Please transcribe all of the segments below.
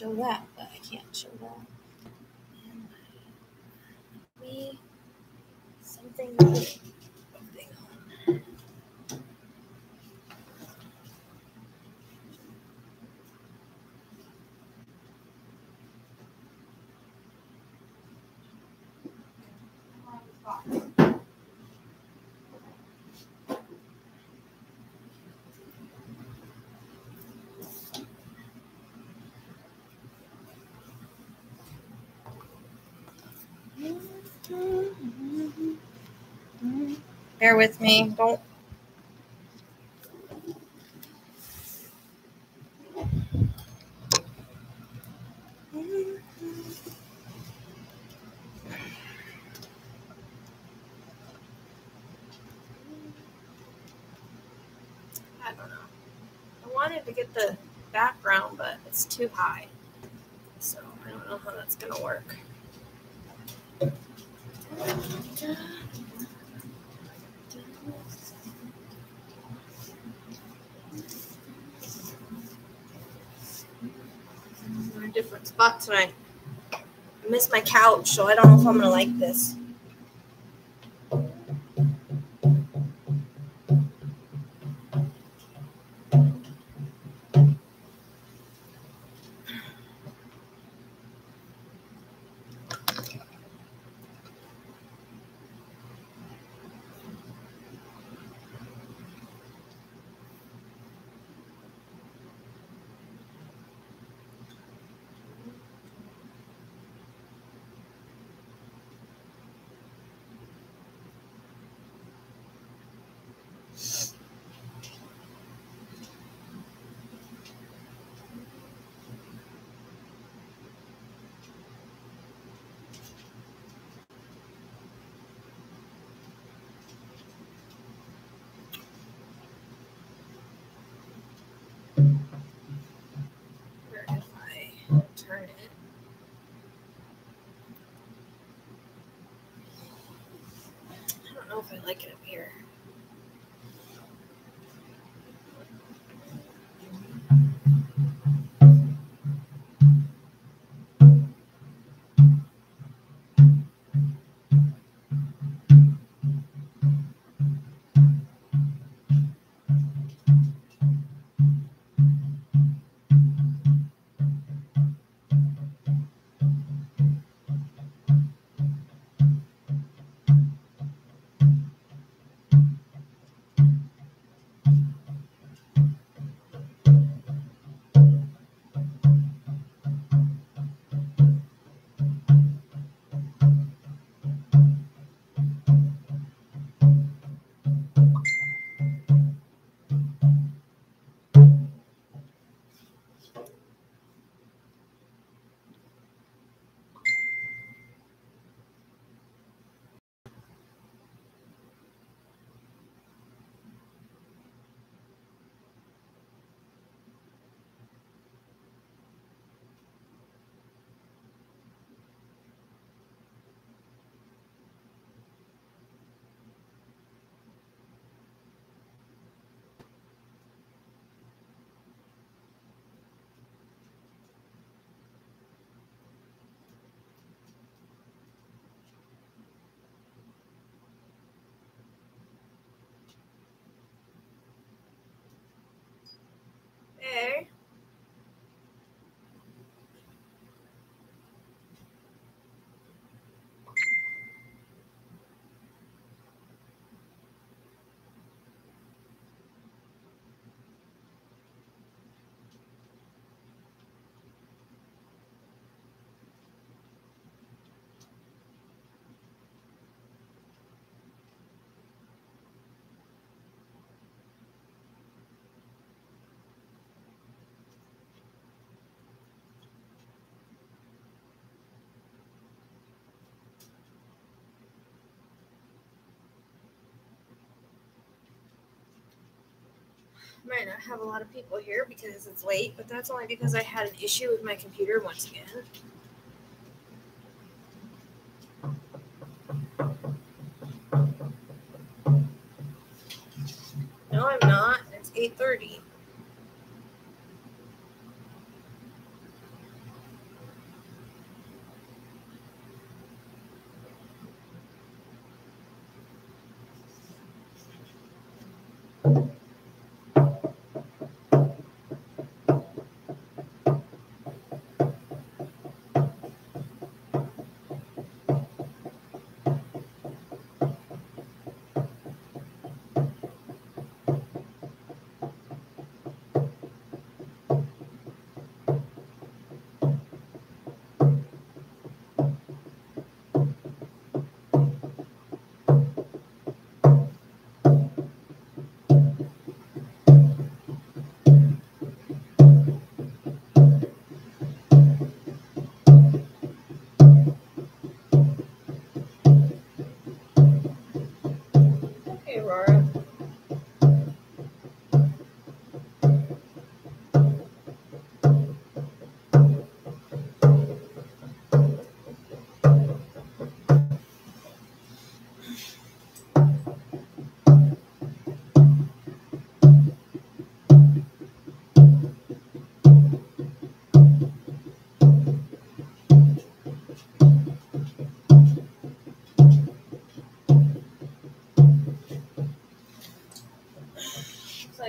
show that, but I can't show that. And maybe something good. Bear with me. Don't. I don't know. I wanted to get the background, but it's too high. So I don't know how that's going to work. Different spots, and I miss my couch, so I don't know if I'm gonna like this. I don't know if I like it up here. Might not have a lot of people here because it's late, but that's only because I had an issue with my computer once again. No, I'm not. It's 8:30.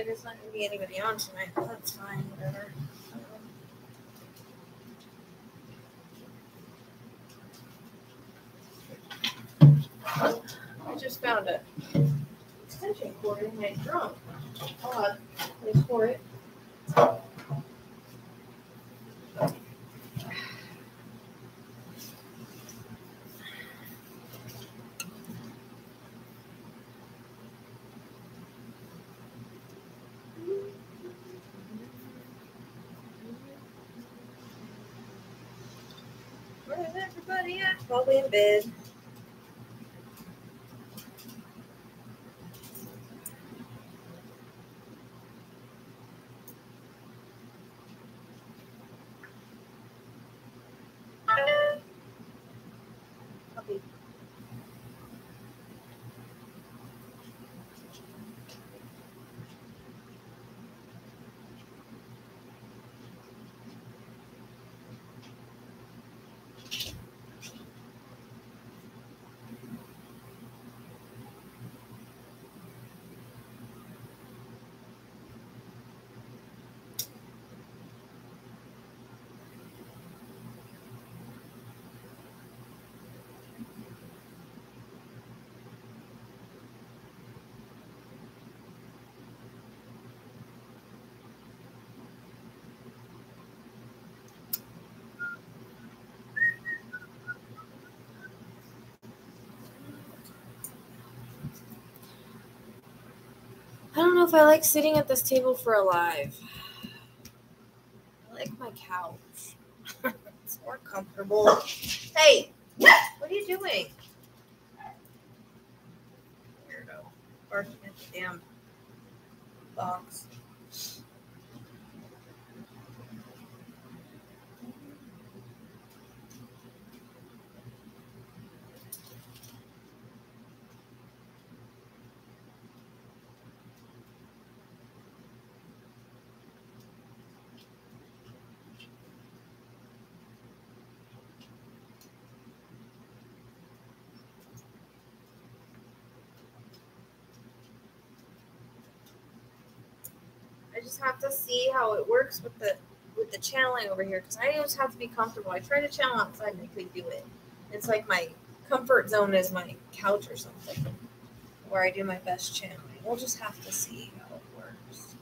There's not going to be anybody on tonight, but that's fine, whatever. I just found an extension cord in my trunk. Hold on, wait for it. Probably in bed. I don't know if I like sitting at this table for a live. I like my couch. It's more comfortable. Hey, what are you doing? Weirdo. Barking at the damn box. Just have to see how it works with the channeling over here, because I just have to be comfortable. I try to channel outside and I could do it. It's like my comfort zone is my couch or something where I do my best channeling. We'll just have to see how it works.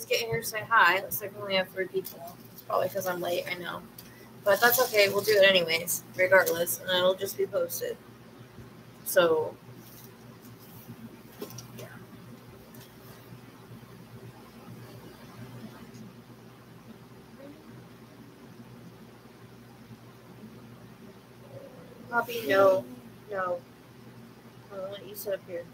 Let's get here, say hi. Looks like we only have 3 people. It's probably because I'm late, I know. But that's okay. We'll do it anyways, regardless. And it'll just be posted. So, yeah. Poppy, no. No. I'm gonna let you sit up here.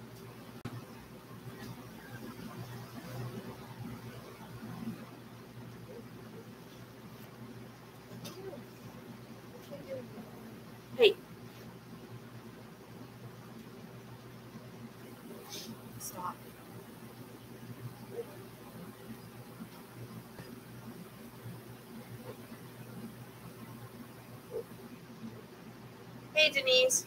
Hey. Stop. Hey, Denise.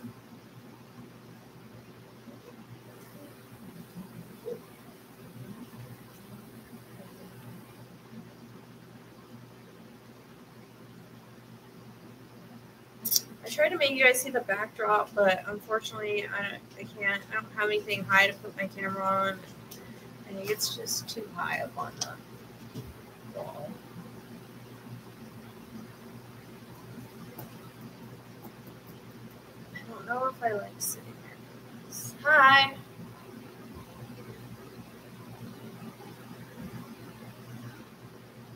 Try to make you guys see the backdrop, but unfortunately I don't have anything high to put my camera on. I think it's just too high up on the wall. I don't know if I like sitting here. Hi.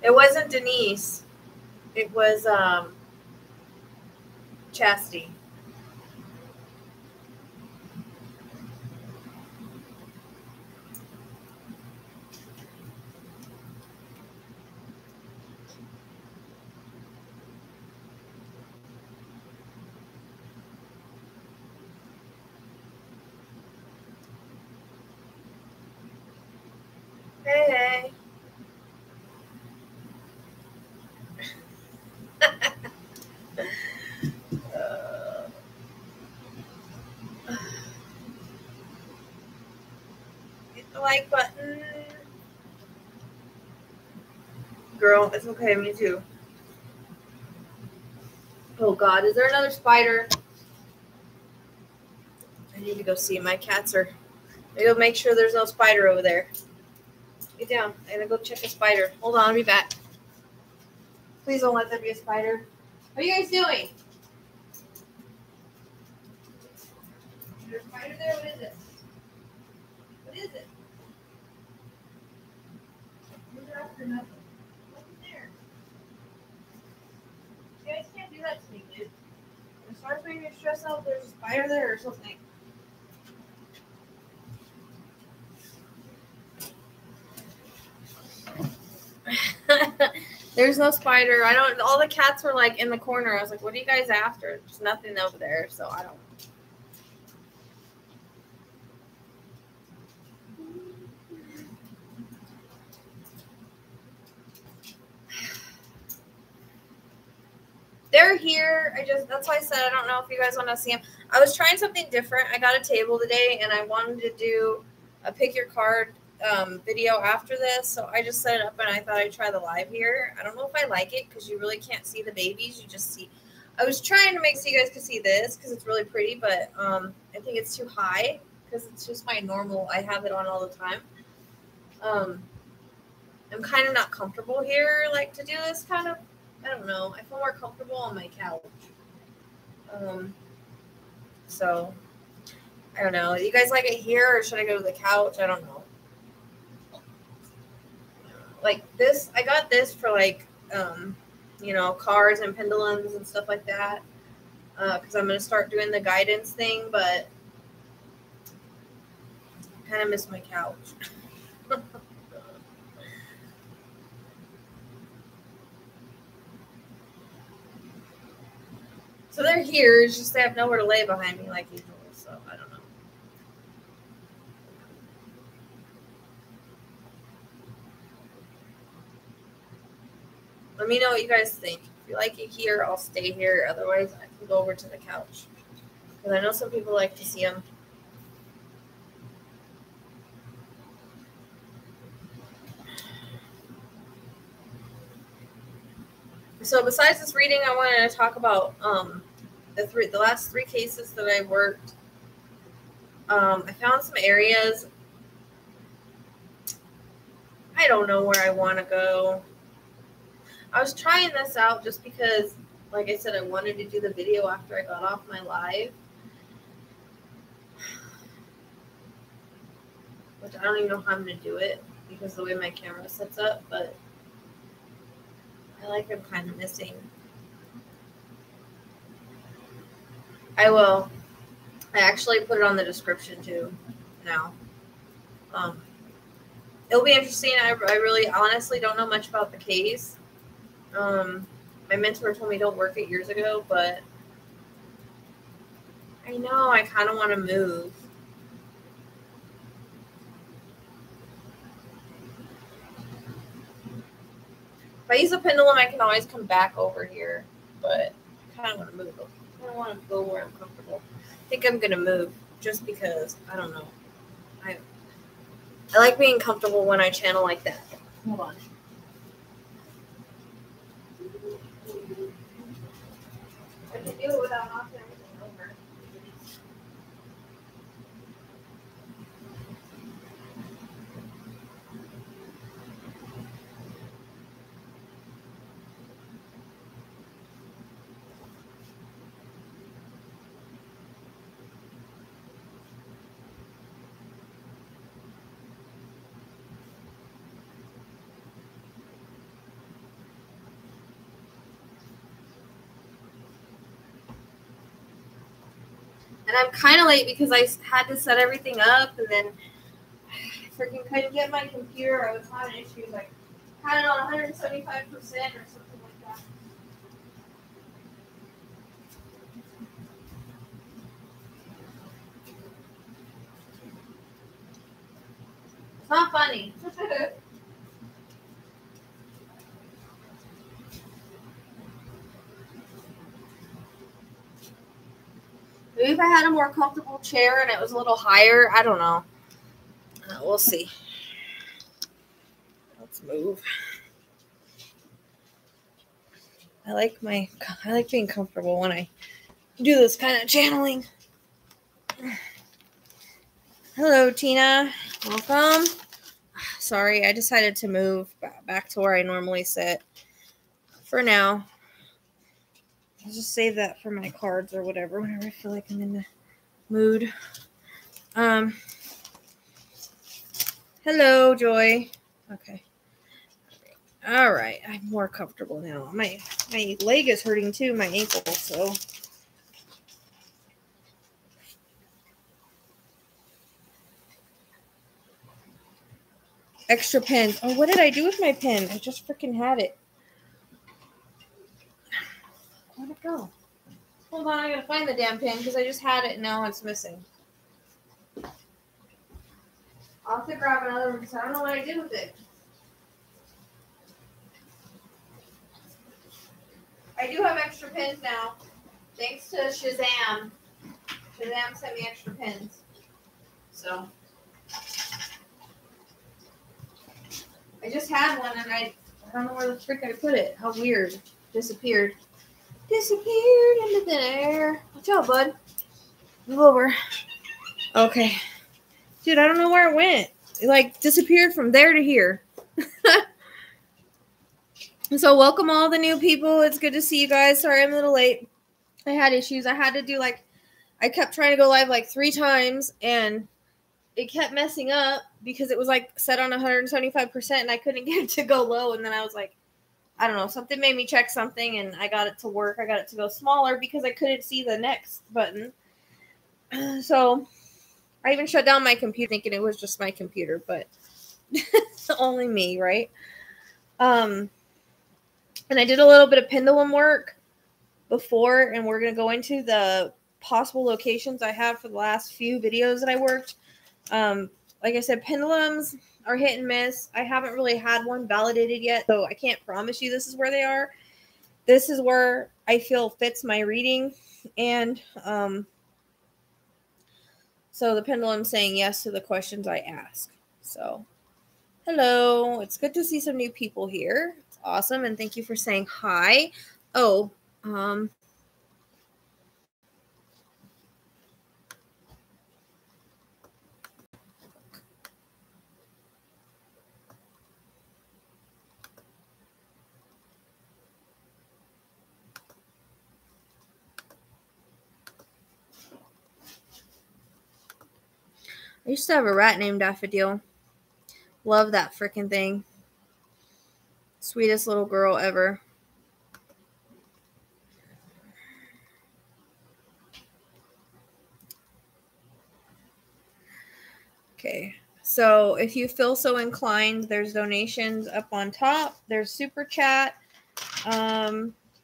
It wasn't Denise. It was Chastity. Hey, hey. Like button. Girl, it's okay, me too. Oh god, is there another spider? I need to go see. My cats are... I gotta make sure there's no spider over there. Get down. I'm gonna go check a spider. Hold on, I'll be back. Please don't let there be a spider. What are you guys doing? Is there a spider there? What is it? What is it? After nothing. What's there? You guys can't do that to me, dude. As far as making me stress out, there's a spider there or something. There's no spider. I don't. All the cats were like in the corner. I was like, "What are you guys after?" There's nothing over there, so I don't. They're here. That's why I said I don't know if you guys want to see them. I was trying something different. I got a table today, and I wanted to do a pick your card video after this. So I just set it up, and I thought I'd try the live here. I don't know if I like it because you really can't see the babies. You just see. I was trying to make so you guys could see this because it's really pretty, but I think it's too high because it's just my normal. I have it on all the time. I'm kind of not comfortable here, like to do this kind of. I don't know. I feel more comfortable on my couch. So, I don't know. Do you guys like it here or should I go to the couch? I don't know. Like this, I got this for like, you know, cars and pendulums and stuff like that. Because I'm going to start doing the guidance thing, but I kind of miss my couch. So they're here, it's just they have nowhere to lay behind me like usual, so I don't know. Let me know what you guys think. If you like it here, I'll stay here. Otherwise, I can go over to the couch. Because I know some people like to see them. So besides this reading, I wanted to talk about the last 3 cases that I worked. I found some areas. I don't know where I want to go. I was trying this out just because, like I said, I wanted to do the video after I got off my live. Which I don't even know how I'm going to do it because of the way my camera sets up, but I like I'm kind of missing. I will. I actually put it on the description too now. It'll be interesting. I really honestly don't know much about the case. My mentor told me don't work it years ago, but I know I kind of want to move. If I use a pendulum, I can always come back over here, but I kind of want to move. I don't want to go where I'm comfortable. I think I'm going to move just because, I don't know. I like being comfortable when I channel like that. Hold on. I can do it without knocking everything over. And I'm kind of late because I had to set everything up, and then I freaking couldn't get my computer. I was having issues. I had it on 175% or something like that. It's not funny. Maybe if I had a more comfortable chair and it was a little higher, I don't know. We'll see. Let's move. I like being comfortable when I do this kind of channeling. Hello, Tina. Welcome. Sorry, I decided to move back to where I normally sit for now. I'll just save that for my cards or whatever whenever I feel like I'm in the mood. Hello, Joy. Okay. All right. I'm more comfortable now. My leg is hurting too, my ankle, so. Extra pens. Oh, what did I do with my pen? I just freaking had it. Where'd it go? Hold on, I gotta find the damn pin because I just had it and now it's missing. I'll have to grab another one because I don't know what I did with it. I do have extra pins now. Thanks to Shazam. Shazam sent me extra pins. So. I just had one and I don't know where the frick I put it. How weird. Disappeared. Disappeared into thin air. Watch out, bud. Move over. Okay. Dude, I don't know where it went. It, like, disappeared from there to here. So, welcome all the new people. It's good to see you guys. Sorry I'm a little late. I had issues. I had to do, like, I kept trying to go live, like, 3 times, and it kept messing up because it was, like, set on 175%, and I couldn't get it to go low, and then I was like, I don't know, something made me check something, and I got it to work. I got it to go smaller because I couldn't see the next button. So I even shut down my computer thinking it was just my computer, but only me, right? And I did a little bit of pendulum work before, and we're going to go into the possible locations I have for the last few videos that I worked. Like I said, pendulums are hit and miss. I haven't really had one validated yet, so I can't promise you this is where they are. This is where I feel fits my reading. And so the pendulum's saying yes to the questions I ask. So hello, it's good to see some new people here. It's awesome, and thank you for saying hi. Oh, I used to have a rat named Daffodil. Love that freaking thing. Sweetest little girl ever. Okay, so if you feel so inclined, there's donations up on top. There's Super Chat.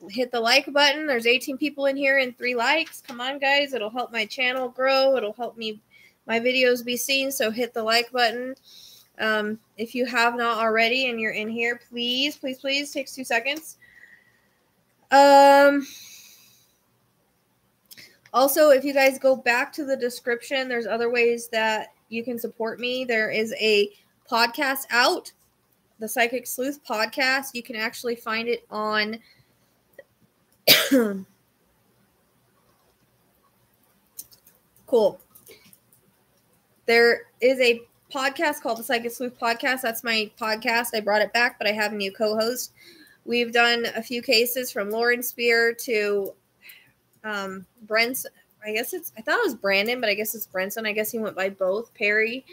Hit the like button. There's 18 people in here and 3 likes. Come on, guys. It'll help my channel grow. It'll help me, my videos be seen, so hit the like button. If you have not already and you're in here, please, please, please, takes 2 seconds. Also, if you guys go back to the description, there's other ways that you can support me. There is a podcast out, the Psychic Sleuth Podcast. You can actually find it on cool. There is a podcast called the Psychic Sleuth Podcast. That's my podcast. I brought it back, but I have a new co-host. We've done a few cases from Lauren Spear to Brentson. I thought it was Brandon, but I guess it's Brentson. I guess he went by both. Perry.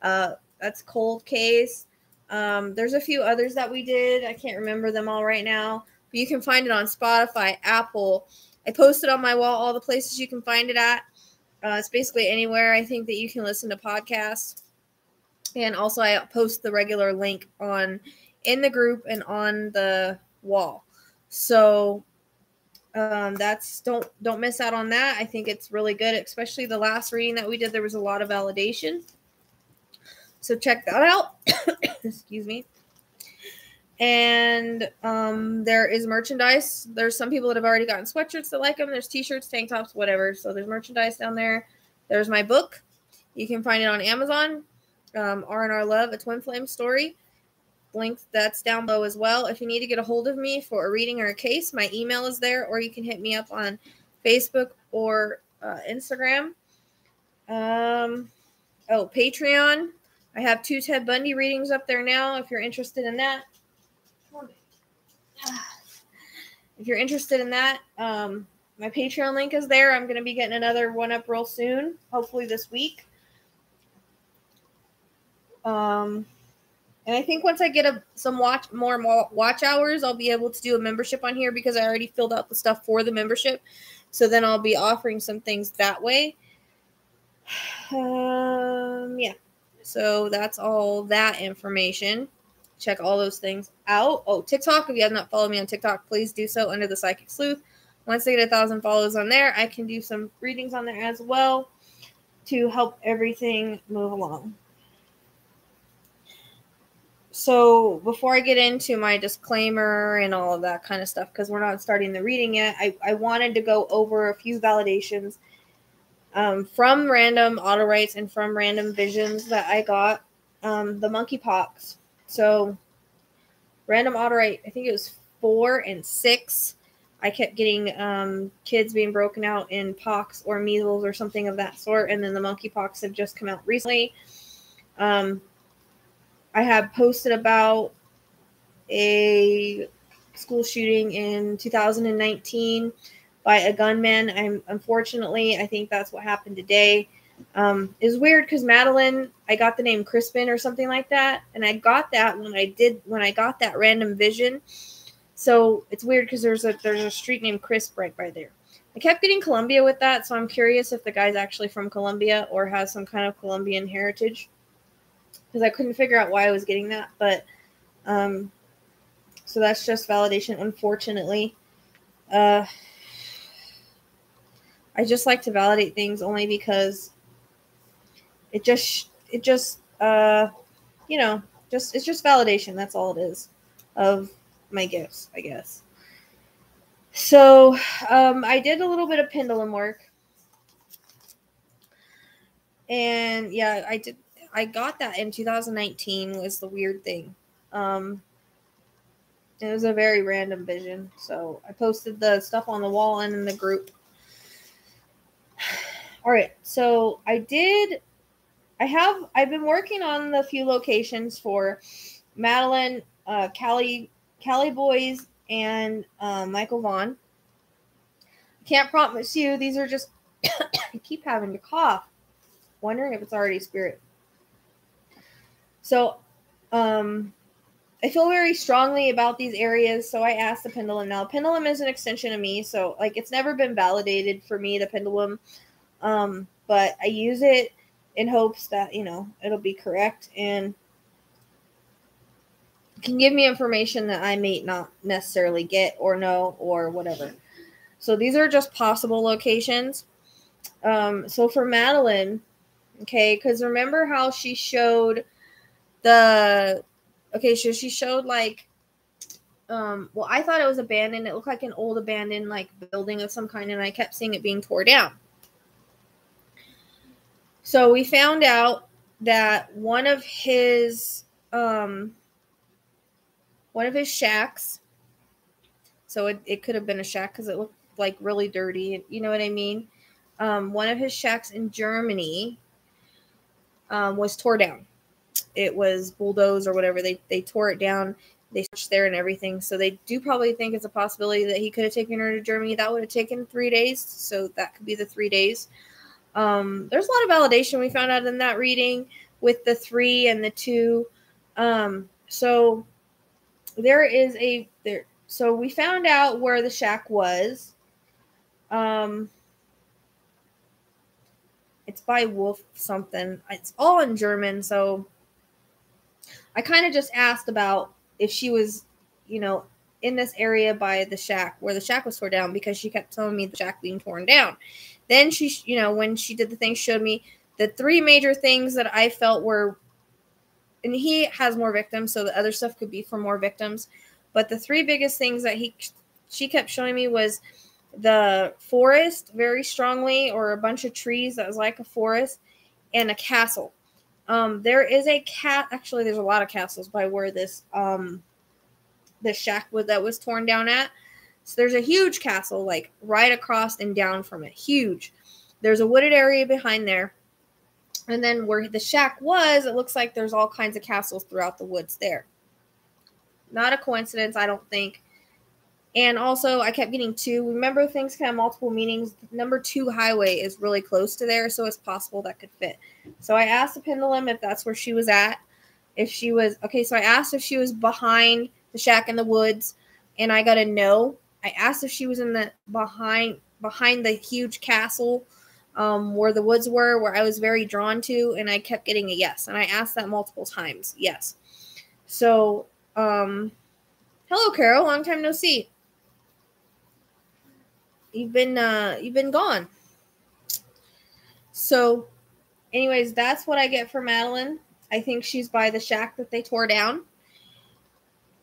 That's cold case. There's a few others that we did. I can't remember them all right now. But you can find it on Spotify, Apple. I post it on my wall, all the places you can find it at. It's basically anywhere, I think, that you can listen to podcasts. And also I post the regular link on in the group and on the wall. So that's don't miss out on that. I think it's really good, especially the last reading that we did. There was a lot of validation, so check that out. Excuse me. And there is merchandise. There's some people that have already gotten sweatshirts that like them. There's t-shirts, tank tops, whatever. So there's merchandise down there. There's my book. You can find it on Amazon. R&R R Love, a twin flame story. Link that's down below as well. If you need to get a hold of me for a reading or a case, my email is there, or you can hit me up on Facebook or Instagram. Oh, Patreon. I have 2 Ted Bundy readings up there now. If you're interested in that, my Patreon link is there. I'm going to be getting another one up real soon, hopefully this week. And I think once I get more watch hours, I'll be able to do a membership on here, because I already filled out the stuff for the membership. So then I'll be offering some things that way. Yeah. So that's all that information. Check all those things out. Oh, TikTok. If you have not followed me on TikTok, please do so under the Psychic Sleuth. Once I get 1,000 follows on there, I can do some readings on there as well to help everything move along. So before I get into my disclaimer and all of that kind of stuff, because we're not starting the reading yet, I wanted to go over a few validations from random auto writes and from random visions that I got, the monkeypox. So random auto write, I think it was 4 and 6. I kept getting kids being broken out in pox or measles or something of that sort. And then the monkeypox had just come out recently. I had posted about a school shooting in 2019 by a gunman. Unfortunately, I think that's what happened today. It was weird because Madeline, I got the name Crispin or something like that, and I got that when I got that random vision. So it's weird because there's a street named Crisp right by there. I kept getting Colombia with that, so I'm curious if the guy's actually from Colombia or has some kind of Colombian heritage, because I couldn't figure out why I was getting that. But so that's just validation, unfortunately. I just like to validate things only because it's just validation. That's all it is of my gifts, I guess. So I did a little bit of pendulum work, and yeah, I got that in 2019 was the weird thing. It was a very random vision. So I posted the stuff on the wall and in the group. All right. So I've been working on the few locations for Madeline, Cali Boys, and Michael Vaughn. I can't promise you. These are just, I keep having to cough. wondering if it's already spirit. So, I feel very strongly about these areas, so I asked the pendulum. Now, pendulum is an extension of me, so, like, it's never been validated for me, the pendulum, but I use it in hopes that, you know, it'll be correct and can give me information that I may not necessarily get or know or whatever. So these are just possible locations. So for Madeline, okay, because remember how she showed the... Okay, so she showed, like, well, I thought it was abandoned. It looked like an old abandoned, like, building of some kind, and I kept seeing it being torn down. So we found out that one of his shacks, so it could have been a shack because it looked, like, really dirty. You know what I mean? One of his shacks in Germany was torn down. It was bulldozed or whatever. They tore it down. They searched there and everything. So they do probably think it's a possibility that he could have taken her to Germany. That would have taken 3 days. So that could be the 3 days. There's a lot of validation we found out in that reading with the 3 and the 2. So there is a there. So we found out where the shack was. It's by Wolf something. It's all in German. So I kind of just asked about if she was, you know, in this area by the shack where the shack was torn down, because she kept telling me the shack being torn down. Then she, you know, when she did the thing, showed me the 3 major things that I felt were, and he has more victims, so the other stuff could be for more victims. But the 3 biggest things that she kept showing me was the forest very strongly, or a bunch of trees that was like a forest, and a castle. There is a cat. Actually, there's a lot of castles by where this the shack that was torn down at. So there's a huge castle, like right across and down from it, huge. There's a wooded area behind there, and then where the shack was, it looks like there's all kinds of castles throughout the woods there. Not a coincidence, I don't think. And also, I kept getting 2. Remember, things can have multiple meanings. Number 2 highway is really close to there, so it's possible that could fit. So I asked the pendulum if that's where she was at. If she was... Okay, so I asked if she was behind the shack in the woods, and I got a no. I asked if she was in the behind the huge castle where the woods were, where I was very drawn to, and I kept getting a yes. And I asked that multiple times. Yes. So, hello, Carol. Long time no see. You've been gone. So anyways, that's what I get for Madeline. I think she's by the shack that they tore down.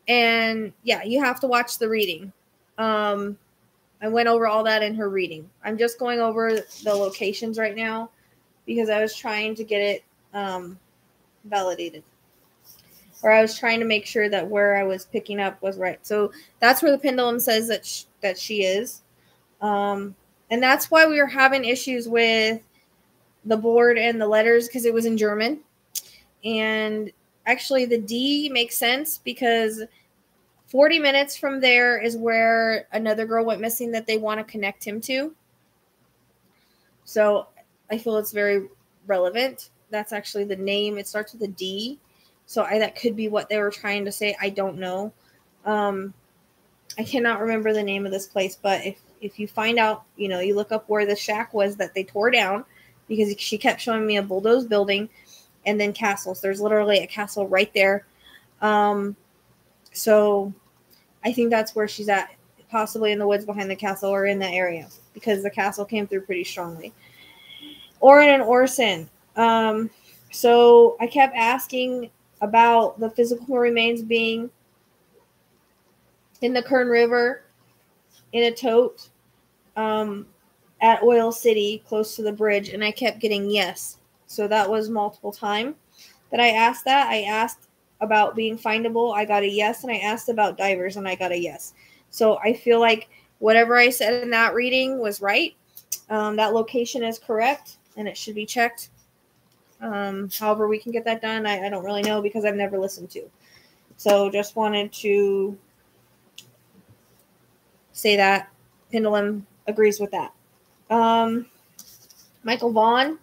And yeah, you have to watch the reading. I went over all that in her reading. I'm just going over the locations right now because I was trying to get it validated. Or I was trying to make sure that where I was picking up was right. So that's where the pendulum says that she is. And that's why we were having issues with the board and the letters, because it was in German. And actually the D makes sense because 40 minutes from there is where another girl went missing that they want to connect him to. So I feel it's very relevant. That's actually the name. It starts with a D. So that could be what they were trying to say. I don't know. I cannot remember the name of this place, but if you find out, you know, you look up where the shack was that they tore down, because she kept showing me a bulldozed building and then castles. There's literally a castle right there. So I think that's where she's at, possibly in the woods behind the castle or in that area, because the castle came through pretty strongly. Orin and Orson. So I kept asking about the physical remains being in the Kern River, in a tote, at Oil City, close to the bridge, and I kept getting yes. So that was multiple time that I asked that. I asked about being findable. I got a yes, and I asked about divers, and I got a yes. So I feel like whatever I said in that reading was right. That location is correct, and it should be checked. However we can get that done, I don't really know because I've never listened to. So just wanted to say that pendulum agrees with that. Michael Vaughn.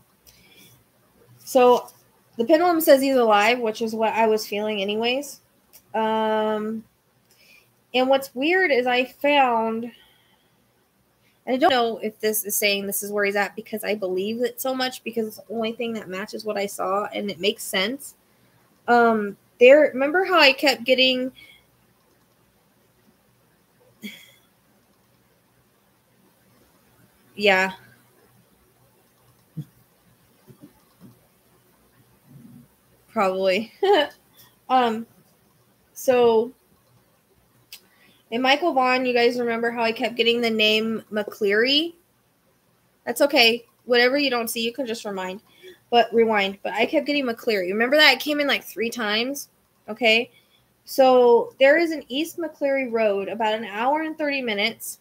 So the pendulum says he's alive, which is what I was feeling anyways. And what's weird is I found, and I don't know if this is saying this is where he's at because I believe it so much because it's the only thing that matches what I saw and it makes sense. There, remember how I kept getting yeah. Probably. So and Michael Vaughn, you guys remember how I kept getting the name McCleary? That's okay. Whatever you don't see, you can just rewind. But I kept getting McCleary. Remember that? It came in like 3 times. Okay. So there is an East McCleary Road, about an hour and 30 minutes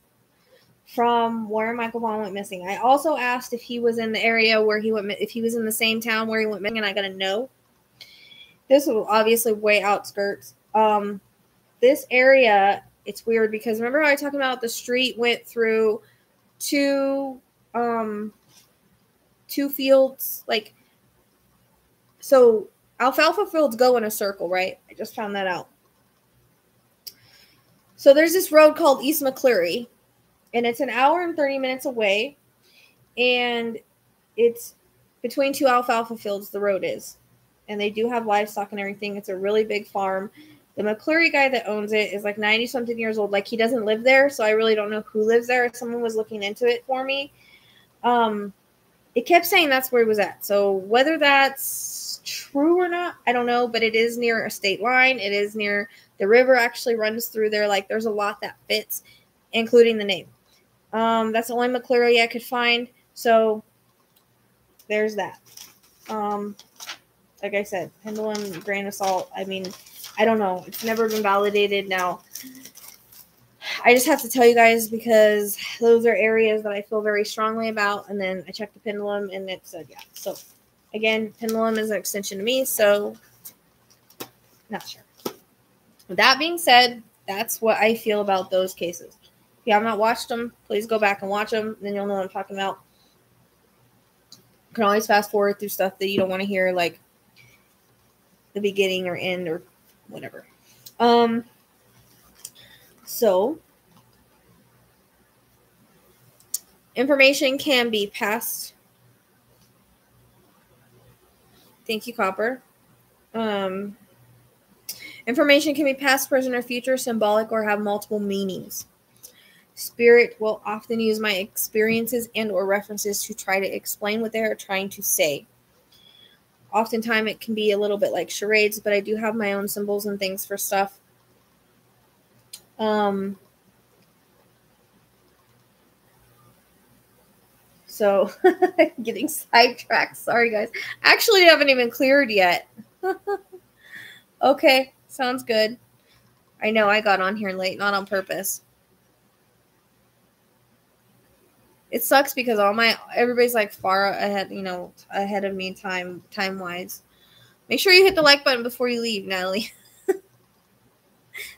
from where Michael Vaughn went missing. I also asked if he was in the area where he went, if he was in the same town where he went missing, and I got a no. This was obviously way outskirts. This area, it's weird because remember how I talked about the street went through two fields, like, so alfalfa fields go in a circle, right? I just found that out. So there's this road called East McCleary, and it's an hour and 30 minutes away, and it's between 2 alfalfa fields the road is, and they do have livestock and everything. It's a really big farm. The McCleary guy that owns it is like 90-something years old. Like, he doesn't live there, so I really don't know who lives there. Someone was looking into it for me. It kept saying that's where he was at. So whether that's true or not, I don't know, but it is near a state line. It is near the river actually runs through there. Like, there's a lot that fits, including the name. That's the only McCleary I could find. So there's that. Like I said, pendulum, grain of salt. I mean, I don't know. It's never been validated. Now, I just have to tell you guys because those are areas that I feel very strongly about. And then I checked the pendulum and it said, yeah. So again, pendulum is an extension to me. So not sure. With that being said, that's what I feel about those cases. If you have not watched them, please go back and watch them. And then you'll know what I'm talking about. You can always fast forward through stuff that you don't want to hear, like the beginning or end or whatever. So information can be passed. Thank you, Copper. Information can be past, present, or future, symbolic, or have multiple meanings. Spirit will often use my experiences and or references to try to explain what they are trying to say. Oftentimes it can be a little bit like charades, but I do have my own symbols and things for stuff. So getting sidetracked. Sorry, guys. Actually, I haven't even cleared yet. Okay. Sounds good. I know I got on here late, not on purpose. It sucks because everybody's like far ahead, you know, ahead of me time-wise. Make sure you hit the like button before you leave, Natalie.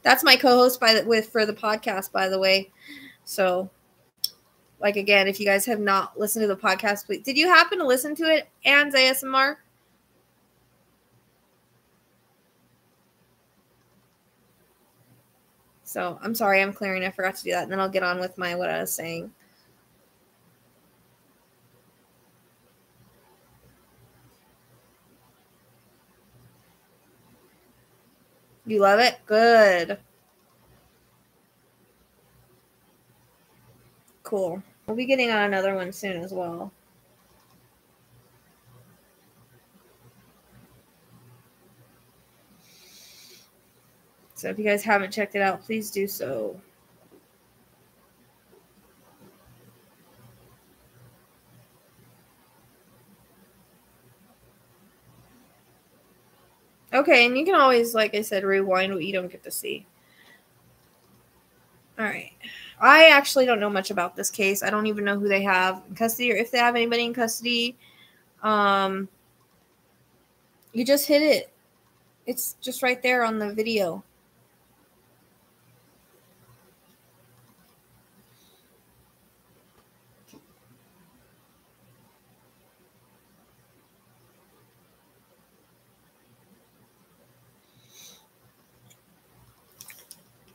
That's my co-host for the podcast, by the way. So, like, again, if you guys have not listened to the podcast, please. Did you happen to listen to it, Anne's ASMR? So, I'm sorry, I'm clearing. I forgot to do that, and then I'll get on with what I was saying. You love it? Good. Cool. We'll be getting on another one soon as well. So if you guys haven't checked it out, please do so. Okay, and you can always, like I said, rewind what you don't get to see. All right. I actually don't know much about this case. I don't even know who they have in custody or if they have anybody in custody. You just hit it. It's just right there on the video.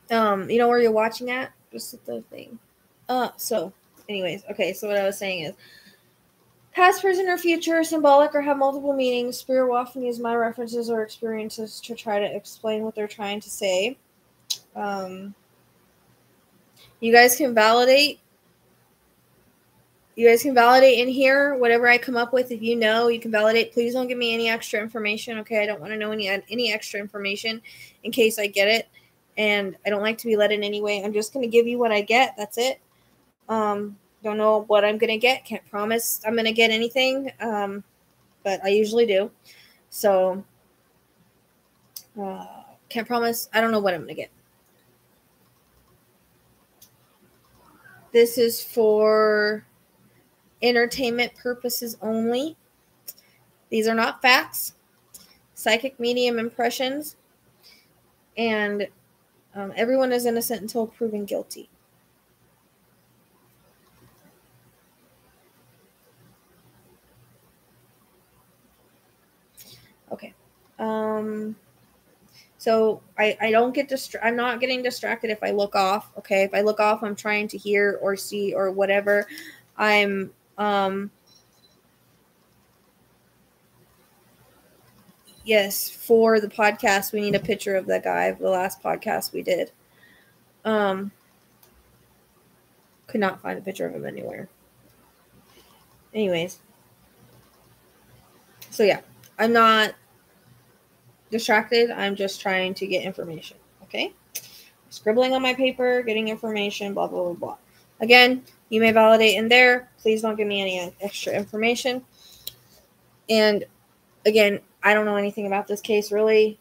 You know where you're watching at? Just at the thing. So anyways, okay, so what I was saying is past, present, or future, symbolic, or have multiple meanings. Spirit will often use my references or experiences to try to explain what they're trying to say. You guys can validate. You guys can validate in here whatever I come up with. If you know, you can validate. Please don't give me any extra information, okay? I don't want to know any extra information in case I get it. And I don't like to be let in anyway. I'm just going to give you what I get. That's it. Don't know what I'm going to get. Can't promise I'm going to get anything, but I usually do. So can't promise. I don't know what I'm going to get. This is for entertainment purposes only. These are not facts. Psychic medium impressions. And everyone is innocent until proven guilty. Okay. So I don't get I'm not getting distracted if I look off. Okay. If I look off, I'm trying to hear or see or whatever. I'm, yes, for the podcast, we need a picture of that guy. The last podcast we did. Could not find a picture of him anywhere. Anyways. So yeah, I'm not distracted. I'm just trying to get information. Okay. Scribbling on my paper, getting information, blah, blah, blah, blah. Again, you may validate in there. Please don't give me any extra information. And again, I don't know anything about this case, really.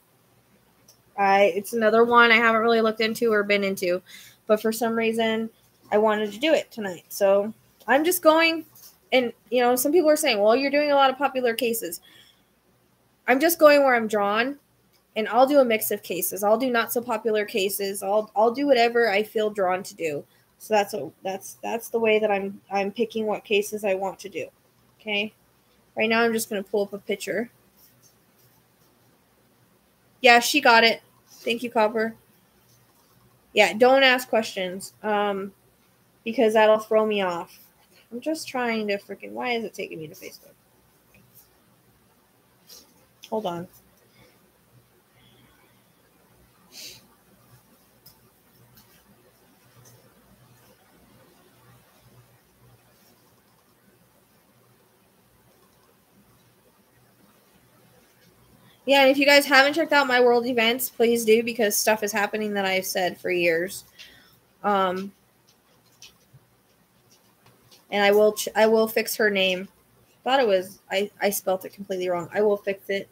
It's another one I haven't really looked into or been into. But for some reason, I wanted to do it tonight. So I'm just going, and, you know, some people are saying, well, you're doing a lot of popular cases. I'm just going where I'm drawn, and I'll do a mix of cases. I'll do not so popular cases. I'll do whatever I feel drawn to do. So that's the way that I'm picking what cases I want to do. Okay. Right now I'm just going to pull up a picture. Yeah, she got it. Thank you, Copper. Yeah, don't ask questions because that'll throw me off. I'm just trying to freaking... Why is it taking me to Facebook? Hold on. Yeah, and if you guys haven't checked out my world events, please do, because stuff is happening that I've said for years. And I will fix her name. Thought it was... I spelt it completely wrong. I will fix it.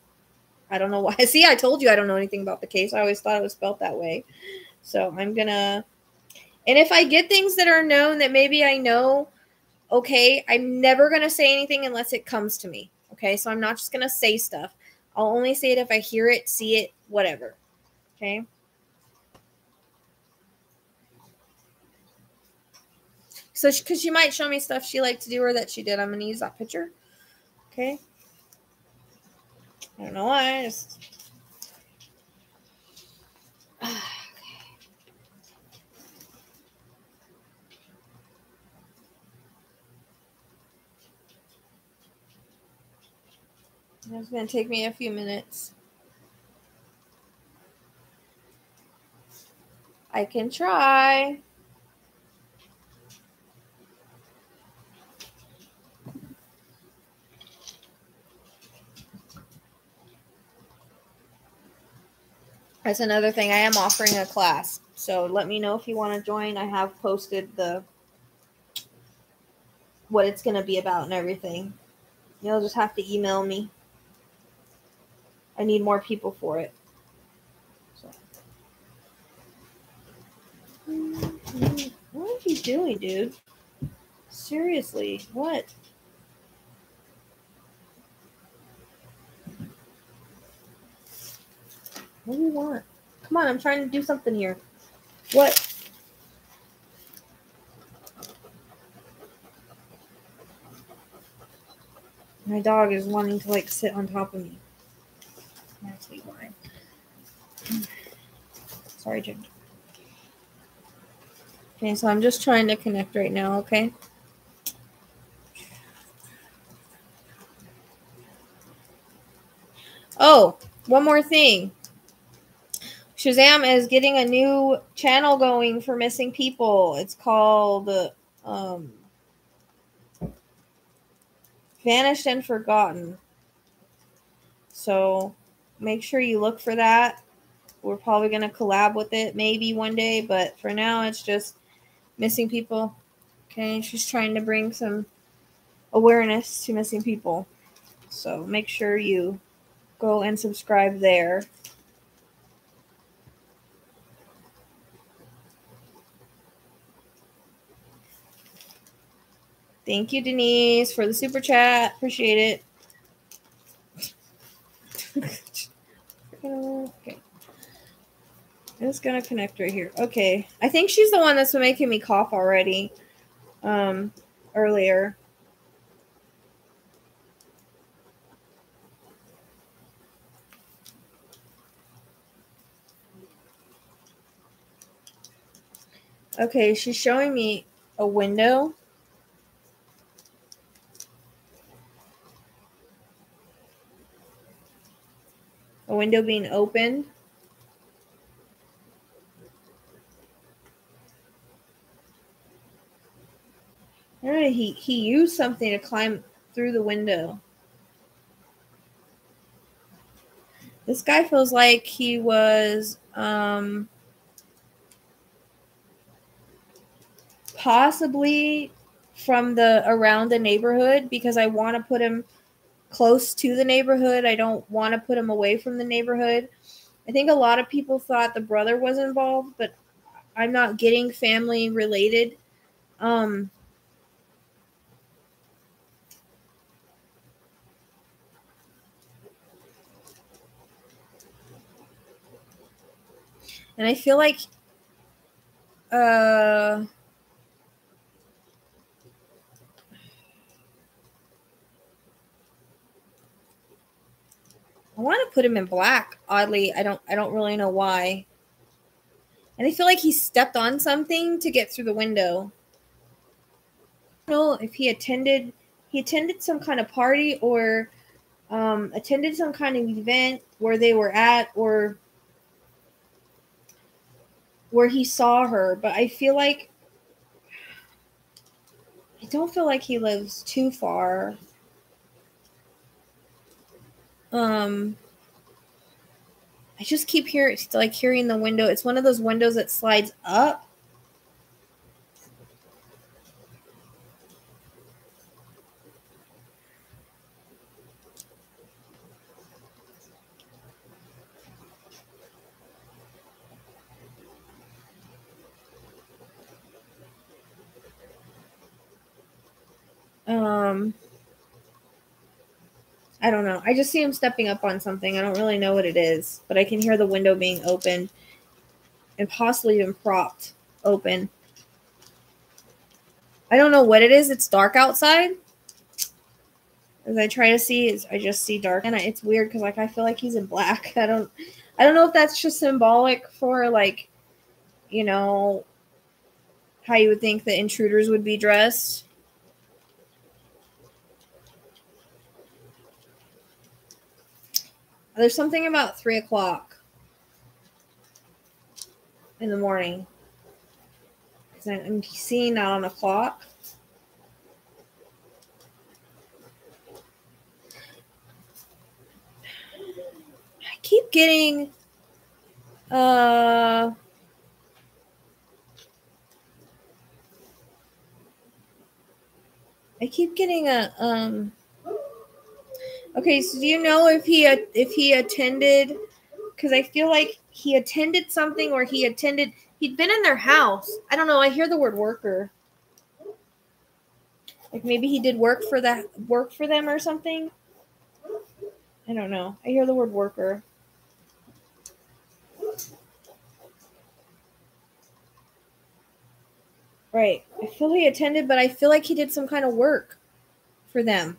I don't know why. See, I told you I don't know anything about the case. I always thought it was spelt that way. So I'm going to... And if I get things that are known that maybe I know, okay, I'm never going to say anything unless it comes to me. Okay, so I'm not just going to say stuff. I'll only say it if I hear it, see it, whatever. Okay. So, because she might show me stuff she liked to do or that she did. I'm going to use that picture. Okay. I don't know why. Okay. It's going to take me a few minutes. I can try. That's another thing. I am offering a class. So let me know if you want to join. I have posted what it's going to be about and everything. You'll just have to email me. I need more people for it. So. What are you doing, dude? Seriously, what? What do you want? Come on, I'm trying to do something here. What? My dog is wanting to, like, sit on top of me. That's why. Sorry, Jim. Okay, so I'm just trying to connect right now, okay? Oh, one more thing. Shazam is getting a new channel going for missing people. It's called Vanished and Forgotten. So make sure you look for that. We're probably going to collab with it maybe one day, but for now it's just missing people. Okay, she's trying to bring some awareness to missing people. So make sure you go and subscribe there. Thank you, Denise, for the super chat. Appreciate it. Okay. I'm just going to connect right here. Okay. I think she's the one that's been making me cough already earlier. Okay, she's showing me a window. A window being opened. He used something to climb through the window. This guy feels like he was possibly from around the neighborhood, because I want to put him close to the neighborhood. I don't want to put him away from the neighborhood. I think a lot of people thought the brother was involved, but I'm not getting family related. And I feel like I want to put him in black. Oddly, I don't really know why. And I feel like he stepped on something to get through the window. I don't know if he attended some kind of party or attended some kind of event where they were at, or where he saw her, but I feel like I don't feel like he lives too far. I just keep hearing the window. It's one of those windows that slides up. I don't know. I just see him stepping up on something. I don't really know what it is, but I can hear the window being opened and possibly even propped open. I don't know what it is. It's dark outside. As I try to see, I just see dark, and it's weird because like I feel like he's in black. I don't know if that's just symbolic for like, you know, how you would think the intruders would be dressed. There's something about 3 o'clock in the morning. Because I'm seeing that on a clock. I keep getting Okay, so do you know if he attended, because I feel like he attended something, or he'd been in their house. I don't know. I hear the word worker. Like maybe he did work for them or something. I don't know. I hear the word worker. Right. I feel he attended, but I feel like he did some kind of work for them.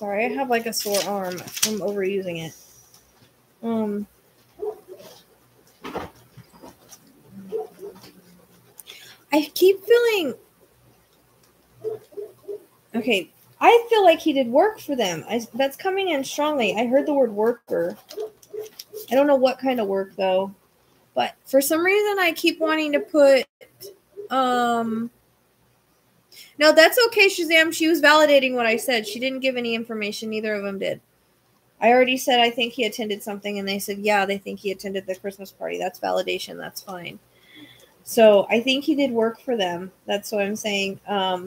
Sorry, I have like a sore arm. I'm overusing it. I keep feeling... Okay, I feel like he did work for them. That's coming in strongly. I heard the word worker. I don't know what kind of work, though. But for some reason, I keep wanting to put... No, that's okay, Shazam. She was validating what I said. She didn't give any information. Neither of them did. I already said I think he attended something, and they said, yeah, they think he attended the Christmas party. That's validation. That's fine. So I think he did work for them. That's what I'm saying. I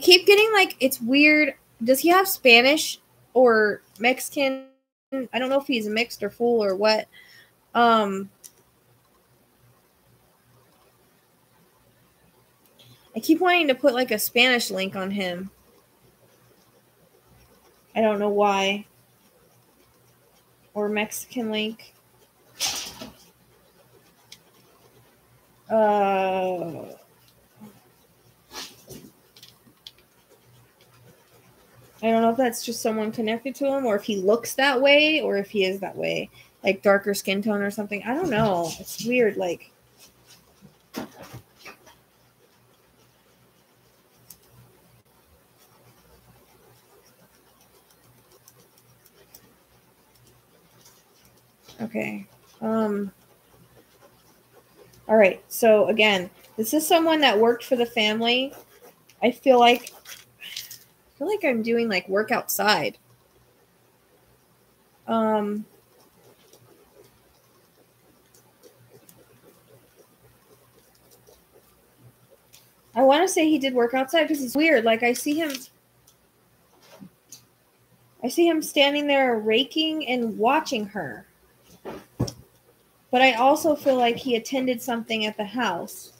keep getting, like, it's weird. Does he have Spanish or Mexican? I don't know if he's mixed or full or what. I keep wanting to put, like, a Spanish link on him. I don't know why. Or Mexican link. I don't know if that's just someone connected to him or if he looks that way or if he is that way. Like, darker skin tone or something. I don't know. It's weird, like... Okay. All right. So, again, this is someone that worked for the family. I feel like I'm doing, like, work outside. I want to say he did work outside because it's weird. Like, I see him standing there raking and watching her. But I also feel like he attended something at the house.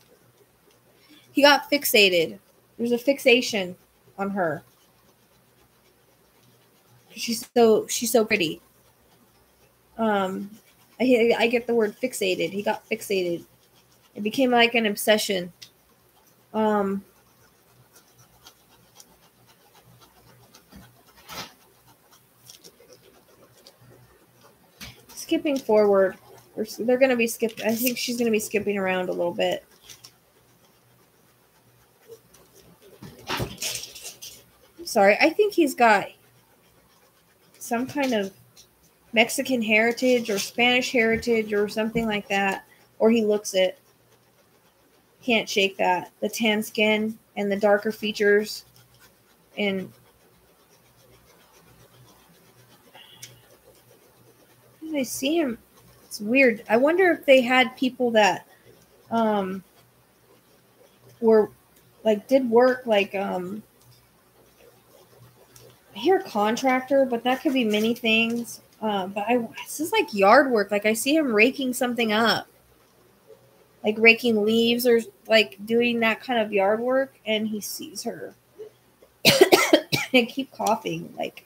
He got fixated. There's a fixation on her. She's so pretty. I get the word fixated. He got fixated. It became like an obsession. Skipping forward. They're going to be skipped. I think she's going to be skipping around a little bit. I'm sorry. I think he's got some kind of Mexican heritage or Spanish heritage or something like that. Or he looks it. Can't shake that. The tan skin and the darker features and... I see him. It's weird. I wonder if they had people that were like did work like I hear contractor, but that could be many things. This is like yard work. Like I see him raking something up, like raking leaves or like doing that kind of yard work, and he sees her. I keep coughing, like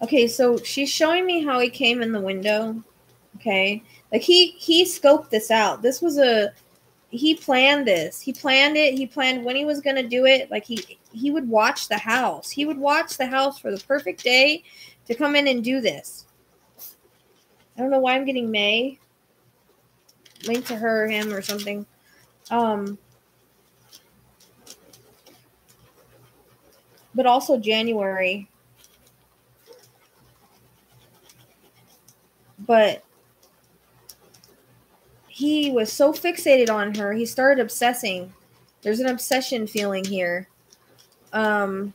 okay, so she's showing me how he came in the window, okay? Like, he scoped this out. This was he planned this. He planned it. He planned when he was going to do it. Like, he would watch the house. He would watch the house for the perfect day to come in and do this. I don't know why I'm getting May. Linked to her or him or something. But also January. But he was so fixated on her. He started obsessing. There's an obsession feeling here. And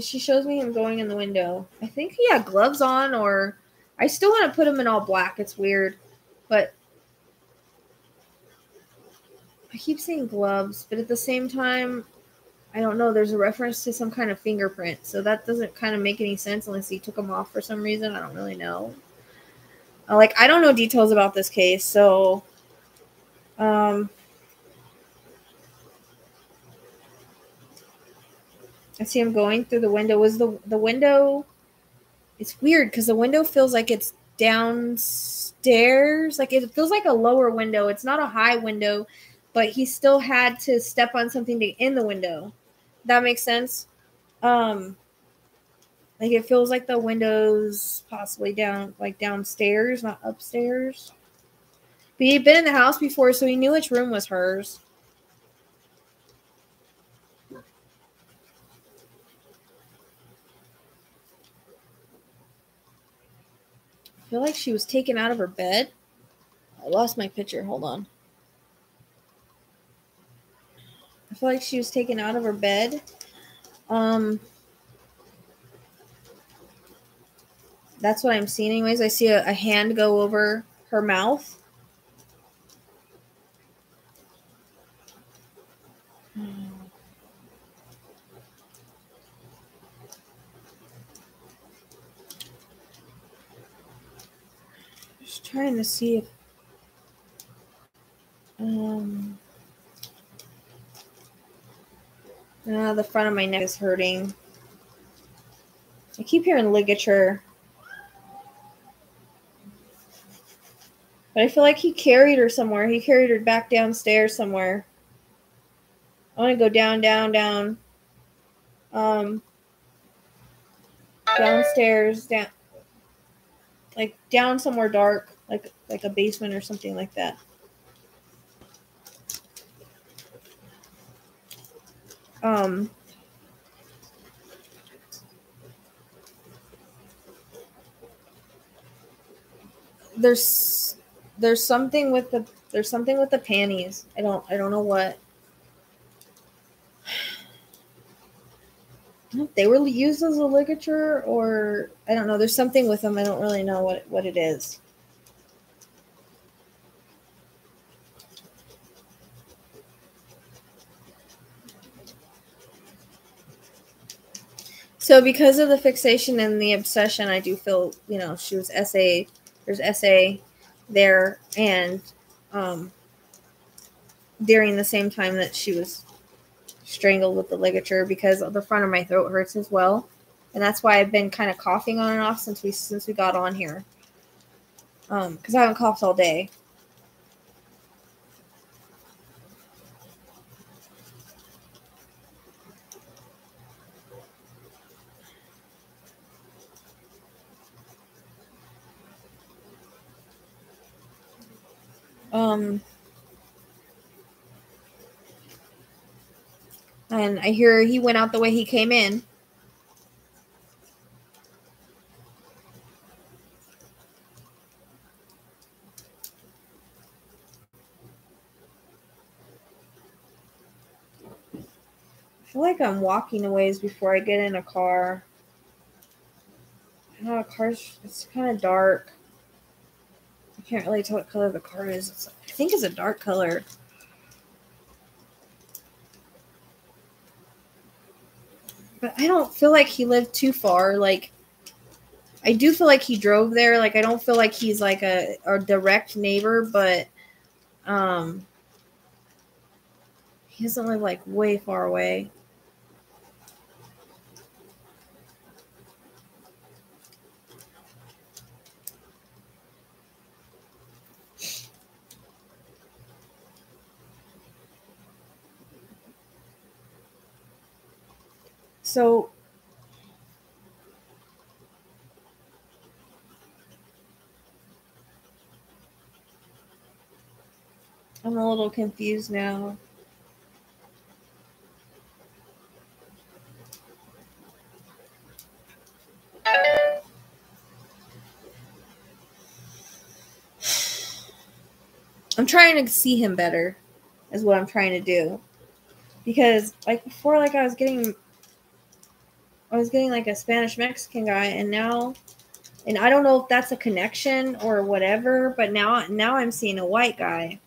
she shows me him going in the window. I think he had gloves on, or I still want to put him in all black. It's weird. But I keep saying gloves, but at the same time, I don't know. There's a reference to some kind of fingerprint. So that doesn't kind of make any sense unless he took them off for some reason. I don't really know. Like, I don't know details about this case, so I see him going through the window. Was the window? It's weird because the window feels like it's downstairs. Like, it feels like a lower window. It's not a high window, but he still had to step on something to end the window. That makes sense. Like, it feels like the window's possibly down, like downstairs, not upstairs. But he'd been in the house before, so he knew which room was hers. I feel like she was taken out of her bed. I lost my picture. Hold on. I feel like she was taken out of her bed. That's what I'm seeing anyways. I see a hand go over her mouth. Just trying to see if the front of my neck is hurting. I keep hearing ligature. But I feel like he carried her somewhere. He carried her back downstairs somewhere. I want to go down, down, down. Downstairs, down. Like down somewhere dark, like a basement or something like that. There's something with the panties. I don't know what. I don't know if they were used as a ligature, or I don't know. There's something with them. I don't really know what it is. So because of the fixation and the obsession, I do feel, you know, she was SA. There's SA there, and during the same time that she was strangled with the ligature, because the front of my throat hurts as well, and that's why I've been kind of coughing on and off since we got on here, because I haven't coughed all day. And I hear he went out the way he came in. I feel like I'm walking a ways before I get in a car. I know the car's, it's kind of dark. I can't really tell what color the car is. I think it's a dark color. But I don't feel like he lived too far. Like, I do feel like he drove there. Like, I don't feel like he's like a direct neighbor, but he doesn't live like way far away. So I'm a little confused now. I'm trying to see him better, is what I'm trying to do. Because like before, like I was getting like a Spanish Mexican guy, and now, and I don't know if that's a connection or whatever, but now I'm seeing a white guy.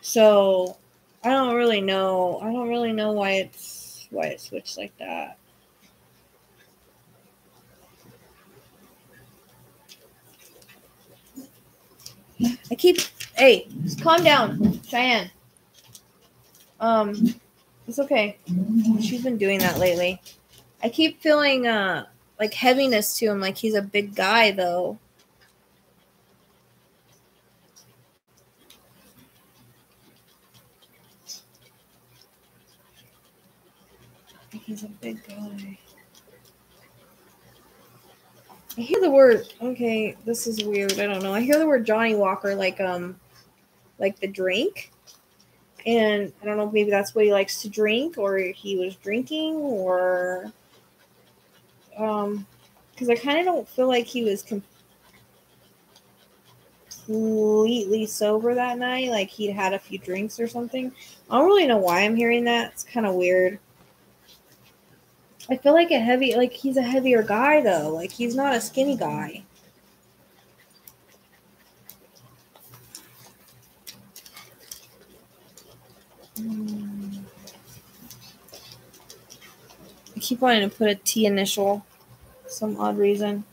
So I don't really know. I don't really know why it switched like that. I keep, hey, just calm down, Cheyenne. It's okay. She's been doing that lately. I keep feeling like heaviness to him, like he's a big guy though. He's a big guy. I hear the word, okay, this is weird. I don't know. I hear the word Johnny Walker, like the drink. And I don't know, maybe that's what he likes to drink, or he was drinking, or because I kind of don't feel like he was completely sober that night, like he'd had a few drinks or something. I don't really know why I'm hearing that. It's kind of weird. I feel like he's a heavier guy though. Like he's not a skinny guy. I keep wanting to put a T initial for some odd reason.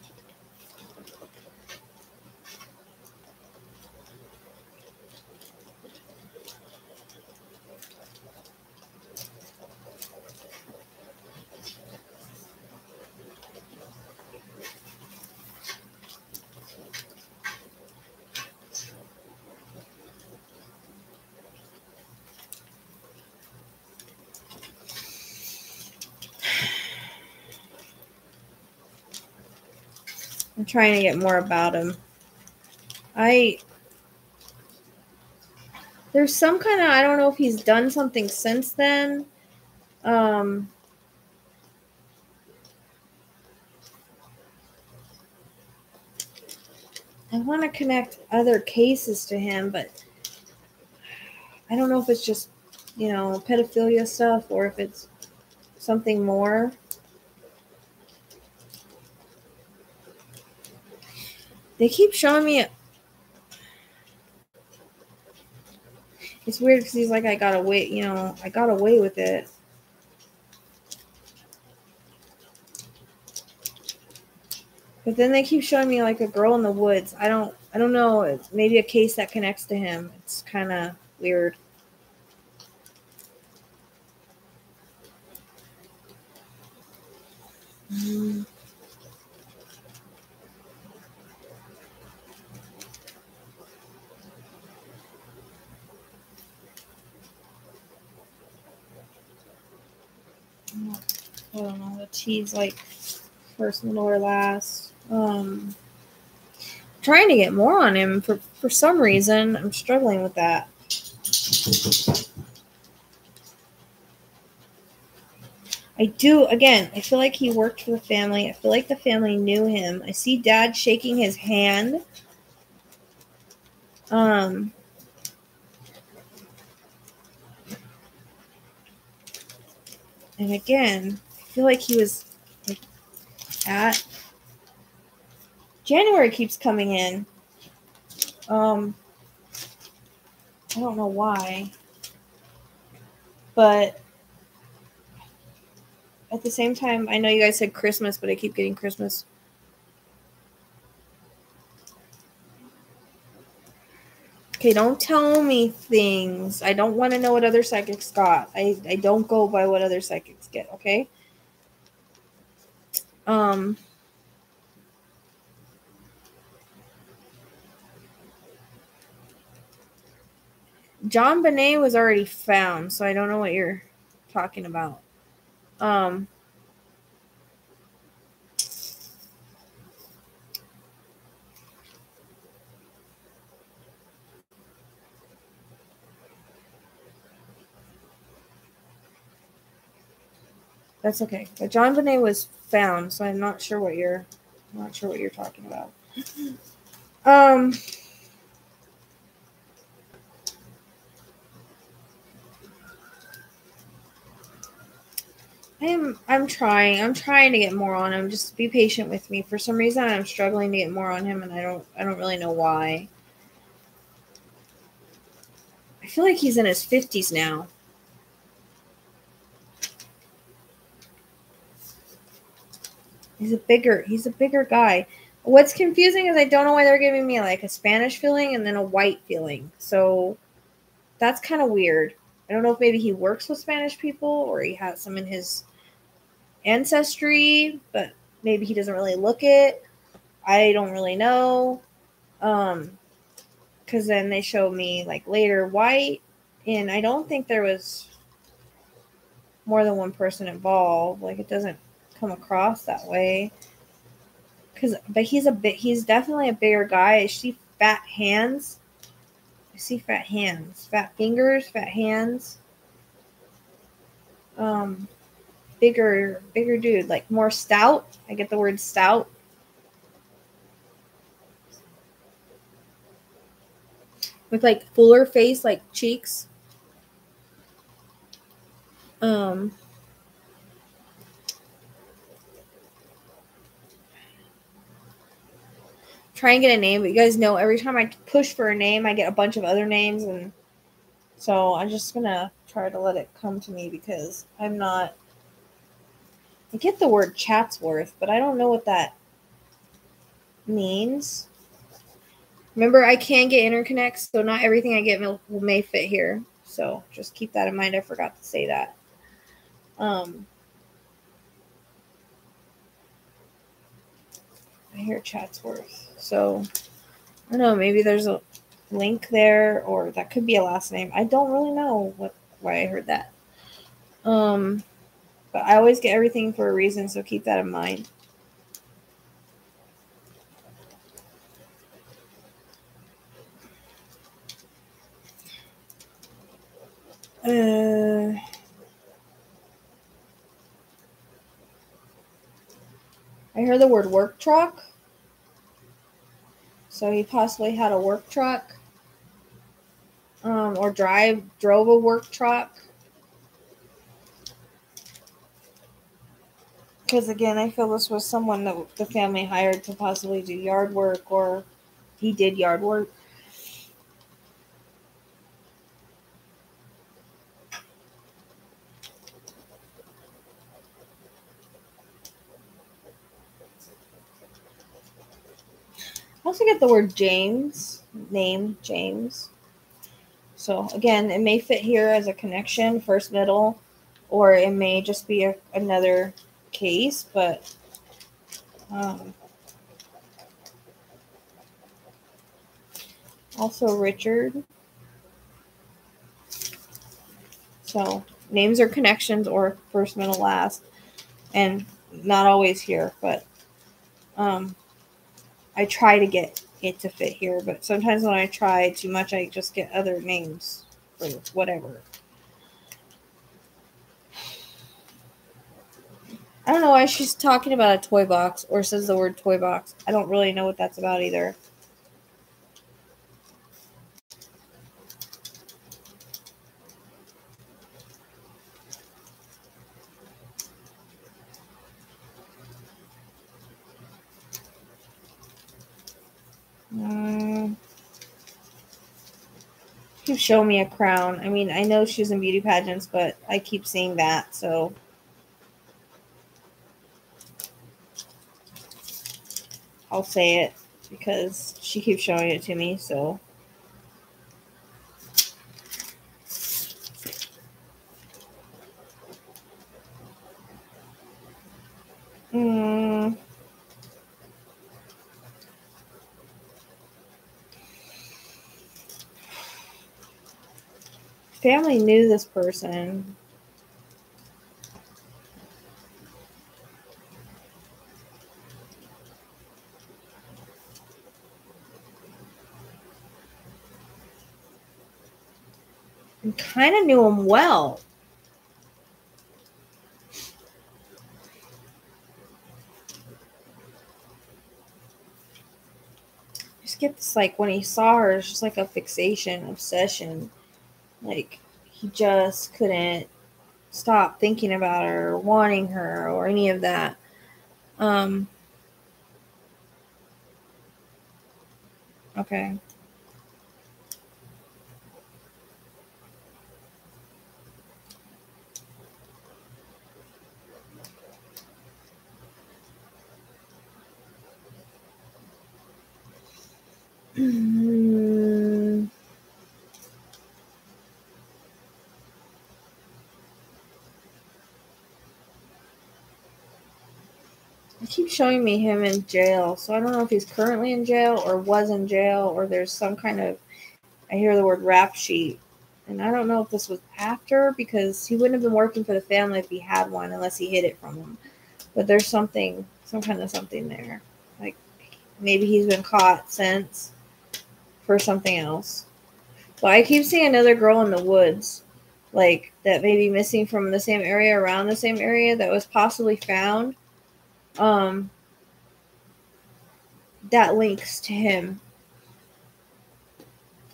I'm trying to get more about him. There's some kind of, I don't know if he's done something since then. I want to connect other cases to him, but I don't know if it's just, you know, pedophilia stuff or if it's something more. They keep showing me. It's weird because he's like, I got away with it. But then they keep showing me like a girl in the woods. I don't know. It's maybe a case that connects to him. It's kind of weird. I don't know, the T's like first, middle, or last. Trying to get more on him for some reason. I'm struggling with that. Again, I feel like he worked for the family. I feel like the family knew him. I see Dad shaking his hand. And again, I feel like he was like at January keeps coming in. I don't know why, but at the same time, I know you guys said Christmas, but I keep getting Christmas. Okay, don't tell me things. I don't want to know what other psychics got. I don't go by what other psychics get, okay? JonBenet was already found, so I don't know what you're talking about. That's okay. But JonBenet was found, so I'm not sure what you're talking about. I'm trying to get more on him. Just be patient with me. For some reason, I'm struggling to get more on him, and I don't really know why. I feel like he's in his 50s now. He's a bigger guy. What's confusing is I don't know why they're giving me like a Spanish feeling and then a white feeling. So that's kind of weird. I don't know if maybe he works with Spanish people or he has some in his ancestry, but maybe he doesn't really look it. I don't really know. Because then they show me like later white, and I don't think there was more than one person involved. Like it doesn't come across that way. But he's definitely a bigger guy. I see fat hands. I see fat hands, fat fingers, fat hands. Bigger dude, like more stout. I get the word stout. With like fuller face, like cheeks. Try and get a name, but you guys know every time I push for a name, I get a bunch of other names, and so I'm just gonna try to let it come to me because I'm not. I get the word Chatsworth, but I don't know what that means. Remember, I can get interconnects, so not everything I get may fit here. So just keep that in mind. I forgot to say that. I hear Chatsworth. So, I don't know, maybe there's a link there, or that could be a last name. I don't really know why I heard that. But I always get everything for a reason, so keep that in mind. I heard the word work truck. So he possibly had a work truck, or drove a work truck. Because again, I feel this was someone that the family hired to possibly do yard work, or he did yard work. I also get the word James, name James. So again, it may fit here as a connection, first, middle, or it may just be another case, but also Richard. So names are connections or first, middle, last, and not always here, but I try to get it to fit here, but sometimes when I try too much, I just get other names for whatever. I don't know why she's talking about a toy box or says the word toy box. I don't really know what that's about either. Keep showing me a crown. I mean, I know she's in beauty pageants, but I keep seeing that, so. I'll say it because she keeps showing it to me, so. Family knew this person. And kind of knew him well. Just get this, like, when he saw her, it's just like a fixation, obsession. Like, he just couldn't stop thinking about her, or wanting her, or any of that. Okay. It keeps showing me him in jail, so I don't know if he's currently in jail or was in jail, or there's some kind of, I hear the word rap sheet, and I don't know if this was after, because he wouldn't have been working for the family if he had one, unless he hid it from him. But there's something, some kind of something there. Like, maybe he's been caught since for something else. But I keep seeing another girl in the woods, like, that may be missing from the same area, around the same area, that was possibly found. That links to him.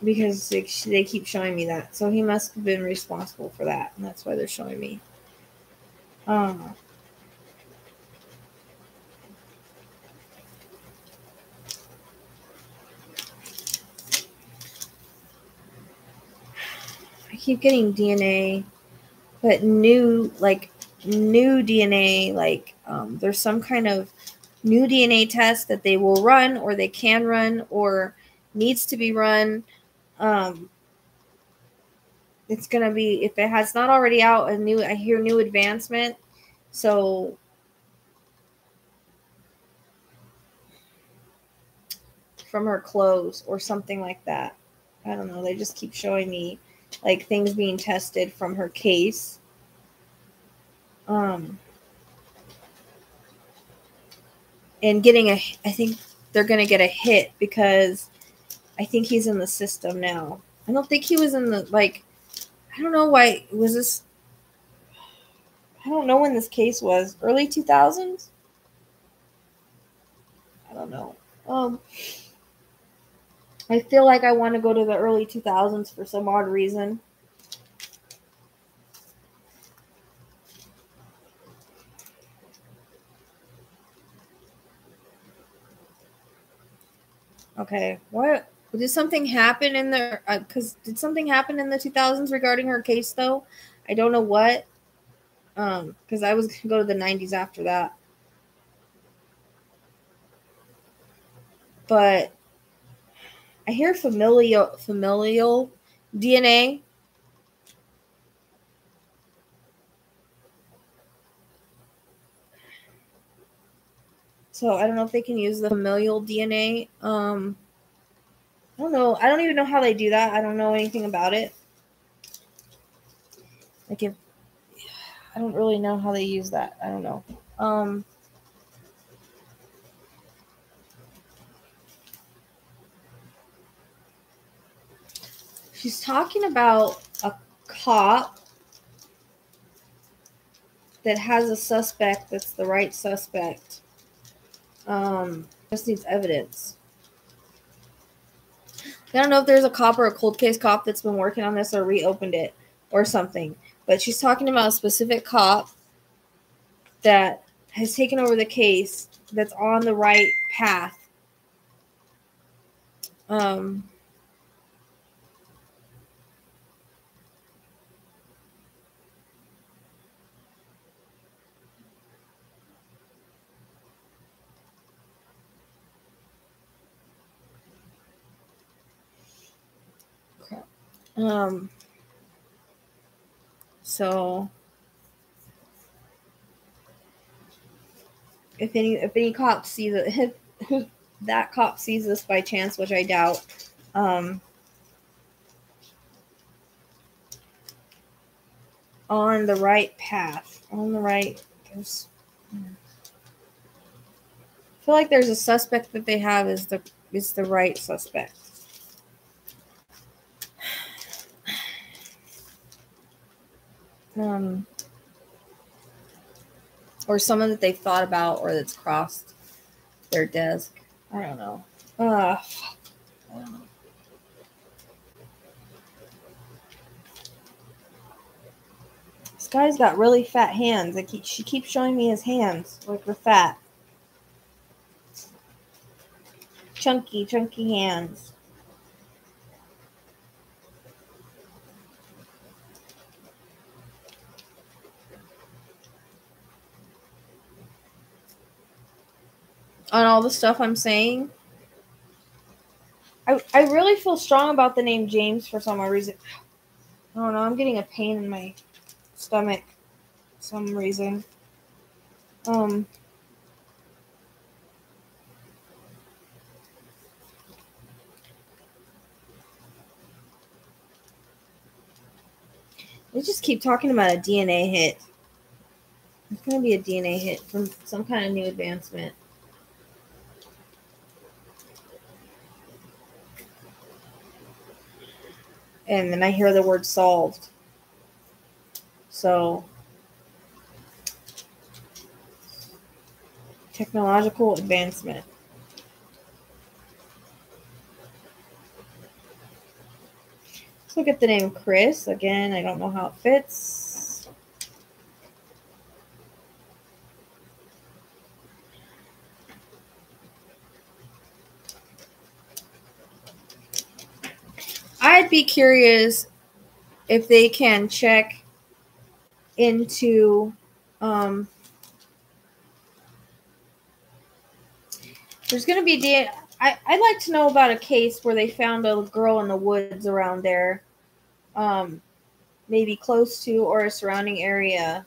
Because they keep showing me that. So he must have been responsible for that. And that's why they're showing me. I keep getting DNA. But new DNA. Like, there's some kind of new DNA test that they will run, or they can run, or needs to be run. It's going to be, if it has not already out, I hear new advancement. So from her clothes or something like that. I don't know. They just keep showing me like things being tested from her case. And getting I think they're going to get a hit, because I think he's in the system now. I don't think he was in the, like, I don't know why, was this, I don't know when this case was, early 2000s? I don't know. I feel like I want to go to the early 2000s for some odd reason. Okay, what? Did something happen in the, did something happen in the 2000s regarding her case, though? I don't know what, because I was going to go to the 90s after that. But I hear familial DNA. So I don't know if they can use the familial DNA. I don't know. I don't even know how they do that. I don't know anything about it. Like, if I don't really know how they use that. I don't know. She's talking about a cop that has a suspect that's the right suspect. Just needs evidence. I don't know if there's a cop or a cold case cop that's been working on this or reopened it or something. But she's talking about a specific cop that has taken over the case, that's on the right path. So if any cop sees it, if that cop sees this by chance, which I doubt, on the right path, on the right, I feel like there's a suspect that they have is the right suspect. Or someone that they've thought about, or that's crossed their desk. I don't know. I don't know. This guy's got really fat hands. She keeps showing me his hands, like they're fat, chunky hands. On all the stuff I'm saying, I really feel strong about the name James for some reason. I don't know. I'm getting a pain in my stomach for some reason. They just keep talking about a DNA hit. It's going to be a DNA hit from some kind of new advancement. And then I hear the word solved. So, technological advancement. Let's look at the name Chris. Again, I don't know how it fits. I'd be curious if they can check into there's going to be I'd like to know about a case where they found a girl in the woods around there, maybe close to or a surrounding area,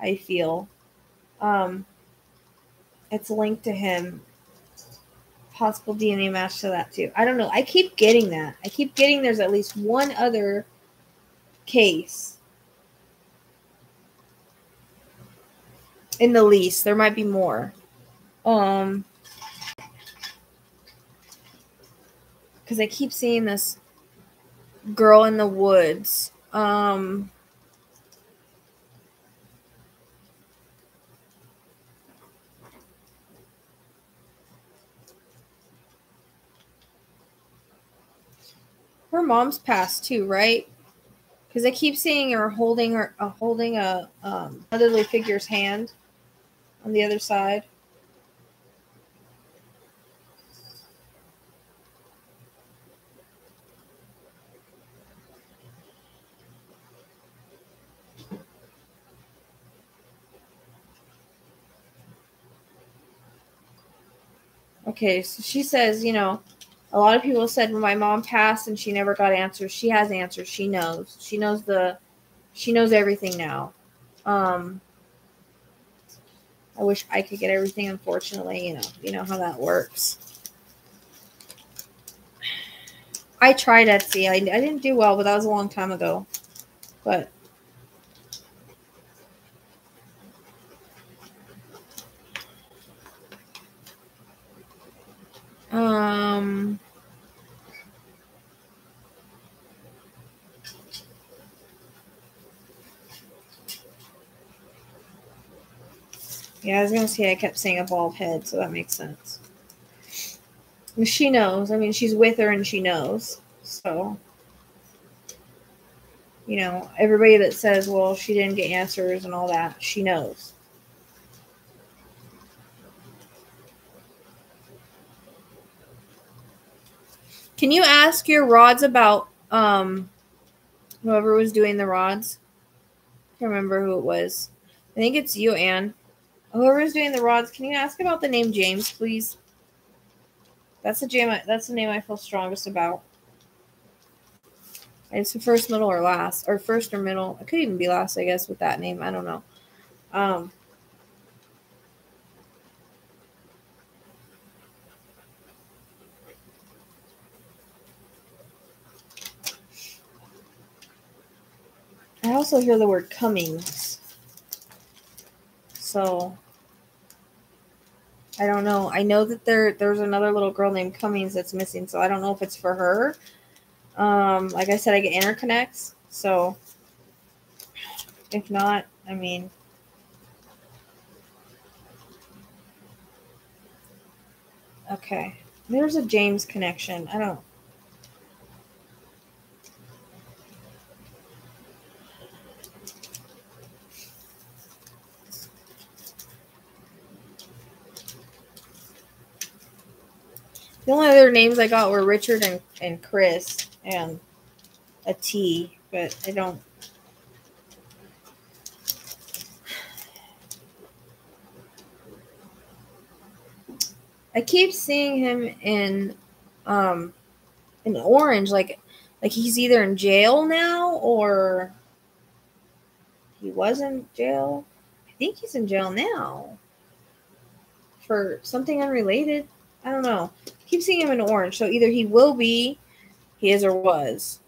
I feel. It's linked to him. Possible DNA match to that too. I don't know. I keep getting that. I keep getting there's at least one other case. In the least. There might be more. Because I keep seeing this girl in the woods. Her mom's passed too, right? Because I keep seeing her holding a elderly figure's hand on the other side. Okay, so she says, you know, a lot of people said when my mom passed and she never got answers. She has answers. She knows. She knows everything now. I wish I could get everything. Unfortunately, you know how that works. I tried Etsy. I didn't do well, but that was a long time ago. But yeah, I was going to say I kept saying a bald head, so that makes sense. She knows. I mean, she's with her and she knows. So, you know, everybody that says, well, she didn't get answers and all that, she knows. Can you ask your rods about whoever was doing the rods? I can't remember who it was. I think it's you, Anne. Whoever was doing the rods, can you ask about the name James, please? That's the name I feel strongest about. It's the first, middle, or last, or first or middle. It could even be last, I guess, with that name. I don't know. I also hear the word Cummings. So I don't know. I know that there's another little girl named Cummings that's missing, so I don't know if it's for her. Like I said, I get interconnects. So if not, I mean, okay. There's a James connection. I don't. The only other names I got were Richard and Chris and a T, but I don't. I keep seeing him in in orange. Like he's either in jail now or he was in jail. I think he's in jail now for something unrelated. I don't know. I keep seeing him in orange. So either he will be, he is or was.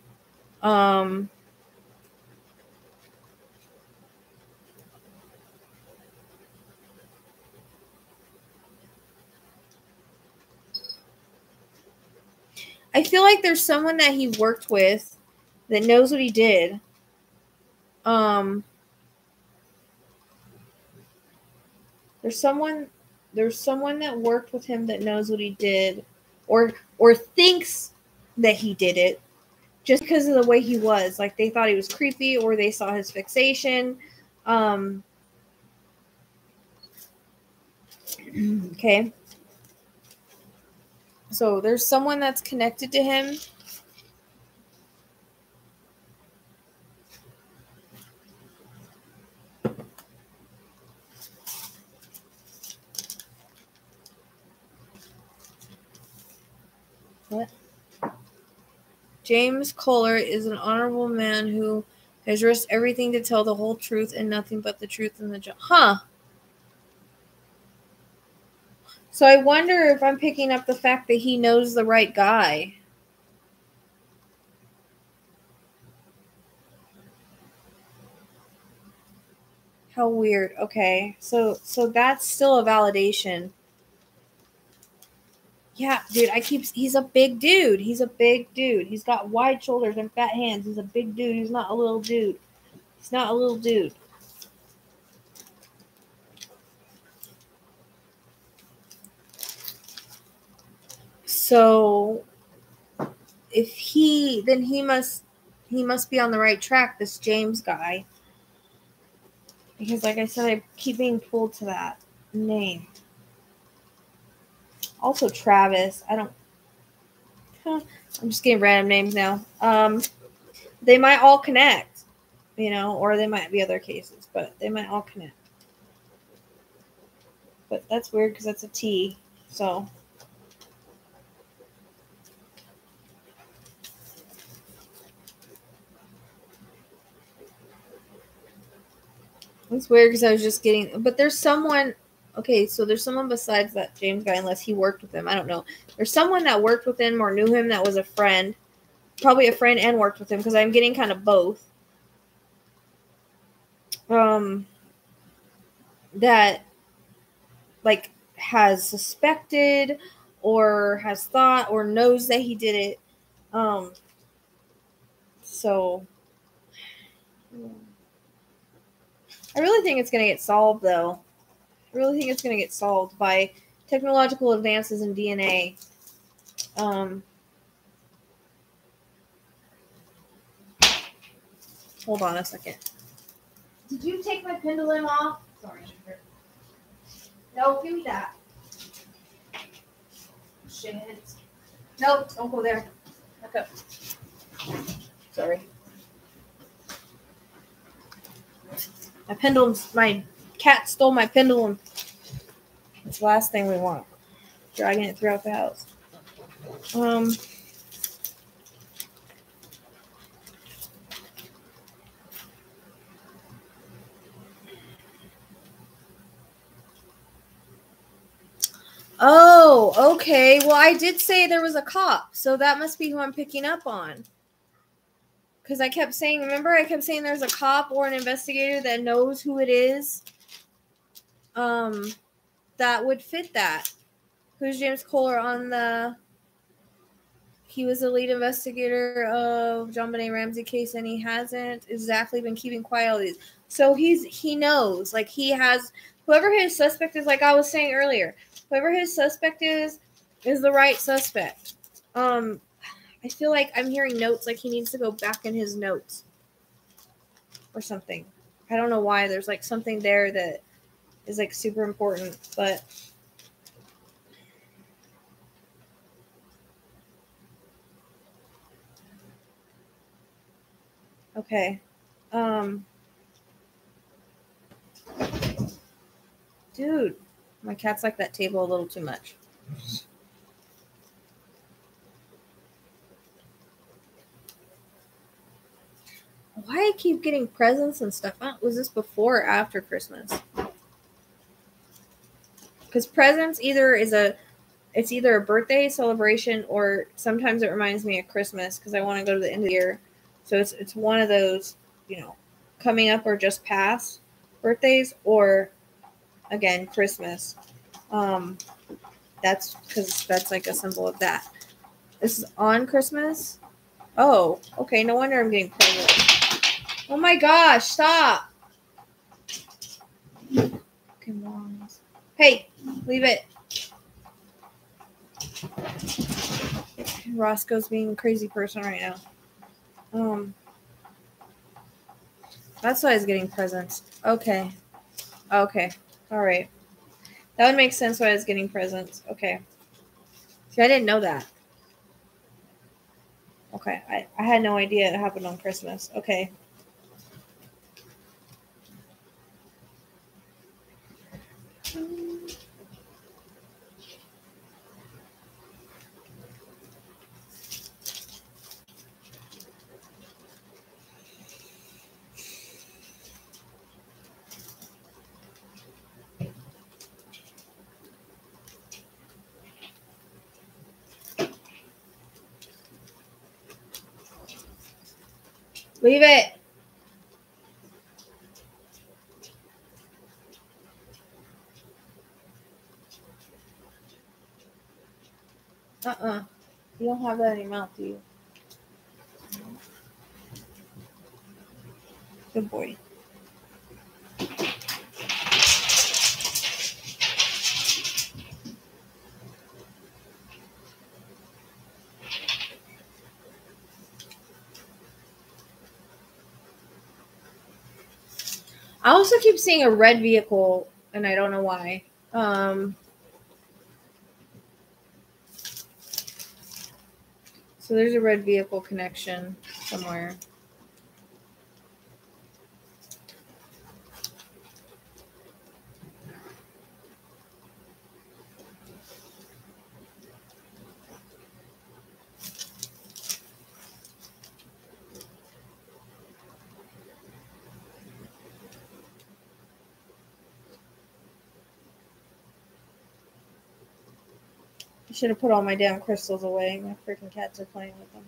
I feel like there's someone that he worked with that knows what he did. There's someone that worked with him that knows what he did or thinks that he did it just because of the way he was. Like they thought he was creepy or they saw his fixation. Okay. So there's someone that's connected to him. What? James Kohler is an honorable man who has risked everything to tell the whole truth and nothing but the truth in the job. Huh. So I wonder if I'm picking up the fact that he knows the right guy. How weird. Okay. So that's still a validation. Yeah, dude, he's a big dude. He's a big dude. He's got wide shoulders and fat hands. He's a big dude. He's not a little dude. He's not a little dude. So if he, then he must be on the right track, this James guy. Because like I said, I keep being pulled to that name. Also Travis. I'm just getting random names now. They might all connect, or they might be other cases, but they might all connect. But that's weird because that's a T, so... It's weird because I was just getting... But there's someone... Okay, so there's someone besides that James guy, unless he worked with him. I don't know. There's someone that worked with him or knew him that was a friend. Probably a friend and worked with him because I'm getting kind of both. That, like, has suspected or has thought or knows that he did it. So... I really think it's going to get solved, though. I really think it's going to get solved by technological advances in DNA. Hold on a second. Did you take my pendulum off? Sorry. No, give me that. Shit. No, don't go there. Back up. Sorry. My pendulum, my cat stole my pendulum. It's the last thing we want. Dragging it throughout the house. Oh, okay. Well, I did say there was a cop, so that must be who I'm picking up on. Because I kept saying, remember, I kept saying there's a cop or an investigator that knows who it is. That would fit that. Who's James Kohler on the... He was the lead investigator of JonBenet Ramsey case, and he hasn't exactly been keeping quiet all these. So he knows. Like, he has... Whoever his suspect is, like I was saying earlier, whoever his suspect is the right suspect. I feel like I'm hearing notes, like he needs to go back in his notes or something. I don't know why. There's, like, something there that is, like, super important, but... Okay. Dude, my cat's like that table a little too much. Why I keep getting presents and stuff. Was this before or after Christmas? Because presents either is a... It's either a birthday celebration or sometimes it reminds me of Christmas because I want to go to the end of the year. So it's one of those, you know, coming up or just past birthdays or, again, Christmas. That's because that's like a symbol of that. This is on Christmas. Oh, okay. No wonder I'm getting pregnant. Oh, my gosh. Stop. Hey, leave it. Roscoe's being a crazy person right now. That's why he's getting presents. Okay. Okay. All right. That would make sense why I was getting presents. Okay. See, I didn't know that. Okay. I had no idea it happened on Christmas. Okay. Leave it. You don't have that in your mouth, do you? Good boy. I also keep seeing a red vehicle, and I don't know why. So there's a red vehicle connection somewhere. Should have put all my damn crystals away. My freaking cats are playing with them.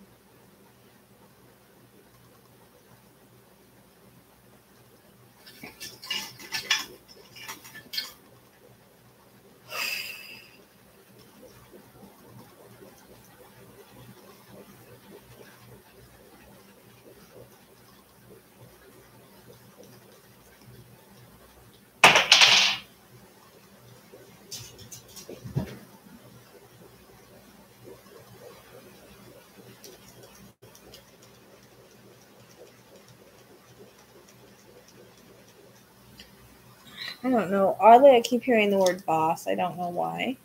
I don't know. Oddly, I keep hearing the word boss. I don't know why.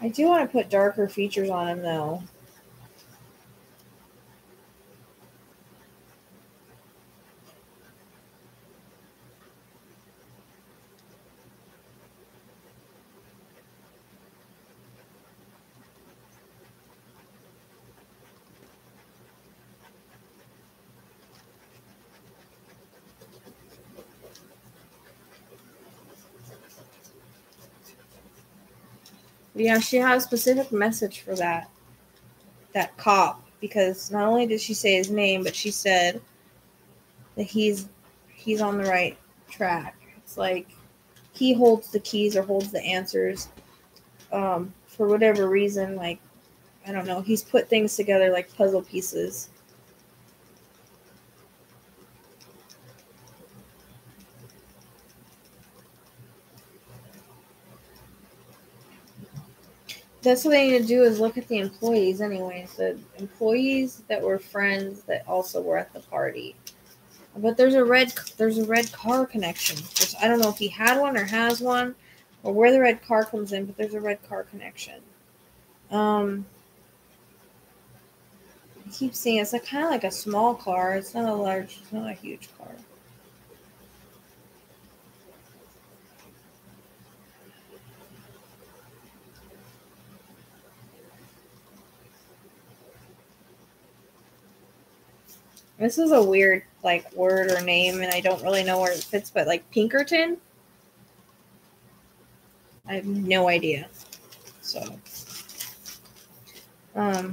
I do want to put darker features on him, though. Yeah, she had a specific message for that cop, because not only did she say his name, but she said that he's on the right track. It's like he holds the keys or holds the answers for whatever reason. Like, I don't know. He's put things together like puzzle pieces. That's what they need to do, is look at the employees anyways. The employees that were friends that also were at the party. But there's a red car connection. I don't know if he had one or has one or where the red car comes in, but there's a red car connection. I keep seeing it's like kind of like a small car. It's not a large, it's not a huge car. This is a weird, like, word or name, and I don't really know where it fits, but, like, Pinkerton? I have no idea. So, I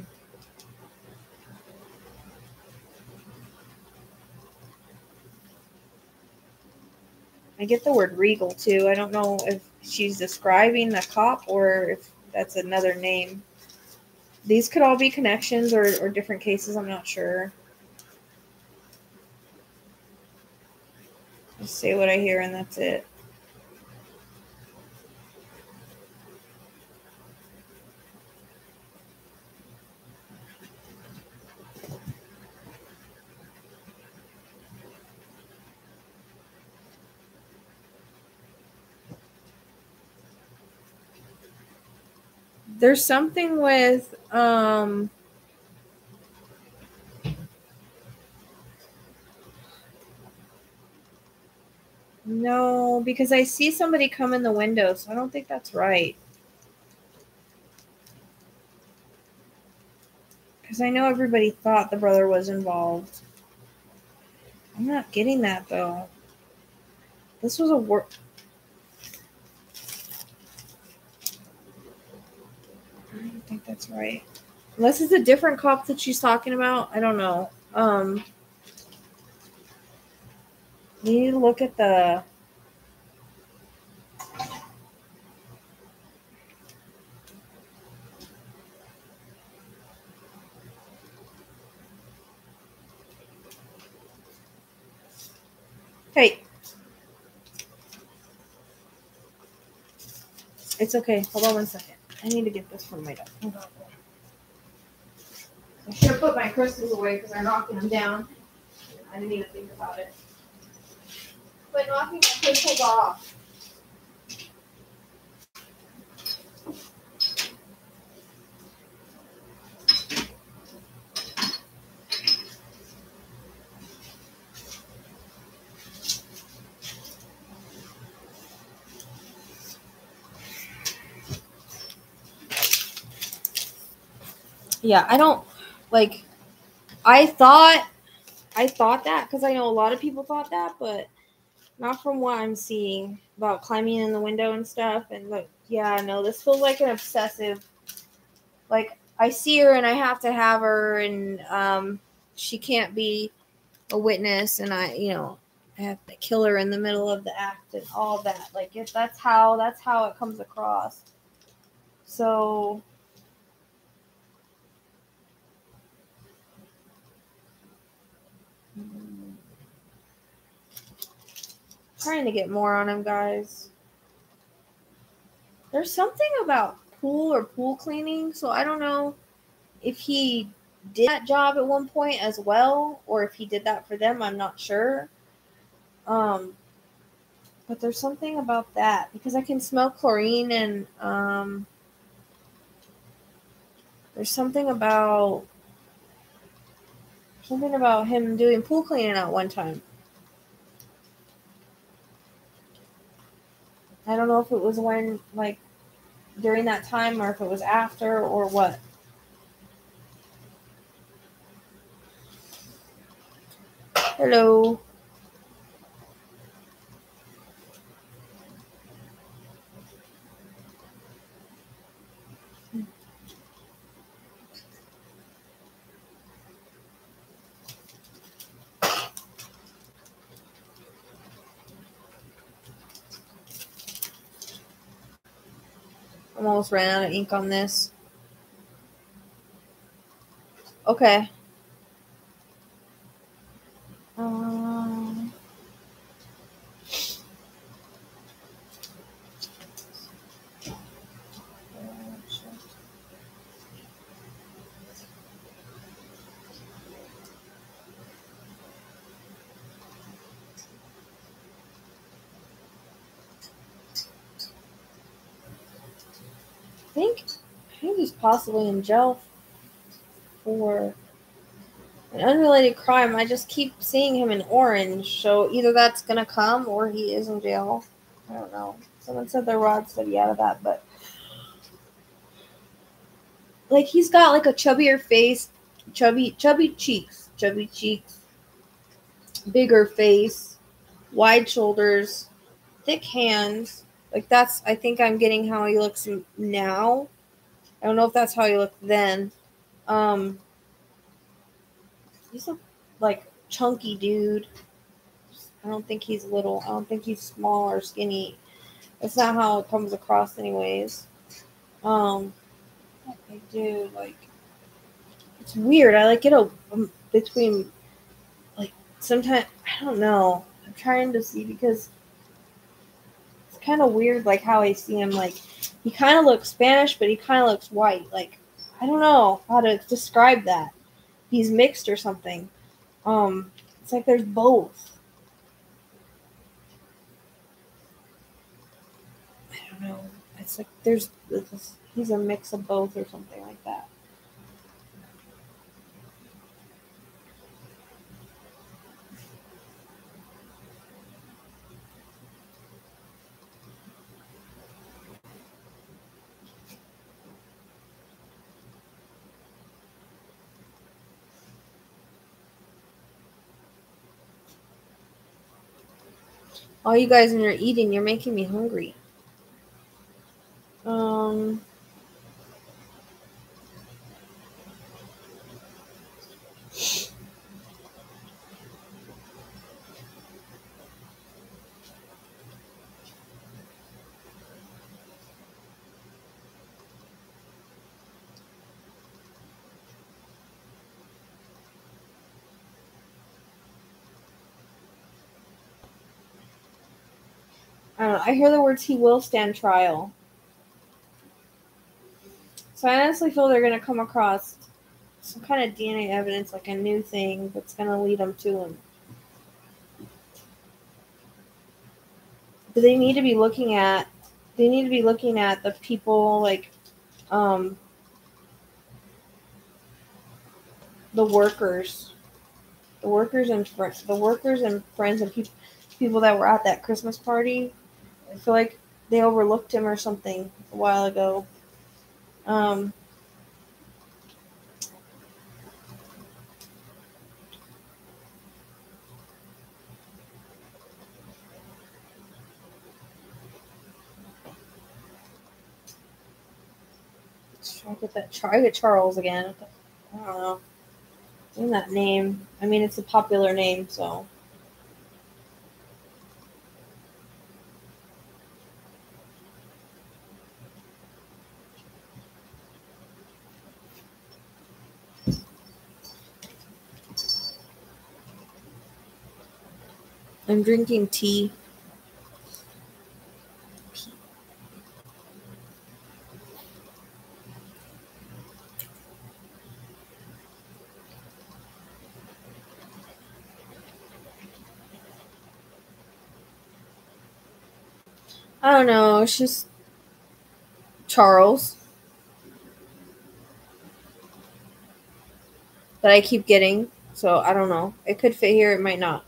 get the word regal, too. I don't know if she's describing the cop or if that's another name. These could all be connections or different cases. I'm not sure. Just say what I hear, and that's it. There's something with, no, because I see somebody come in the window, so I don't think that's right. Because I know everybody thought the brother was involved. I'm not getting that, though. This was a word. I think that's right. Unless it's a different cop that she's talking about. I don't know. We need to look at the... Hey. It's okay. Hold on one second. I need to get this from my dog. Hold on. I should have put my crystals away because I'm knocking them down. I didn't even think about it. But knocking my crystals off. Yeah, I don't, like, I thought that, because I know a lot of people thought that, but not from what I'm seeing about climbing in the window and stuff. And, like, yeah, no, this feels like an obsessive, like, I see her and I have to have her, and she can't be a witness, and I have to kill her in the middle of the act and all that. Like, if that's how it comes across. So... trying to get more on him, guys. There's something about pool or pool cleaning, so I don't know if he did that job at one point as well, or if he did that for them. I'm not sure. But there's something about that, because I can smell chlorine, and there's something about him doing pool cleaning at one time. I don't know if it was when, like, during that time, or if it was after, or what. Hello. I'm almost ran out of ink on this. Okay. I think he's possibly in jail for an unrelated crime. I just keep seeing him in orange, so either that's going to come or he is in jail. I don't know. Someone said their rod study out of that, but... like, he's got, like, a chubbier face, chubby cheeks, bigger face, wide shoulders, thick hands. Like that's, I think I'm getting how he looks now. I don't know if that's how he looked then. He's a like chunky dude. I don't think he's little. I don't think he's small or skinny. That's not how it comes across anyways. I do like, it's weird. I like get a between like sometimes, I don't know. I'm trying to see because it's kind of weird like how I see him. Like he kind of looks Spanish, but he kind of looks white. Like I don't know how to describe that. He's mixed or something. It's like there's both. I don't know. It's like there's this, he's a mix of both or something like that. All you guys in your eating, you're making me hungry. I hear the words, he will stand trial. So I honestly feel they're going to come across some kind of DNA evidence, like a new thing that's going to lead them to him. But they need to be looking at, the people, like, the workers and friends and people that were at that Christmas party. I feel like they overlooked him or something a while ago. Let's try to get that. Try to get Charles again. I don't know. Isn't that name? I mean, it's a popular name, so. I'm drinking tea. I don't know, it's just Charles that I keep getting, so I don't know. It could fit here, it might not.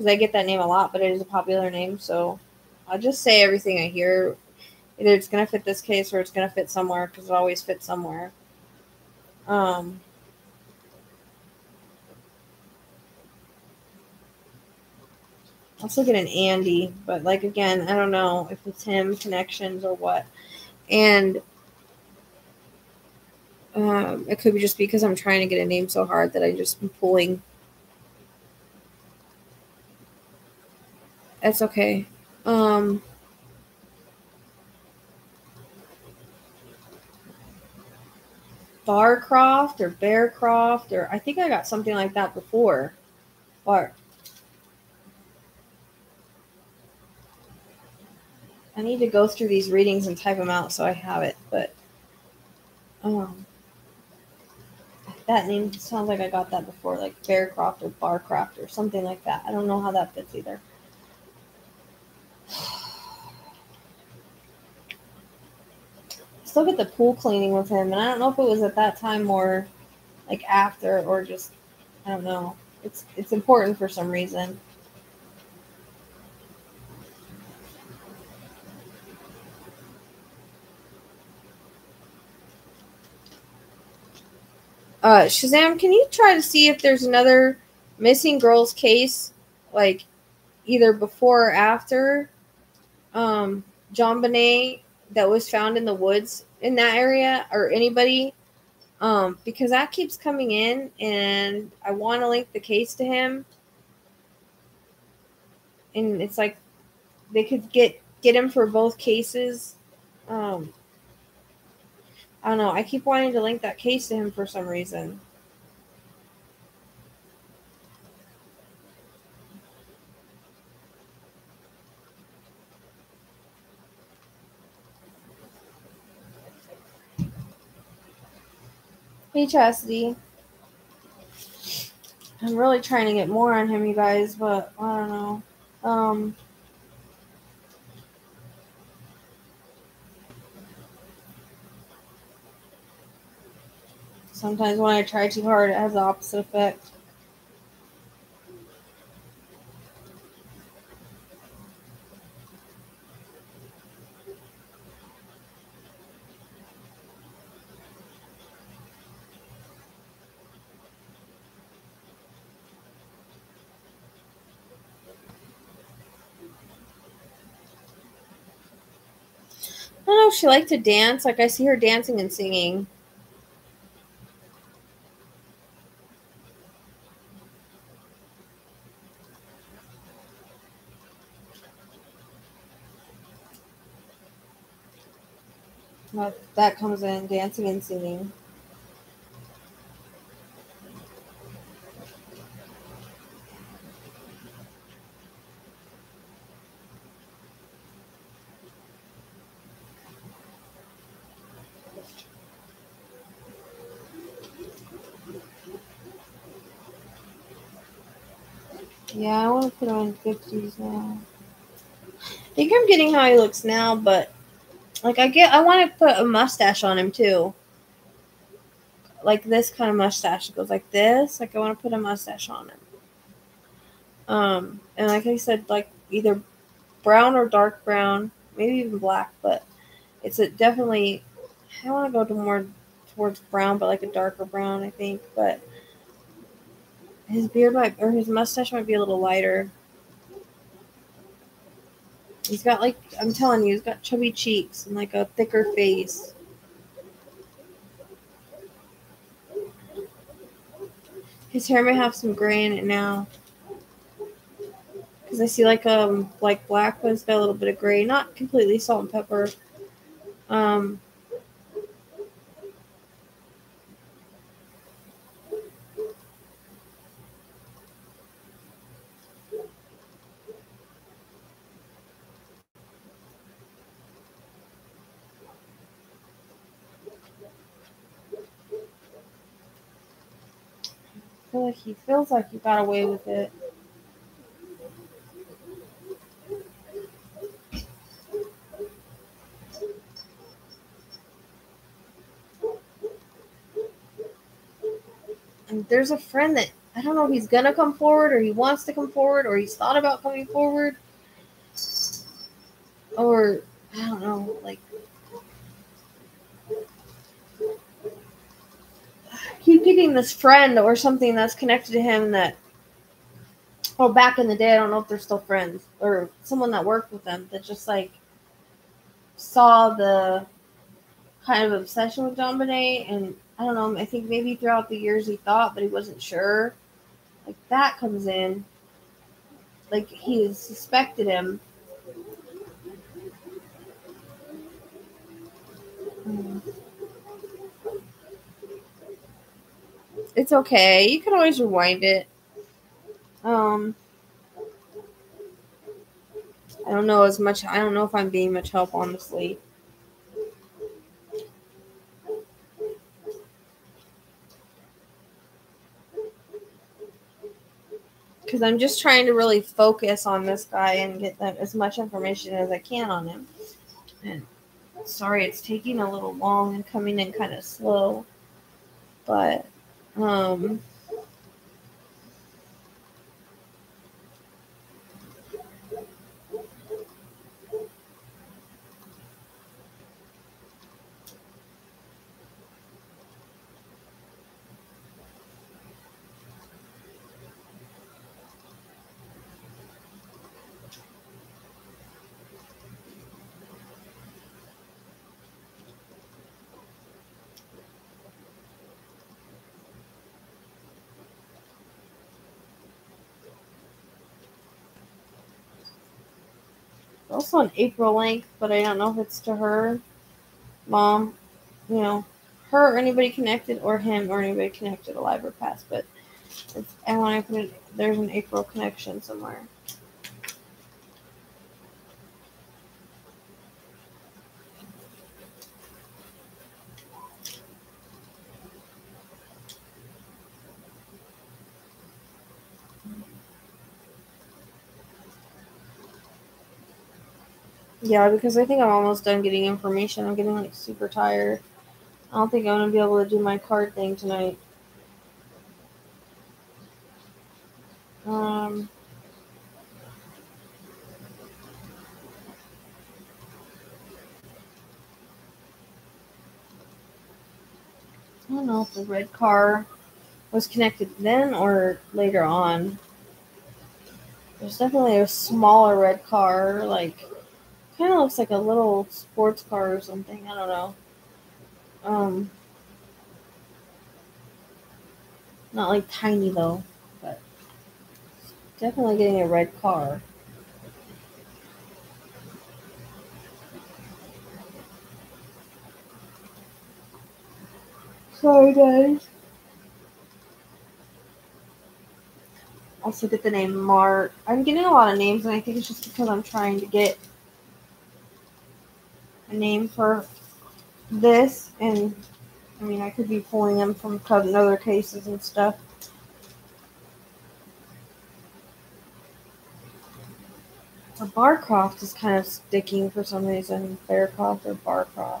Because I get that name a lot, but it is a popular name, so I'll just say everything I hear. Either it's going to fit this case or it's going to fit somewhere, because it always fits somewhere. I'll also get an Andy, but, like, again, I don't know if it's him, connections, or what. And it could be just because I'm trying to get a name so hard that I just am pulling. That's okay. Barcroft or Bearcroft or I think I got something like that before. Bar. I need to go through these readings and type them out so I have it, but that name sounds like I got that before, like Bearcroft or Barcroft or something like that. I don't know how that fits either. Still get the pool cleaning with him, and I don't know if it was at that time or like after or just I don't know. It's important for some reason. Shazam, can you try to see if there's another missing girls case, like either before or after JonBenet that was found in the woods in that area, or anybody, because that keeps coming in, and I want to link the case to him. And it's like they could get him for both cases. I don't know. I keep wanting to link that case to him for some reason. Hey, Chastity. I'm really trying to get more on him, you guys, but I don't know. Sometimes when I try too hard, it has the opposite effect. I don't know if she liked to dance. Like, I see her dancing and singing. That comes in, dancing and singing. Yeah, I want to put on 50s now. I think I'm getting how he looks now, but like I want to put a mustache on him too. Like this kind of mustache. It goes like this. Like I want to put a mustache on him. And like I said, like either brown or dark brown, maybe even black, but it's definitely, I want to go to more towards brown, but like a darker brown, I think, but his beard might, or his mustache might be a little lighter. He's got, like, I'm telling you, he's got chubby cheeks and, like, a thicker face. His hair may have some gray in it now. Because I see, like black, but it's got a little bit of gray. Not completely salt and pepper. Like he feels like he got away with it. And there's a friend that I don't know if he's gonna come forward or he wants to come forward or he's thought about coming forward. Or I don't know, like keep getting this friend or something that's connected to him that, well, back in the day, I don't know if they're still friends, or someone that worked with them that just, like, saw the kind of obsession with JonBenet, and I don't know, I think maybe throughout the years he thought, but he wasn't sure. Like, that comes in. Like, he suspected him. It's okay. You can always rewind it. I don't know as much. I don't know if I'm being much help, honestly. Because I'm just trying to really focus on this guy and get that, as much information as I can on him. And sorry, it's taking a little long and coming in kind of slow. But also an April length, but I don't know if it's to her mom, you know, her or anybody connected, or him or anybody connected, alive or past. But it's, I want to put it, there's an April connection somewhere. Yeah, because I think I'm almost done getting information. I'm getting, like, super tired. I don't think I'm going to be able to do my card thing tonight. I don't know if the red car was connected then or later on. There's definitely a smaller red car, like... kind of looks like a little sports car or something. I don't know. Not like tiny though, but definitely getting a red car. Sorry, guys. Also get the name Mart. I'm getting a lot of names, and I think it's just because I'm trying to get a name for this, and I mean, I could be pulling them from other cases and stuff. A Barcroft is kind of sticking for some reason. Bearcroft or Barcroft.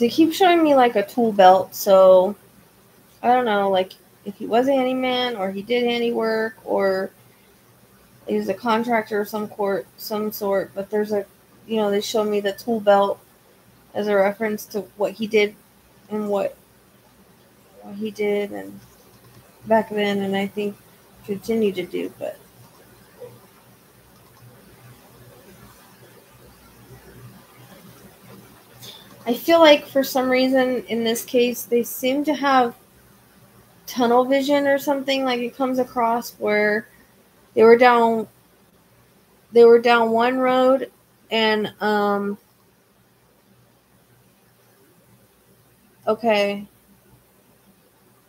They keep showing me like a tool belt, so I don't know, like, if he was a handyman or he did handiwork or he was a contractor of some sort, but there's a, you know, they show me the tool belt as a reference to what he did and what he did and back then, and I think continue to do, but I feel like for some reason in this case they seem to have tunnel vision or something. Like it comes across where they were down one road and okay,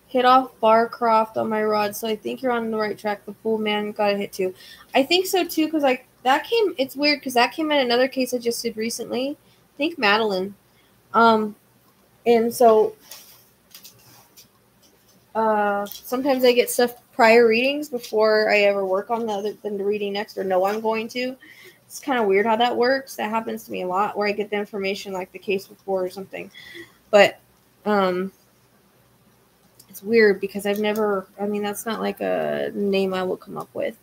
hit off Barcroft on my rod. So I think you're on the right track. The pool man got a hit too. I think so too, because like that came. It's weird because that came in another case I just did recently. I think Madeline. And so sometimes I get stuff prior readings before I ever work on the reading next or know I'm going to. It's kind of weird how that works. That happens to me a lot where I get the information like the case before or something. But it's weird because I've never, I mean, that's not like a name I will come up with.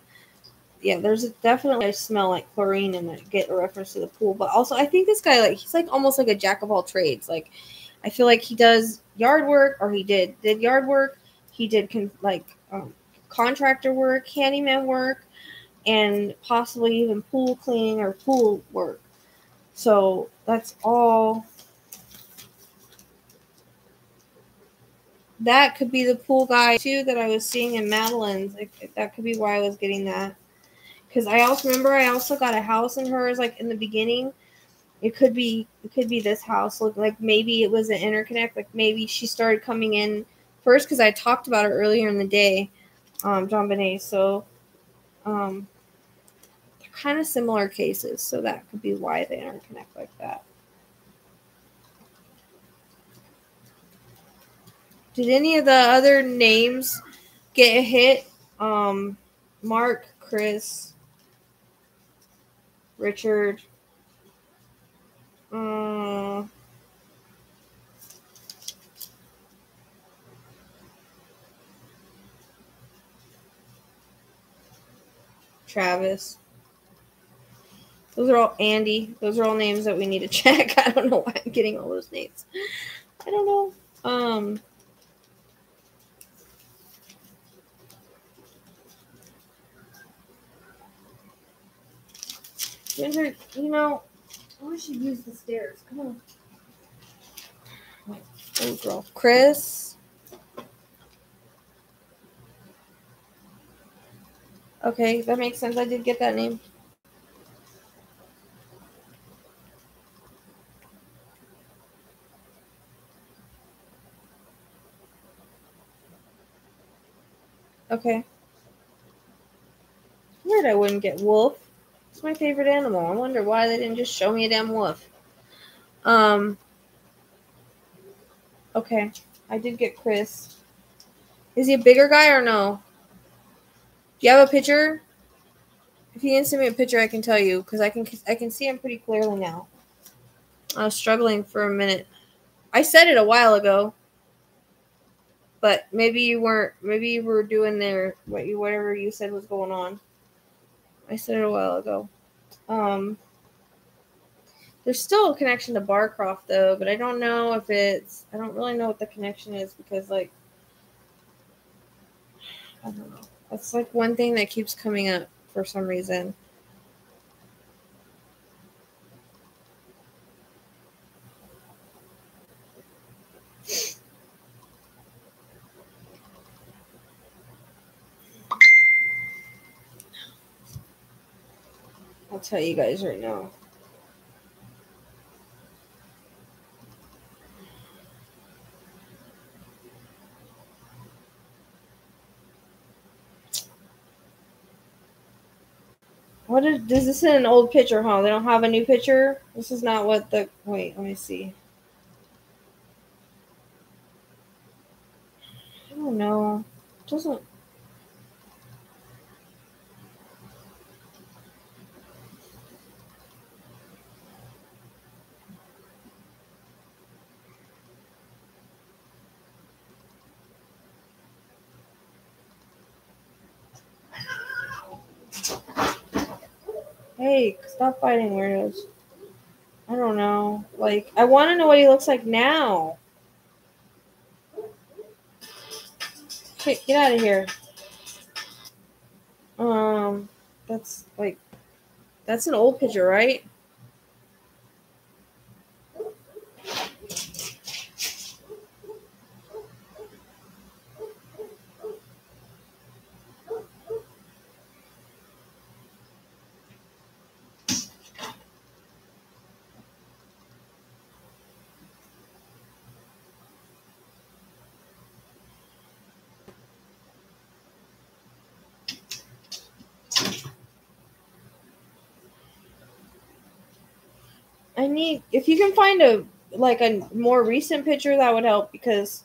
Yeah, there's definitely I smell like chlorine and I get a reference to the pool. But also, I think this guy, like, he's like almost like a jack of all trades. Like, I feel like he does yard work, or he did yard work. He did contractor work, handyman work, and possibly even pool cleaning or pool work. So that's all. That could be the pool guy too that I was seeing in Madeline's. Like, that could be why I was getting that. Because I also remember I also got a house in hers, like, in the beginning. It could be this house. Look, like, maybe it was an interconnect. Like, maybe she started coming in first because I talked about her earlier in the day, JonBenet. So, they're kind of similar cases. So that could be why they interconnect like that. Did any of the other names get a hit? Mark, Chris, Richard, Travis. Those are all Andy. Those are all names that we need to check. I don't know why I'm getting all those names. I don't know. Ginger, you know, I should use the stairs. Come on. Oh, girl. Chris. Okay, that makes sense. I did get that name. Okay. Weird I wouldn't get wolf. It's my favorite animal. I wonder why they didn't just show me a damn wolf. Okay. I did get Chris. Is he a bigger guy or no? Do you have a picture? If he didn't send me a picture, I can tell you. Because I can see him pretty clearly now. I was struggling for a minute. I said it a while ago. But maybe you weren't. Maybe you were doing whatever you said was going on. I said it a while ago. There's still a connection to Barcroft though, but I don't know if it's. I don't really know what the connection is because, like, I don't know. That's like one thing that keeps coming up for some reason. I'll tell you guys right now. What is this? Is an old picture, huh? They don't have a new picture. This is not what the. Wait, let me see. I don't know. It doesn't. Hey, stop fighting weirdos. I don't know. Like, I want to know what he looks like now. Okay, get out of here. That's like, that's an old picture, right? I need, if you can find a more recent picture, that would help because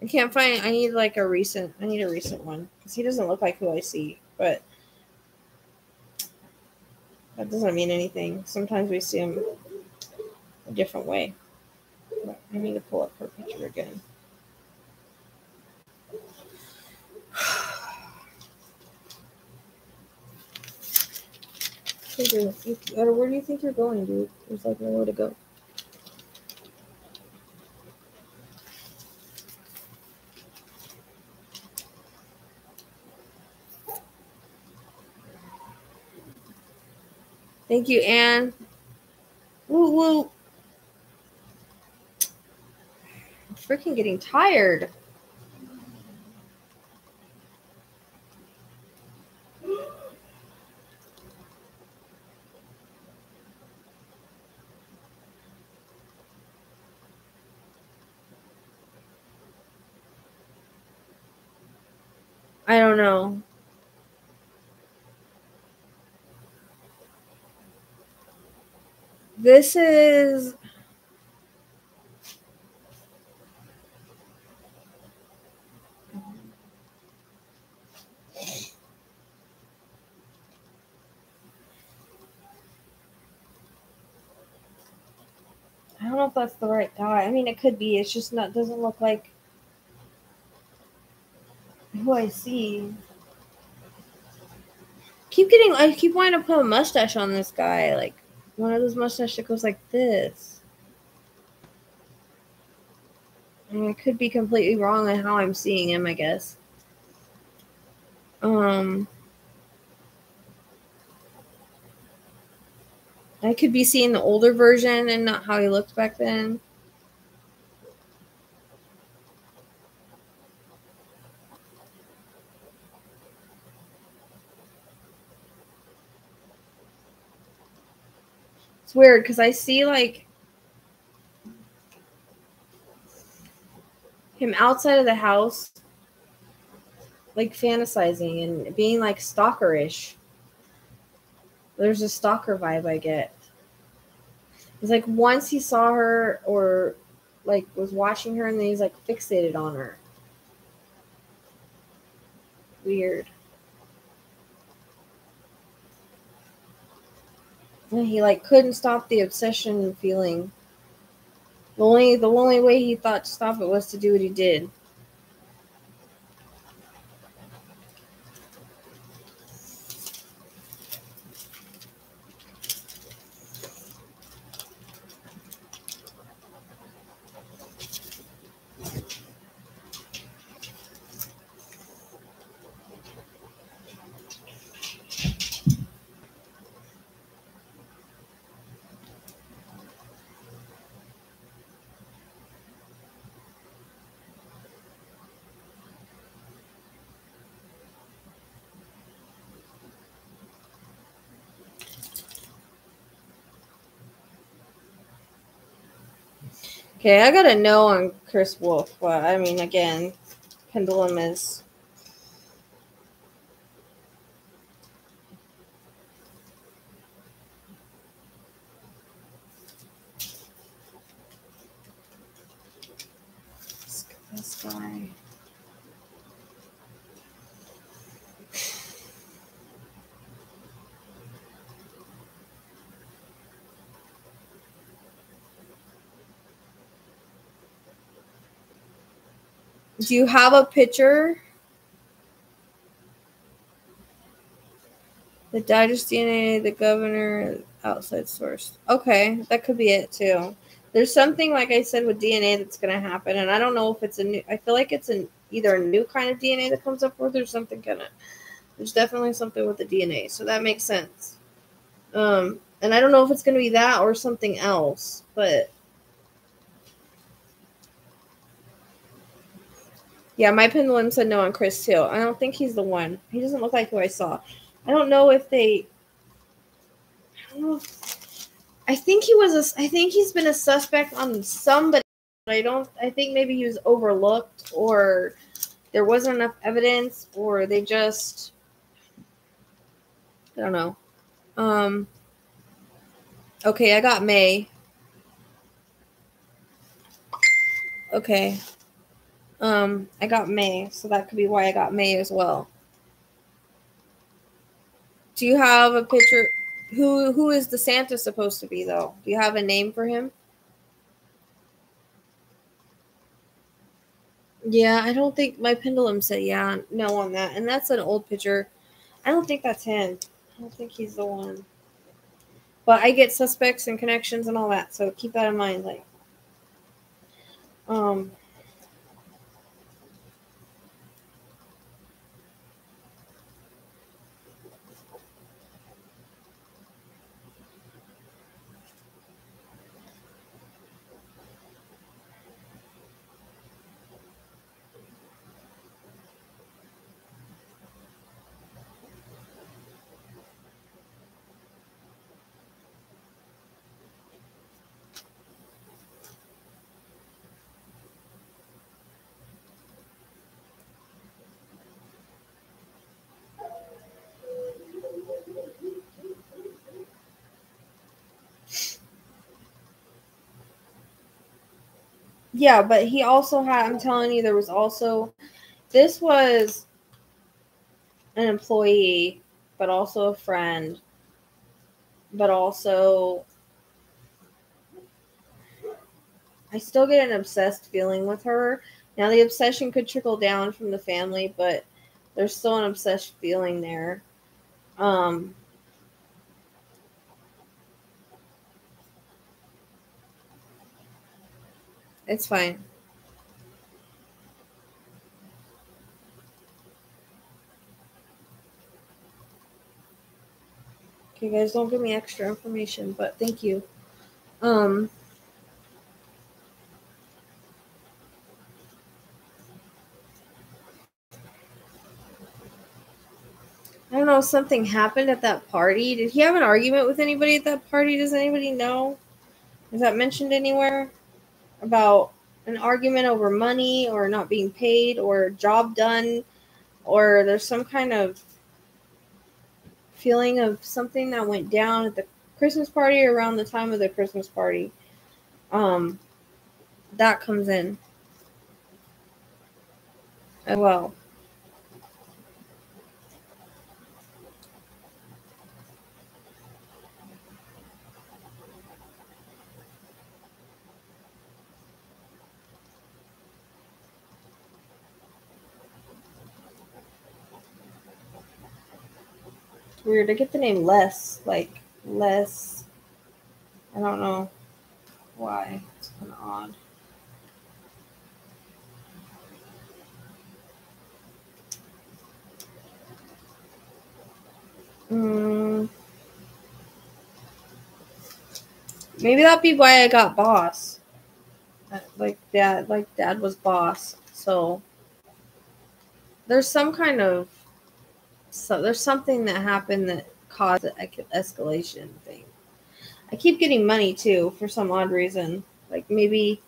I can't find, I need a recent one because he doesn't look like who I see, but that doesn't mean anything. Sometimes we see them a different way. But I need to pull up her picture again. Where do you think you're going, dude? There's like nowhere to go. Thank you, Anne. Woo woo. I'm freaking getting tired. I don't know. This is I don't know if that's the right guy. I mean, it could be. It's just not doesn't look like I Oh, I see. I keep wanting to put a mustache on this guy. Like, one of those mustaches that goes like this. I mean, I could be completely wrong on how I'm seeing him, I guess. I could be seeing the older version and not how he looked back then. It's weird because I see like him outside of the house, like fantasizing and being like stalker-ish. There's a stalker vibe I get. It's like once he saw her or like was watching her and then he's like fixated on her. Weird. And he like couldn't stop the obsession feeling. The only way he thought to stop it was to do what he did. Okay, I got a no on Chris Wolf, but I mean, again, Pendulum is... Let's get this guy. Do you have a picture? The digest DNA, the governor, outside source. Okay, that could be it too. There's something, like I said, with DNA that's going to happen, and I don't know if it's a new... I feel like it's either a new kind of DNA that comes up or there's something kind of... There's definitely something with the DNA, so that makes sense. And I don't know if it's going to be that or something else, but... Yeah, my Pendulum said no on Chris, too. I don't think he's the one. He doesn't look like who I saw. I don't know if they... I don't know if... I think he's been a suspect on somebody. I think maybe he was overlooked or there wasn't enough evidence or they just... I don't know. Okay, I got May. Okay. I got May, so that could be why I got May as well. Do you have a picture? Who is the Santa supposed to be, though? Do you have a name for him? Yeah, I don't think my Pendulum said yeah, no on that. And that's an old picture. I don't think that's him. I don't think he's the one. But I get suspects and connections and all that, so keep that in mind. Like, yeah, but he also had, I'm telling you, there was also, this was an employee, but also a friend, but also, I still get an obsessed feeling with her. Now, the obsession could trickle down from the family, but There's still an obsessed feeling there. It's fine. Okay, guys, don't give me extra information, but thank you. I don't know, something happened at that party. Did he have an argument with anybody at that party? Does anybody know? Is that mentioned anywhere? About an argument over money or not being paid or job done, or there's some kind of feeling of something that went down at the Christmas party or around the time of the Christmas party. That comes in as well. Weird. I get the name Les. Like, Les. I don't know why. It's kind of odd. Maybe that'd be why I got boss. Like dad was boss. So there's some kind of, so there's something that happened that caused an escalation thing. I keep getting money, too, for some odd reason. Like, maybe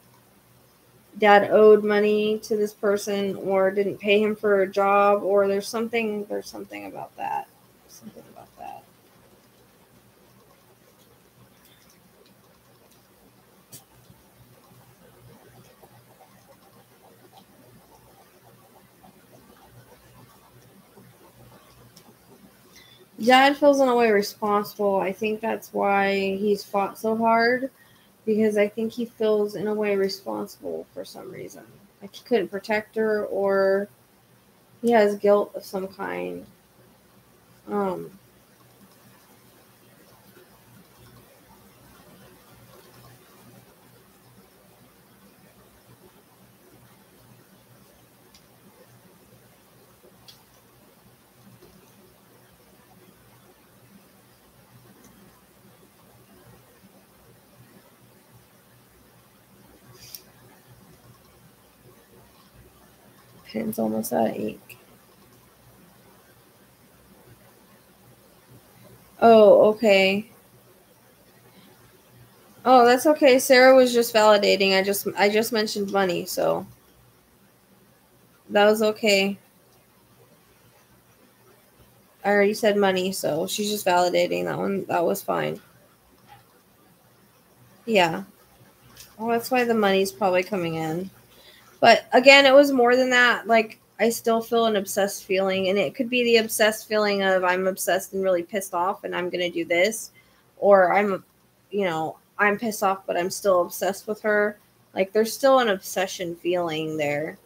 dad owed money to this person or didn't pay him for a job, or there's something about that. Something about that. Dad feels in a way responsible. I think that's why he's fought so hard, because I think he feels in a way responsible for some reason. Like he couldn't protect her, or he has guilt of some kind. Pen's almost out of ink. Oh, okay. Oh, that's okay. Sarah was just validating. I just mentioned money, so that was okay. I already said money, so she's just validating that one. That was fine. Yeah. Oh, that's why the money's probably coming in. But again, it was more than that. Like, I still feel an obsessed feeling, and it could be the obsessed feeling of I'm obsessed and really pissed off and I'm going to do this, or I'm pissed off, but I'm still obsessed with her. Like, there's still an obsession feeling there.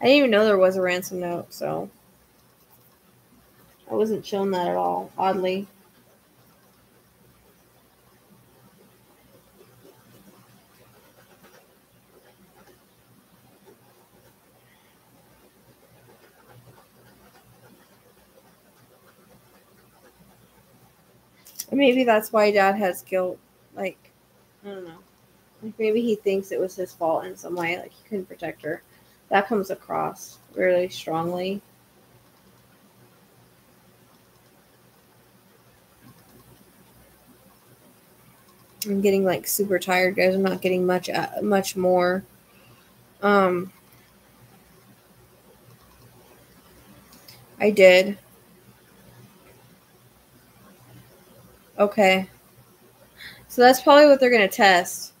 I didn't even know there was a ransom note, so I wasn't chilling that at all, oddly. And maybe that's why dad has guilt. Like, I don't know. Like, maybe he thinks it was his fault in some way. Like, he couldn't protect her. That comes across really strongly. I'm getting like super tired, guys. I'm not getting much more. I did. Okay. So that's probably what they're gonna test.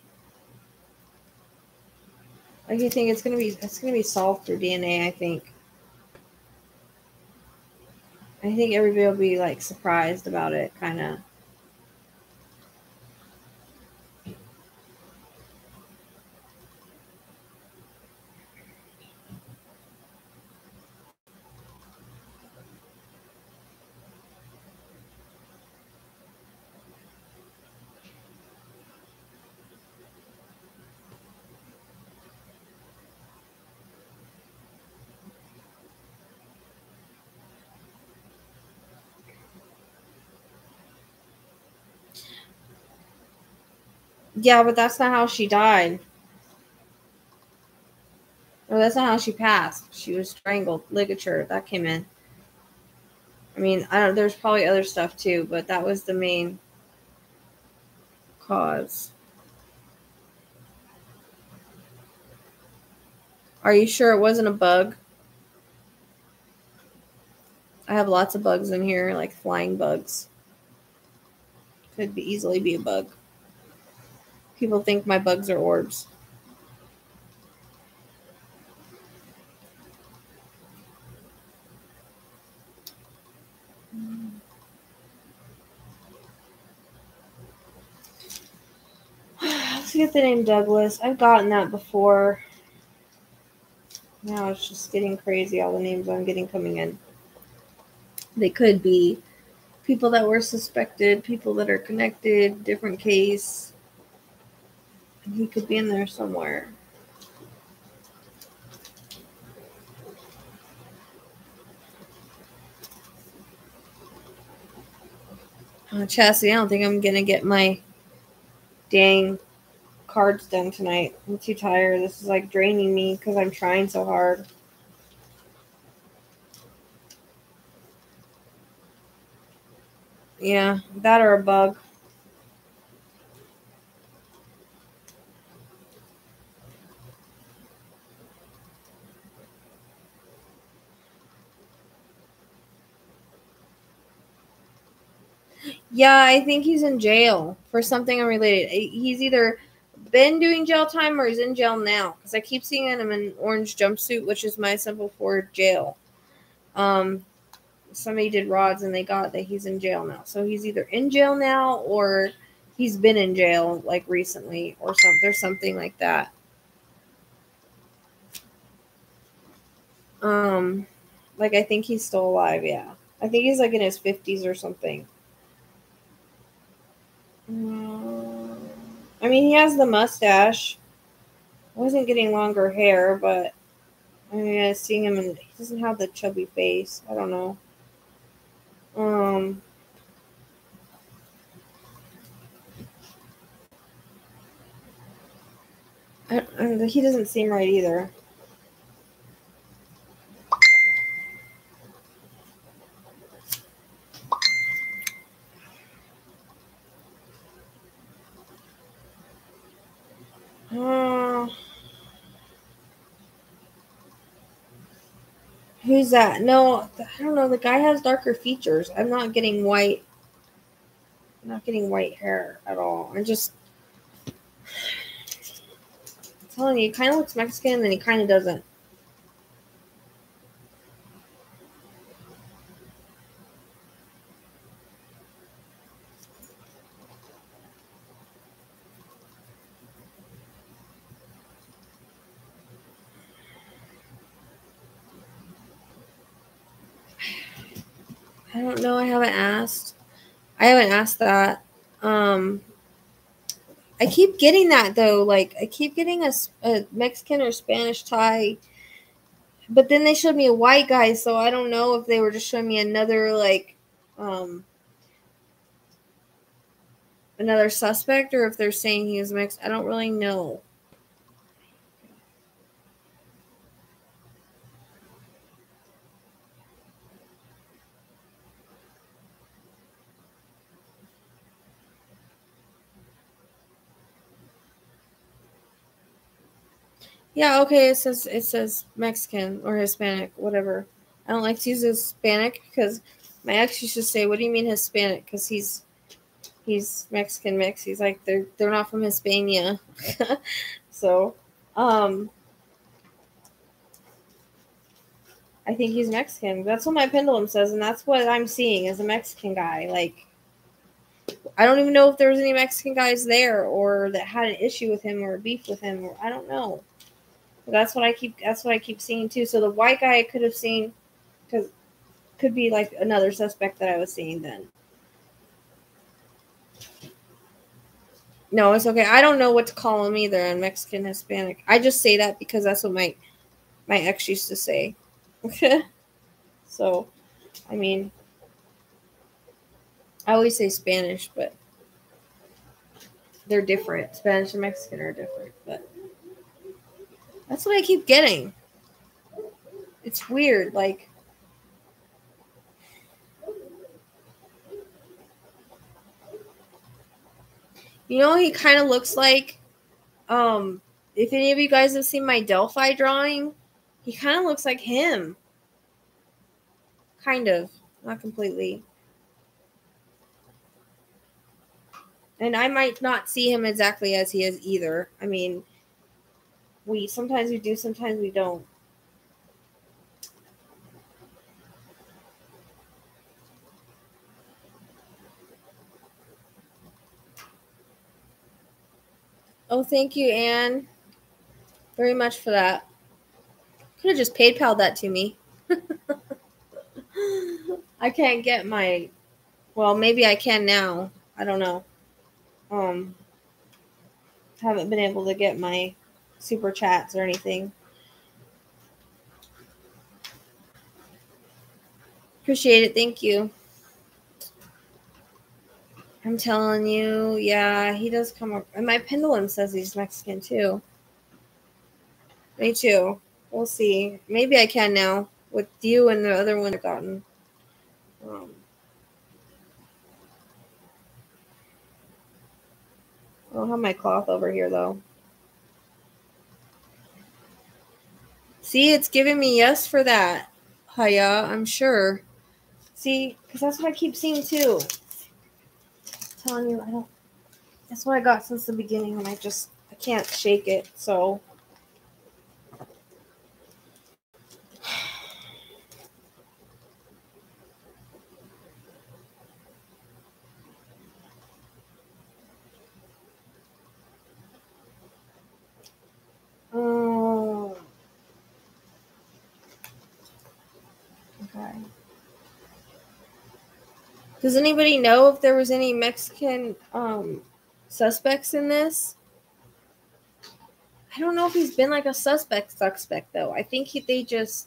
Like, you think it's gonna be solved through DNA, I think. I think everybody will be like surprised about it, kind of. Yeah, but that's not how she died. Well, that's not how she passed. She was strangled, ligature. That came in. I mean, I don't. There's probably other stuff too, but that was the main cause. Are you sure it wasn't a bug? I have lots of bugs in here, like flying bugs. Could be, easily be a bug. People think my bugs are orbs. Let's get the name Douglas. I've gotten that before. Now it's just getting crazy, all the names I'm getting coming in. They could be people that were suspected, people that are connected, different case. He could be in there somewhere. Oh, Chastity, I don't think I'm going to get my dang cards done tonight. I'm too tired. This is like draining me because I'm trying so hard. Yeah, that or a bug. Yeah, I think he's in jail for something unrelated. He's either been doing jail time or he's in jail now. Because I keep seeing him in an orange jumpsuit, which is my symbol for jail. Somebody did rods and they got that he's in jail now. So he's either in jail now or he's been in jail like recently or something. There's something like that. Like I think he's still alive, yeah. I think he's like in his 50s or something. I mean, he has the mustache. I wasn't getting longer hair, but I mean, I was seeing him, and he doesn't have the chubby face. I don't know. I he doesn't seem right either. Who's that? No, I don't know. The guy has darker features. I'm not getting white. I'm not getting white hair at all. I'm telling you, he kind of looks Mexican, and then he kind of doesn't. I don't know. I haven't asked that. I keep getting that though. Like I keep getting a Mexican or Spanish tie, but then they showed me a white guy. So I don't know if they were just showing me another, like, another suspect or if they're saying he was mixed. I don't really know. Yeah, okay, it says Mexican or Hispanic, whatever. I don't like to use Hispanic because my ex used to say, what do you mean Hispanic? Because he's Mexican mix. He's like, they're not from Hispania. So, I think he's Mexican. That's what my pendulum says, and that's what I'm seeing is a Mexican guy. Like, I don't even know if there was any Mexican guys there or that had an issue with him or a beef with him. Or, I don't know. But that's what I keep seeing too. So the white guy I could have seen, because could be like another suspect that I was seeing then. No, it's okay. I don't know what to call him either. I'm Mexican, Hispanic. I just say that because that's what my ex used to say. So, I mean, I always say Spanish, but they're different. Spanish and Mexican are different, but that's what I keep getting. It's weird. Like, you know, he kind of looks like, if any of you guys have seen my Delphi drawing, he kind of looks like him. Kind of. Not completely. And I might not see him exactly as he is either. I mean, sometimes we do, sometimes we don't. Oh, thank you, Anne, very much for that. Could have just PayPal'd that to me. I can't get my... Well, maybe I can now. I don't know. Haven't been able to get my super chats or anything. Appreciate it. Thank you. I'm telling you, yeah, he does come up. And my pendulum says he's Mexican, too. Me, too. We'll see. Maybe I can now with you and the other one I've gotten. I don't have my cloth over here, though. See, it's giving me yes for that. Hiya, I'm sure. See, because that's what I keep seeing, too. Telling you, I don't. That's what I got since the beginning, and I can't shake it. So okay. Does anybody know if there was any Mexican suspects in this? I don't know if he's been like a suspect though. I think I think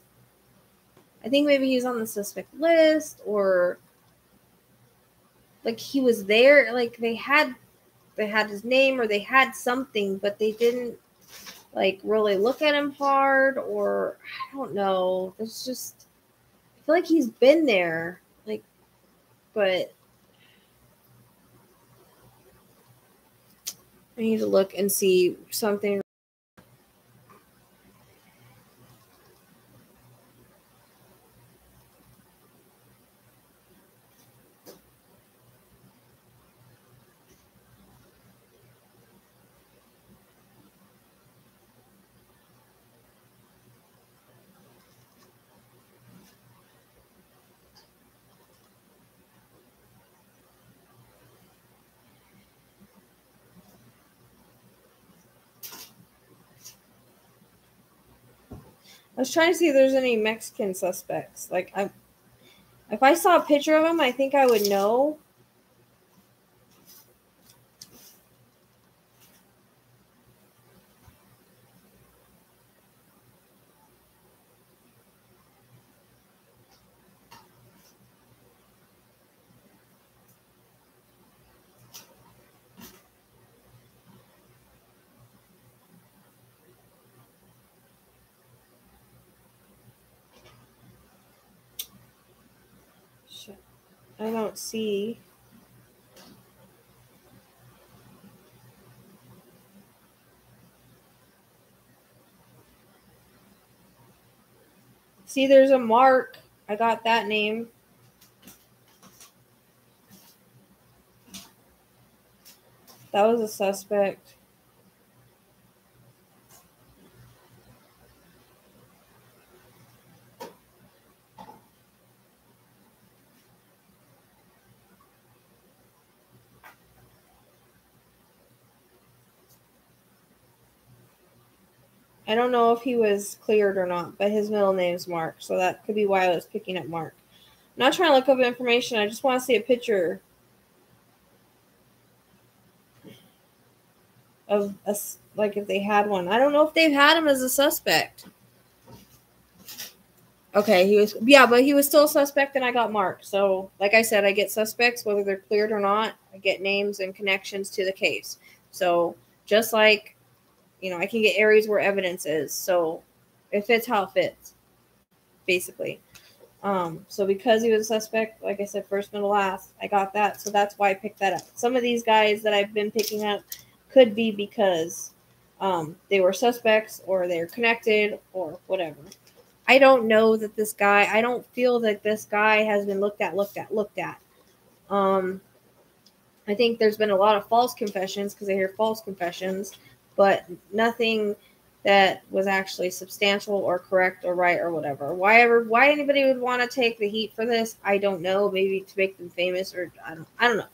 maybe he's on the suspect list, or like he was there, like they had his name or they had something, but they didn't like really look at him hard, or I don't know. It's just, I feel like he's been there. But I need to look and see something. I was trying to see if there's any Mexican suspects. Like, if I saw a picture of him, I think I would know. I don't see. See, there's a Mark. I got that name. That was a suspect. I don't know if he was cleared or not, but his middle name's Mark, so that could be why I was picking up Mark. I'm not trying to look up information. I just want to see a picture of us, like if they had one. I don't know if they've had him as a suspect. Okay, he was, yeah, but he was still a suspect, and I got Mark. So, like I said, I get suspects, whether they're cleared or not. I get names and connections to the case. So, just like, you know, I can get areas where evidence is. So, it fits how it fits, basically. So, because he was a suspect, like I said, first, middle, last, I got that. So, that's why I picked that up. Some of these guys that I've been picking up could be because they were suspects or they're connected or whatever. I don't know that this guy, I don't feel that this guy has been looked at. I think there's been a lot of false confessions because I hear false confessions, but nothing that was actually substantial or correct or right or whatever. Why anybody would want to take the heat for this, I don't know. Maybe to make them famous or I don't know.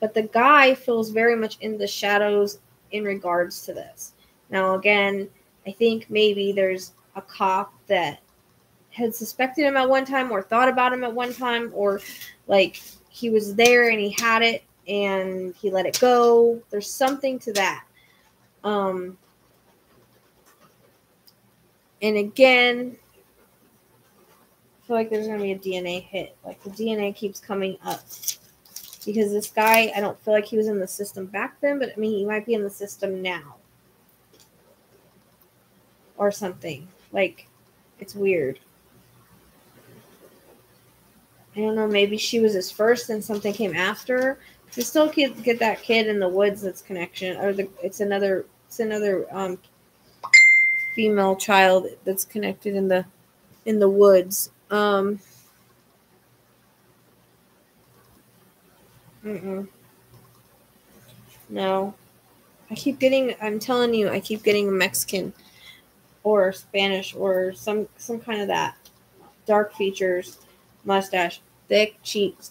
But the guy feels very much in the shadows in regards to this. Now, again, I think maybe there's a cop that had suspected him at one time or thought about him at one time, or like he was there and he had it and he let it go. There's something to that. And again, I feel like there's going to be a DNA hit. Like the DNA keeps coming up because this guy, I don't feel like he was in the system back then, but I mean, he might be in the system now or something. Like, it's weird. I don't know, maybe she was his first and something came after. You still get that kid in the woods that's connection, or it's another female child that's connected in the woods. No. I'm telling you, I keep getting a Mexican or Spanish or some kind of that. Dark features, mustache, thick cheeks,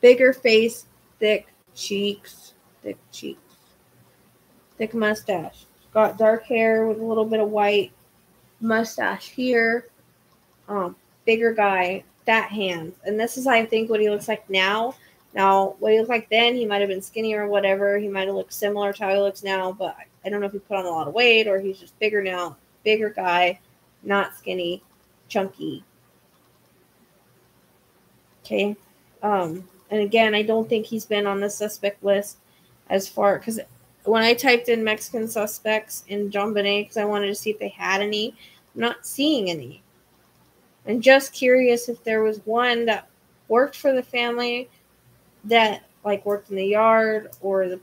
bigger face, thick cheeks, thick mustache. Got dark hair with a little bit of white, mustache here, bigger guy, fat hands. And this is, I think, what he looks like now. Now, what he looked like then, he might have been skinnier or whatever. He might have looked similar to how he looks now, but I don't know if he put on a lot of weight or he's just bigger now. Bigger guy, not skinny, chunky. Okay. And again, I don't think he's been on the suspect list as far, because when I typed in Mexican suspects in JonBenet, because I wanted to see if they had any, I'm not seeing any. I'm just curious if there was one that worked for the family that like worked in the yard or the,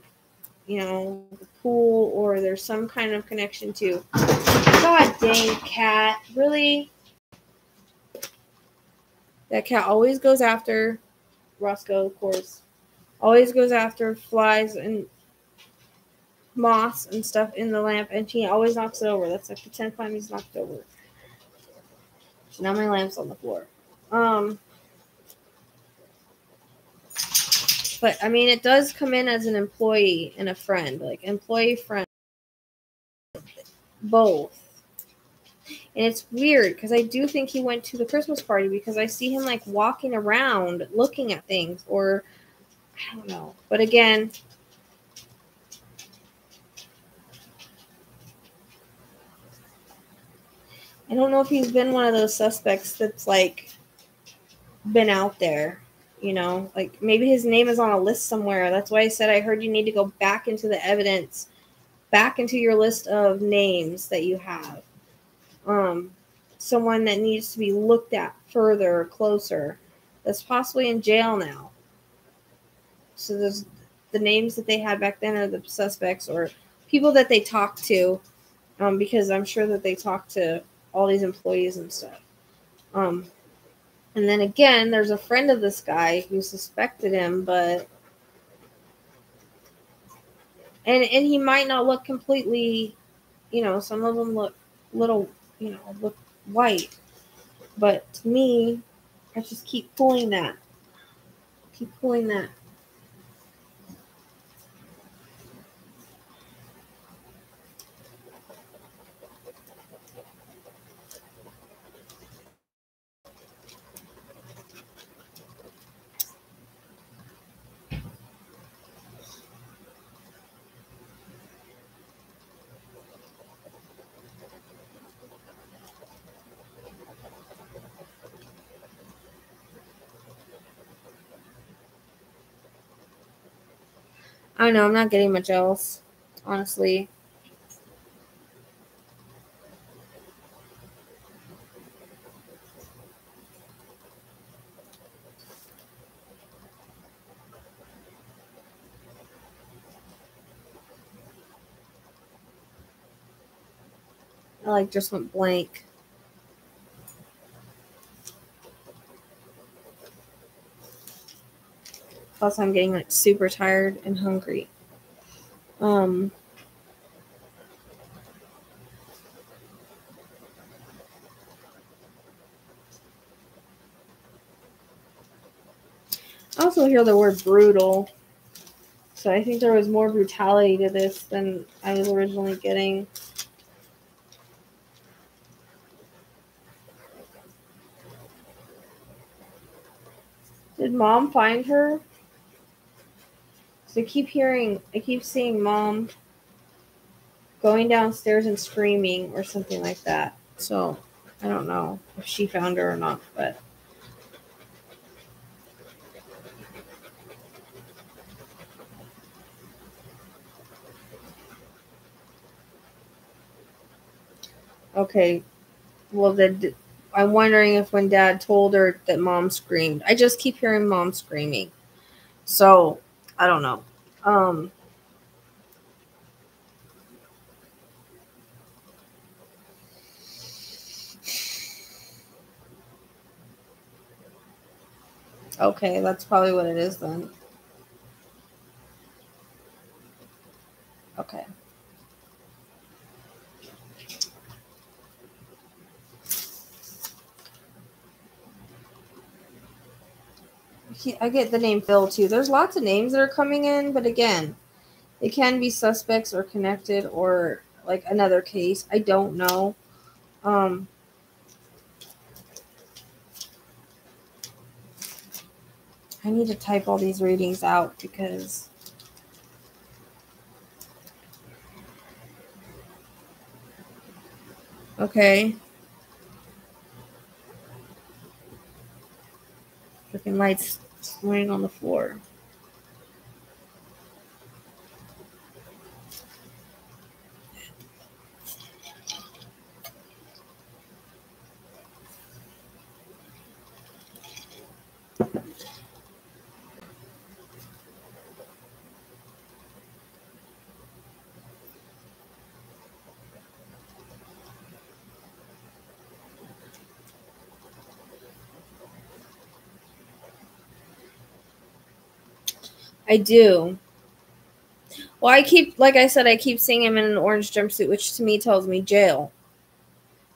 you know, the pool, or there's some kind of connection to. God dang cat. Really? That cat always goes after Roscoe, of course. Always goes after flies and moths and stuff in the lamp, and she always knocks it over. That's like the 10th time he's knocked over. So now my lamp's on the floor. But, I mean, it does come in as an employee and a friend. Like, employee, friend. Both. And it's weird, because I do think he went to the Christmas party, because I see him, like, walking around, looking at things, or, I don't know. But, again, I don't know if he's been one of those suspects that's, like, been out there. You know, like maybe his name is on a list somewhere. That's why I said I heard you need to go back into the evidence, back into your list of names that you have. Someone that needs to be looked at further or closer that's possibly in jail now. So there's the names that they had back then are the suspects or people that they talked to, because I'm sure that they talked to all these employees and stuff. And then again, there's a friend of this guy who suspected him, but and he might not look completely, you know, some of them look little, you know, look white. But to me, I just keep pulling that. Keep pulling that. I don't know. I'm not getting much else, honestly. I like just went blank. Plus, I'm getting like super tired and hungry. I also hear the word brutal. So I think there was more brutality to this than I was originally getting. Did Mom find her? So I keep seeing Mom going downstairs and screaming or something like that. So I don't know if she found her or not, but. Okay, well then. I'm wondering if when Dad told her that Mom screamed. I just keep hearing Mom screaming. So, I don't know. Okay, that's probably what it is then. Okay. I get the name Phil, too. There's lots of names that are coming in, but again, it can be suspects or connected or, like, another case. I don't know. I need to type all these readings out because... Okay. Freaking lights... laying on the floor. I do. Well, I keep seeing him in an orange jumpsuit, which to me tells me jail.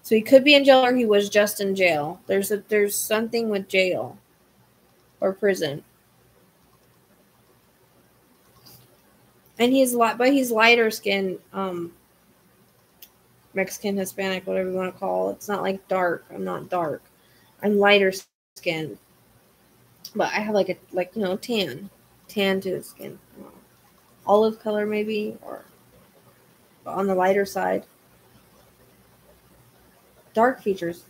So he could be in jail or he was just in jail. There's something with jail or prison. And he's lighter skinned, Mexican, Hispanic, whatever you want to call it. It's not like dark. I'm not dark. I'm lighter skinned. But I have tan to the skin, olive color maybe, or on the lighter side, dark features.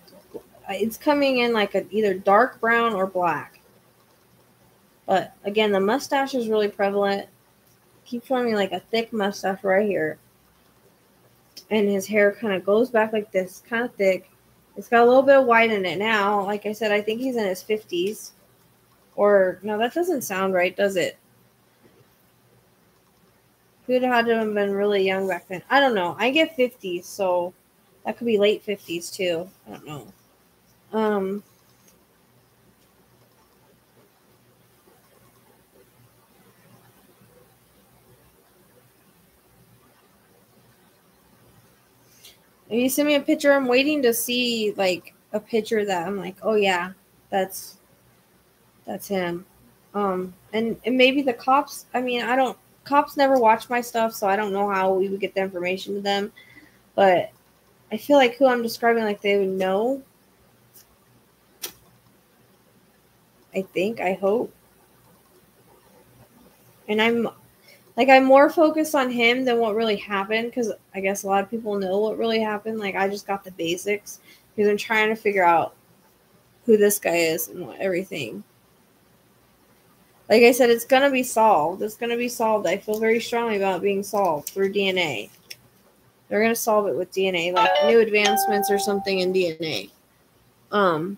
It's coming in like either dark brown or black. But again, the mustache is really prevalent. Keep showing me like a thick mustache right here, and his hair kind of goes back like this, kind of thick. It's got a little bit of white in it now. Like I said, I think he's in his 50s. Or, no, that doesn't sound right, does it? Could have been really young back then. I don't know. I get 50s, so that could be late 50s, too. I don't know. If you send me a picture, I'm waiting to see, like, a picture that I'm like, oh, yeah, that's him. And maybe the cops, cops never watch my stuff, so I don't know how we would get the information to them. But I feel like who I'm describing, like they would know. I hope. And I'm more focused on him than what really happened, because I guess a lot of people know what really happened. Like I just got the basics because I'm trying to figure out who this guy is and everything. Like I said, it's going to be solved. It's going to be solved. I feel very strongly about being solved through DNA. They're going to solve it with DNA, like new advancements or something in DNA. And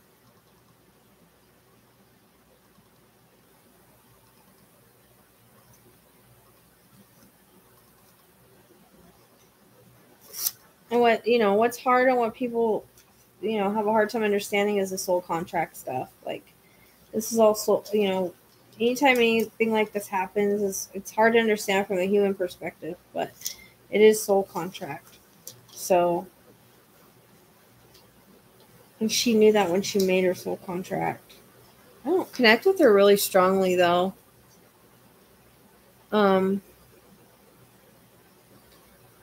what, you know, what's hard and what people, you know, have a hard time understanding is the soul contract stuff. Like, this is also, you know, anytime anything like this happens, it's hard to understand from a human perspective, but it is soul contract. So, and she knew that when she made her soul contract. I don't connect with her really strongly, though.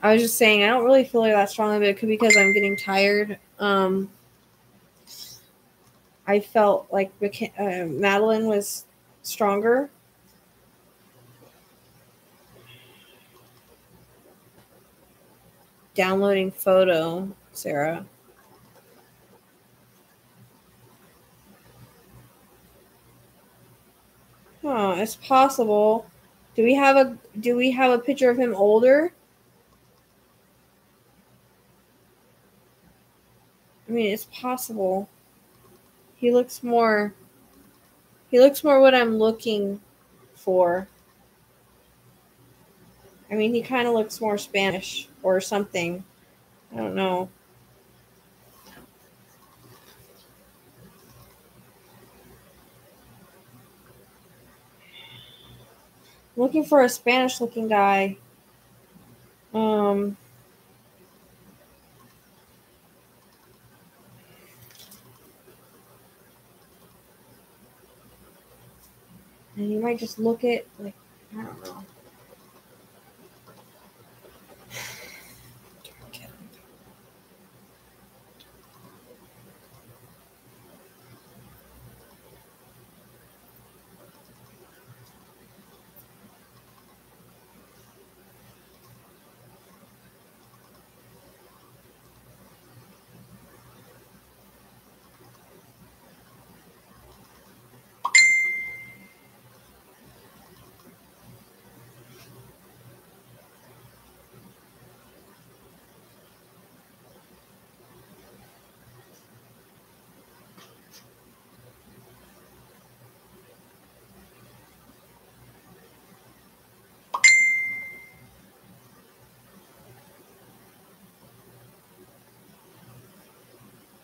I was just saying, I don't really feel her that strongly, but it could be because I'm getting tired. I felt like Madeline was stronger. Downloading photo, Sarah. Oh, it's possible. Do we have a picture of him older? I mean, it's possible. He looks more what I'm looking for. I mean, he kind of looks more Spanish or something. I don't know. I'm looking for a Spanish-looking guy. And you might just look at, like, I don't know.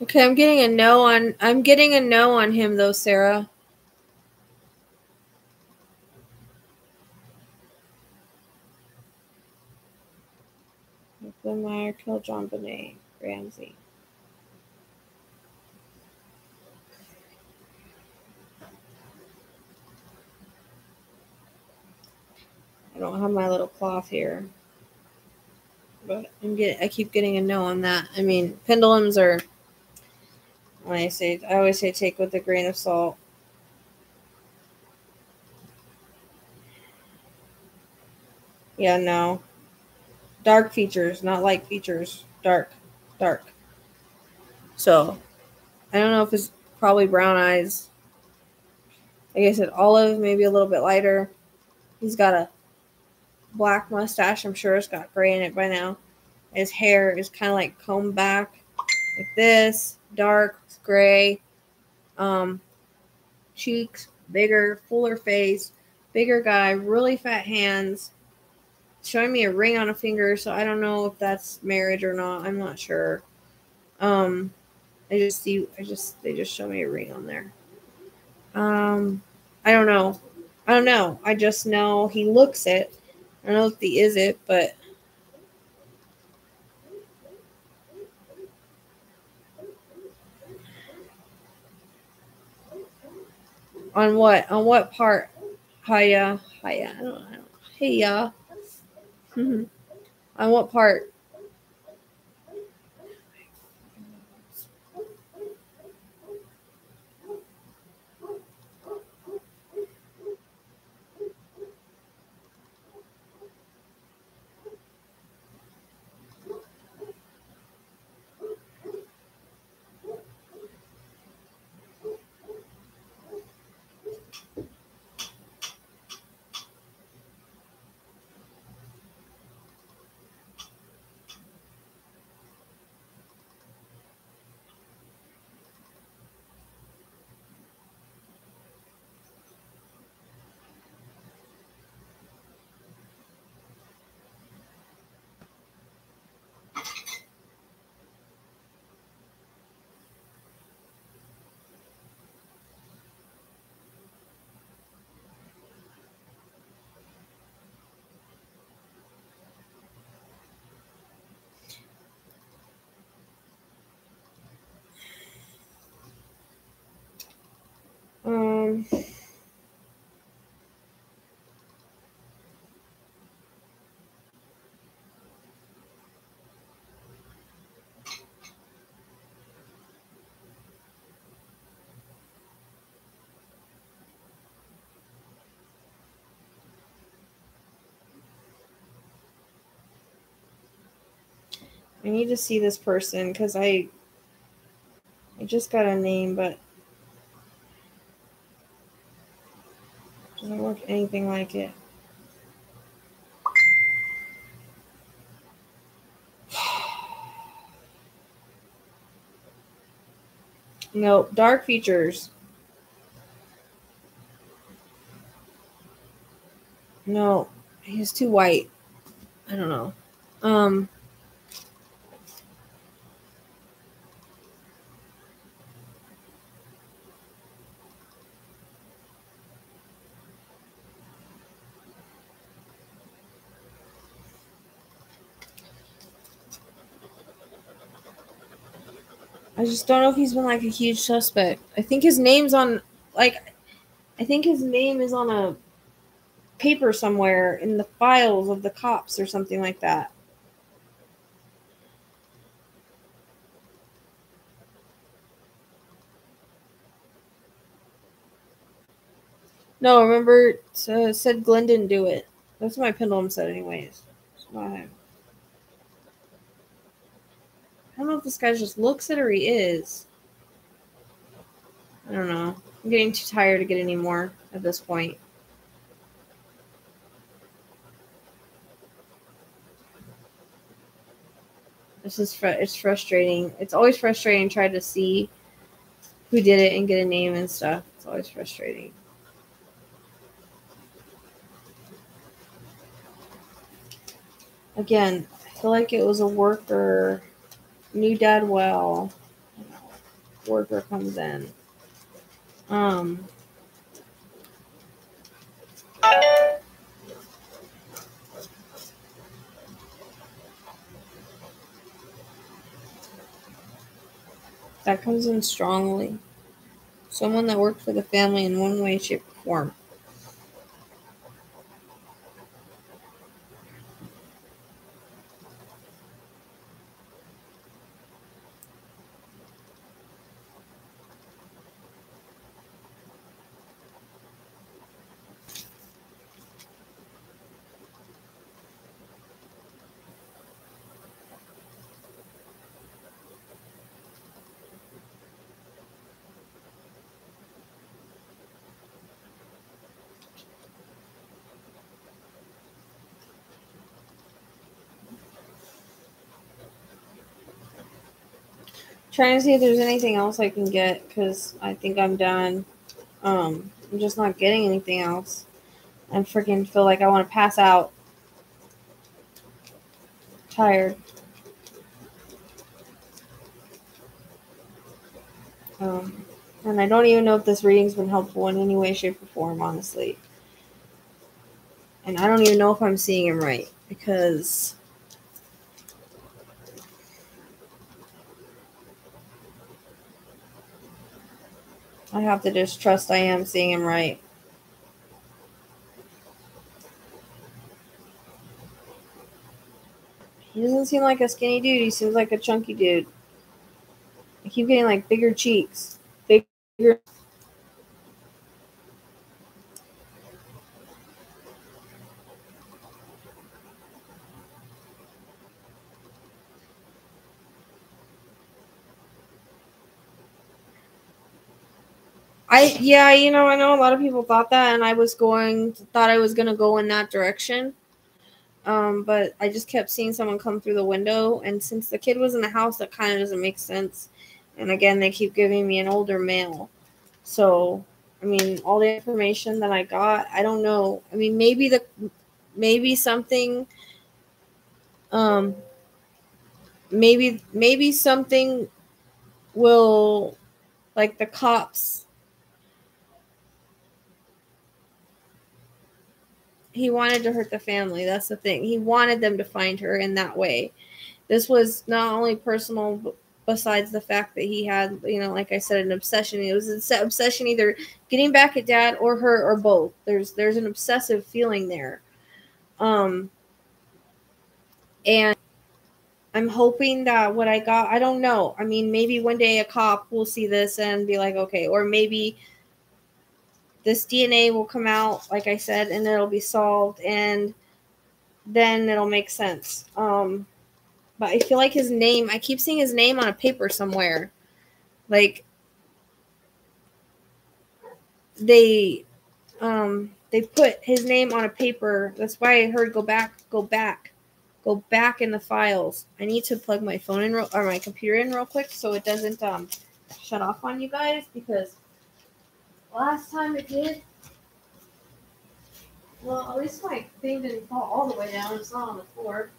Okay, I'm getting a no on him though, Sarah. Michael Meyer killed JonBenet Ramsey. I don't have my little cloth here, but I keep getting a no on that. I mean, pendulums are. When I always say take with a grain of salt. Yeah, no. Dark features, not light features. Dark. So, I don't know if it's probably brown eyes. Like I said, olive, maybe a little bit lighter. He's got a black mustache. I'm sure it's got gray in it by now. His hair is kind of like combed back like this. Dark, gray, cheeks, bigger, fuller face, bigger guy, really fat hands. Showing me a ring on a finger, so I don't know if that's marriage or not. I'm not sure. They just show me a ring on there. I don't know. I just know he looks it. I don't know if he is it, but. On what? On what part? Hiya. Hiya. I don't. Hiya. On what part? I need to see this person because I just got a name, but doesn't look anything like it. Nope, dark features. No, he's too white. I don't know. I just don't know if he's been like a huge suspect. I think his name's on, like, I think his name is on a paper somewhere in the files of the cops or something like that. No, remember, it said Glenn didn't do it. That's what my pendulum said anyways. It's not him. I don't know if this guy just looks it or he is. I don't know. I'm getting too tired to get any more at this point. This is it's frustrating. It's always frustrating trying to see who did it and get a name and stuff. It's always frustrating. Again, I feel like it was a worker. New dad, well, worker comes in. That comes in strongly. Someone that worked for the family in one way, shape, or form. Trying to see if there's anything else I can get because I think I'm done. I'm just not getting anything else. I freaking feel like I want to pass out. Tired. And I don't even know if this reading's been helpful in any way, shape, or form, honestly. And I don't even know if I'm seeing him right because... I have to just trust I am seeing him right. He doesn't seem like a skinny dude. He seems like a chunky dude. I keep getting like bigger cheeks. Bigger. Yeah, you know, I know a lot of people thought that, and I was thought I was going to go in that direction. But I just kept seeing someone come through the window, and since the kid was in the house, that kind of doesn't make sense. And again, they keep giving me an older male. So, I mean, all the information that I got, I don't know. I mean, maybe something, maybe something will, like the cops, he wanted to hurt the family. That's the thing. He wanted them to find her in that way. This was not only personal besides the fact that he had, you know, like I said, an obsession. It was an obsession either getting back at Dad or her or both. There's an obsessive feeling there. And I'm hoping that what I got, I don't know. I mean, maybe one day a cop will see this and be like, okay, or maybe this DNA will come out, like I said, and it'll be solved, and then it'll make sense. But I feel like his name, I keep seeing his name on a paper somewhere. Like, they put his name on a paper. That's why I heard go back in the files. I need to plug my phone in or my computer in real quick so it doesn't shut off on you guys, because last time it did. Well, at least my thing didn't fall all the way down. It's not on the floor.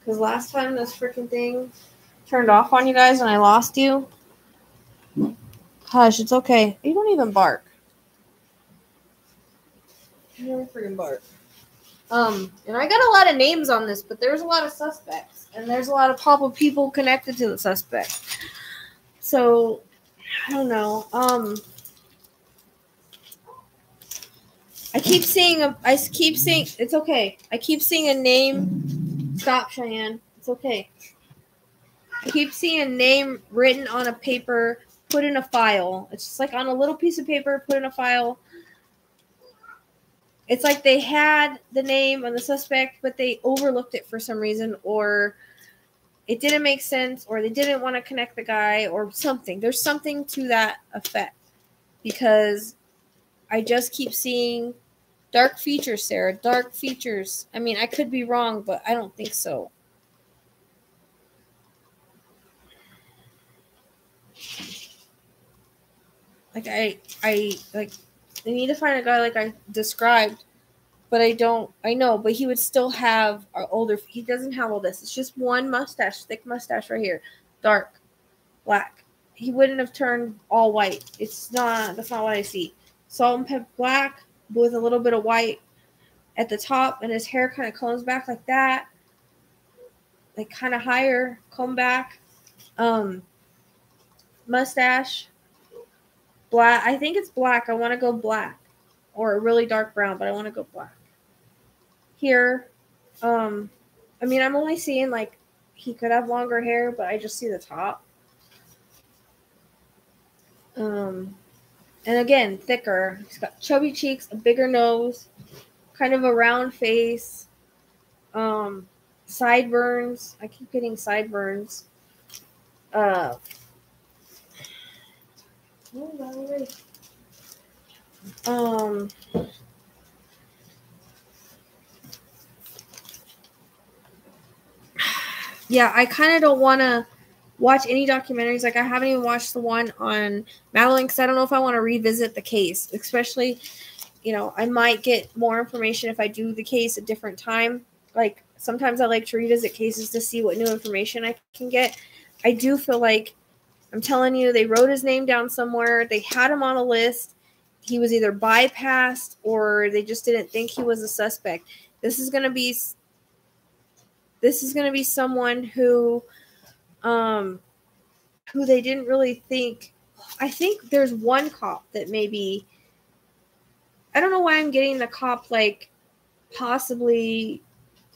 Because last time this freaking thing turned off on you guys and I lost you. Hush, it's okay. You don't even bark. You don't freaking bark. And I got a lot of names on this, but there's a lot of suspects. And there's a lot of pop of people connected to the suspect. So, I don't know. I keep seeing, it's okay. I keep seeing a name. Stop, Cheyenne. It's okay. I keep seeing a name written on a paper, put in a file. It's just like on a little piece of paper, put in a file. It's like they had the name on the suspect, but they overlooked it for some reason, or it didn't make sense, or they didn't want to connect the guy, or something. There's something to that effect, because I just keep seeing dark features, Sarah. Dark features. I mean, I could be wrong, but I don't think so. Like, I need to find a guy like I described, but I don't. I know, but he would still have our older. He doesn't have all this. It's just one mustache, thick mustache right here, dark, black. He wouldn't have turned all white. It's not. That's not what I see. Salt and pepper black, with a little bit of white at the top, and his hair kind of combs back like that, like kind of higher comb back, mustache black. I think it's black. I want to go black or a really dark brown, but I want to go black here. I mean, I'm only seeing like he could have longer hair, but I just see the top. And again, thicker. He's got chubby cheeks, a bigger nose, kind of a round face, sideburns. I keep getting sideburns. Yeah, I kind of don't want to watch any documentaries. Like, I haven't even watched the one on Madeline because I don't know if I want to revisit the case, especially, you know, I might get more information if I do the case a different time. Like, sometimes I like to revisit cases to see what new information I can get. I do feel like, I'm telling you, they wrote his name down somewhere. They had him on a list. He was either bypassed or they just didn't think he was a suspect. This is going to be someone who they didn't really think. I think there's one cop that maybe, I don't know why I'm getting the cop, like, possibly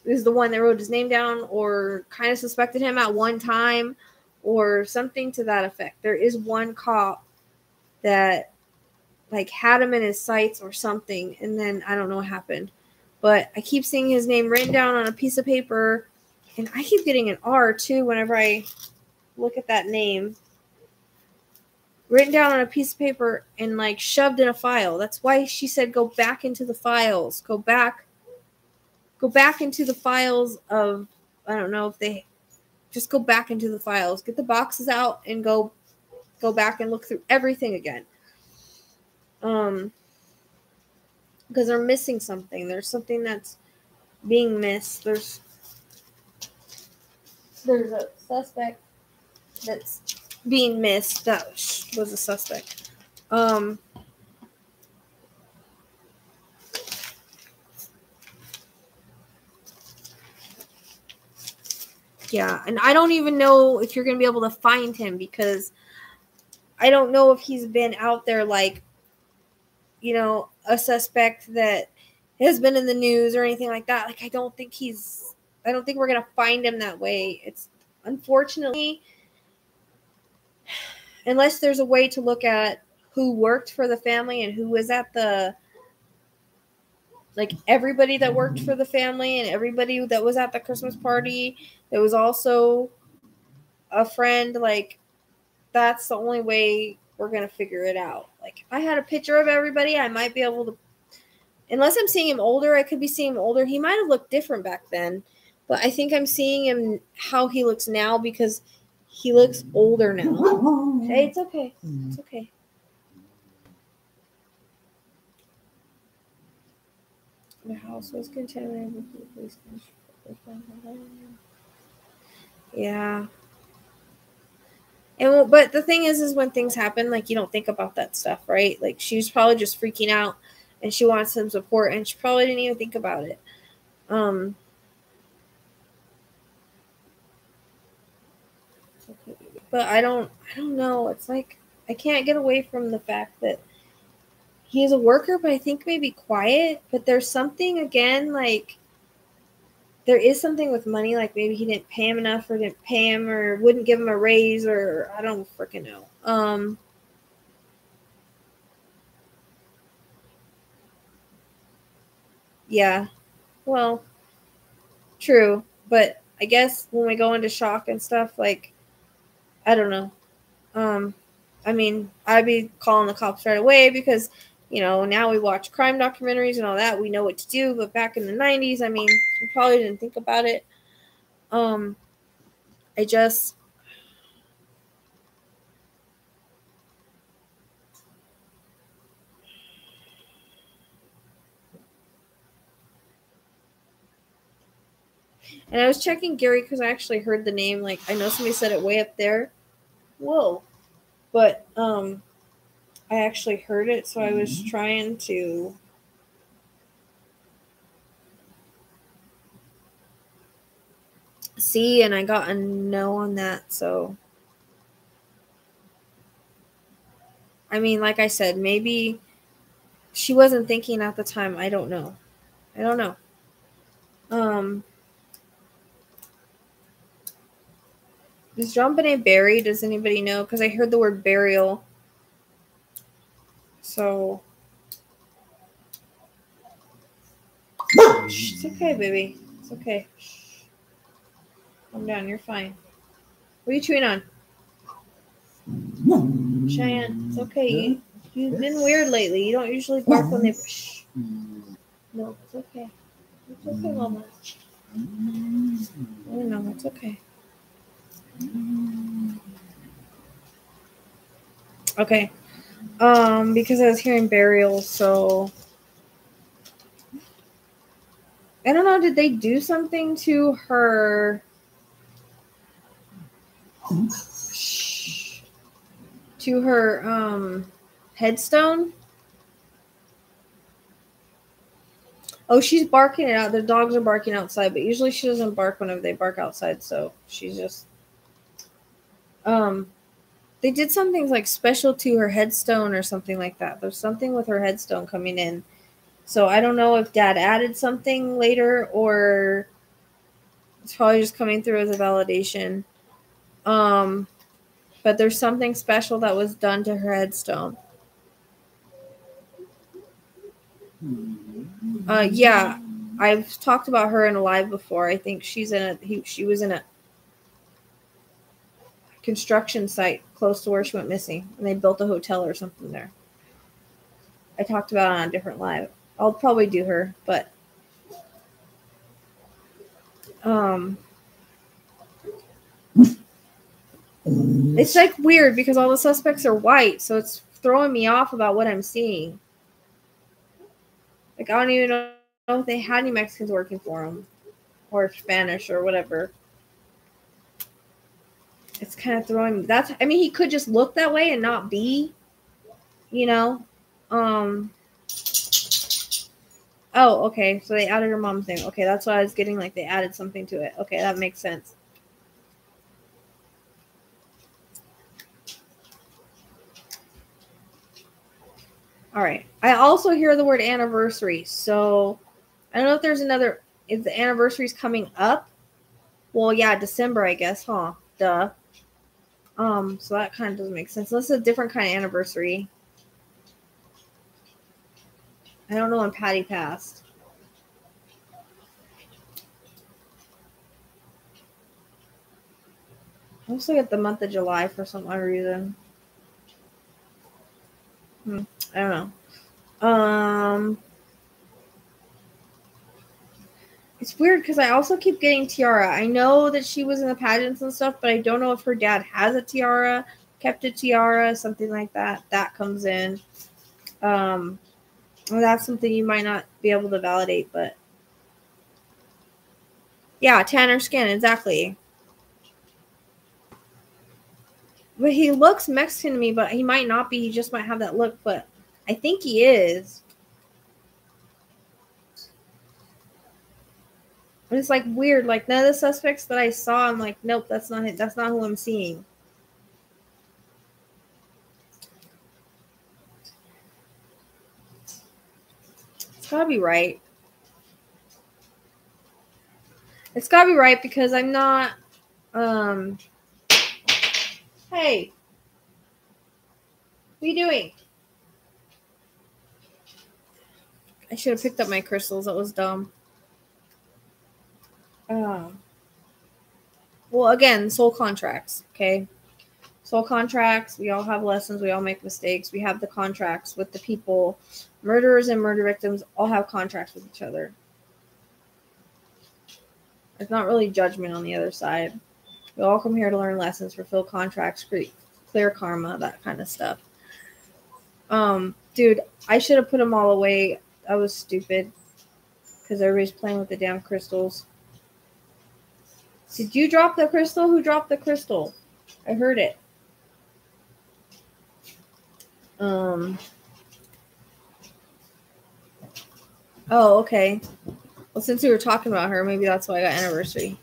is the one that wrote his name down or kind of suspected him at one time or something to that effect. There is one cop that, like, had him in his sights or something, and then I don't know what happened. But I keep seeing his name written down on a piece of paper. And I keep getting an R, too, whenever I look at that name. Written down on a piece of paper and, like, shoved in a file. That's why she said go back into the files. Go back into the files of, I don't know if they, just go back into the files. Get the boxes out and go back and look through everything again. Because they're missing something. There's something that's being missed. There's a suspect that's being missed that was a suspect. Yeah, and I don't even know if you're going to be able to find him, because I don't know if he's been out there like, you know, a suspect that has been in the news or anything like that. Like, I don't think we're going to find him that way. It's unfortunately, unless there's a way to look at who worked for the family and who was at the, like, everybody that worked for the family and everybody that was at the Christmas party that was also a friend, like, that's the only way we're going to figure it out. Like, if I had a picture of everybody, I might be able to, unless I'm seeing him older, I could be seeing him older. He might have looked different back then, but I think I'm seeing him how he looks now because he looks older now. Hey, it's okay. It's okay. The house was contaminated with police. Yeah. And but the thing is when things happen, like, you don't think about that stuff, right? Like, she was probably just freaking out and she wants some support and she probably didn't even think about it. But I don't know. It's like I can't get away from the fact that he's a worker, but I think maybe quiet. But there's something, again, like, there is something with money. Like, maybe he didn't pay him enough or didn't pay him or wouldn't give him a raise or I don't freaking know. Yeah. Well, true. But I guess when we go into shock and stuff, like, I don't know. I mean, I'd be calling the cops right away because, you know, now we watch crime documentaries and all that. We know what to do. But back in the 90s, I mean, we probably didn't think about it. I just... And I was checking Gary because I actually heard the name. Like, I know somebody said it way up there. Whoa. But I actually heard it, so I was trying to... see, and I got a no on that, so... I mean, like I said, maybe she wasn't thinking at the time. I don't know. I don't know. Is JonBenet buried? Does anybody know? Because I heard the word burial. So. It's okay, baby. It's okay. Calm down. You're fine. What are you chewing on? Cheyenne, it's okay. You've been weird lately. You don't usually bark when they... Shh. No, it's okay. It's okay, Mama. Oh, no, it's okay. Okay, because I was hearing burial, so I don't know. Did they do something to her? To her headstone? Oh, she's barking it out. The dogs are barking outside, but usually she doesn't bark whenever they bark outside. So she's just. They did something like special to her headstone or something like that. There's something with her headstone coming in. So I don't know if Dad added something later or it's probably just coming through as a validation. But there's something special that was done to her headstone. Yeah, I've talked about her in a live before. I think she's in she was in a construction site close to where she went missing, and they built a hotel or something there. I talked about it on a different live. I'll probably do her, but it's like weird because all the suspects are white, so it's throwing me off about what I'm seeing. Like, I don't even know if they had any Mexicans working for them or Spanish or whatever. It's kind of throwing me. I mean, he could just look that way and not be, you know. Oh, okay. So they added her mom's name. Okay, that's why I was getting, like, they added something to it. Okay, that makes sense. All right. I also hear the word anniversary. So I don't know if there's another, if the anniversary's coming up. Well, yeah, December, I guess, huh? Duh. So that kind of doesn't make sense. Unless it's a different kind of anniversary. I don't know when Patty passed. I also get the month of July for some odd reason. I don't know. It's weird because I also keep getting tiara. I know that she was in the pageants and stuff, but I don't know if her dad has a tiara, kept a tiara, something like that. That comes in. Well, that's something you might not be able to validate, but yeah, tanner skin, exactly. But he looks Mexican to me, but he might not be. He just might have that look, but I think he is. But it's like weird. Like none of the suspects that I saw, I'm like, nope, that's not it. That's not who I'm seeing. It's gotta be right. It's gotta be right because I'm not. Hey, what are you doing? I should have picked up my crystals. That was dumb. Well, again, soul contracts, okay? Soul contracts. We all have lessons. We all make mistakes. We have the contracts with the people. Murderers and murder victims all have contracts with each other. There's not really judgment on the other side. We all come here to learn lessons, fulfill contracts, clear karma, that kind of stuff. Dude, I should have put them all away. I was stupid because everybody's playing with the damn crystals. Did you drop the crystal? Who dropped the crystal? I heard it. Oh, okay. Well, since we were talking about her, maybe that's why I got anniversary.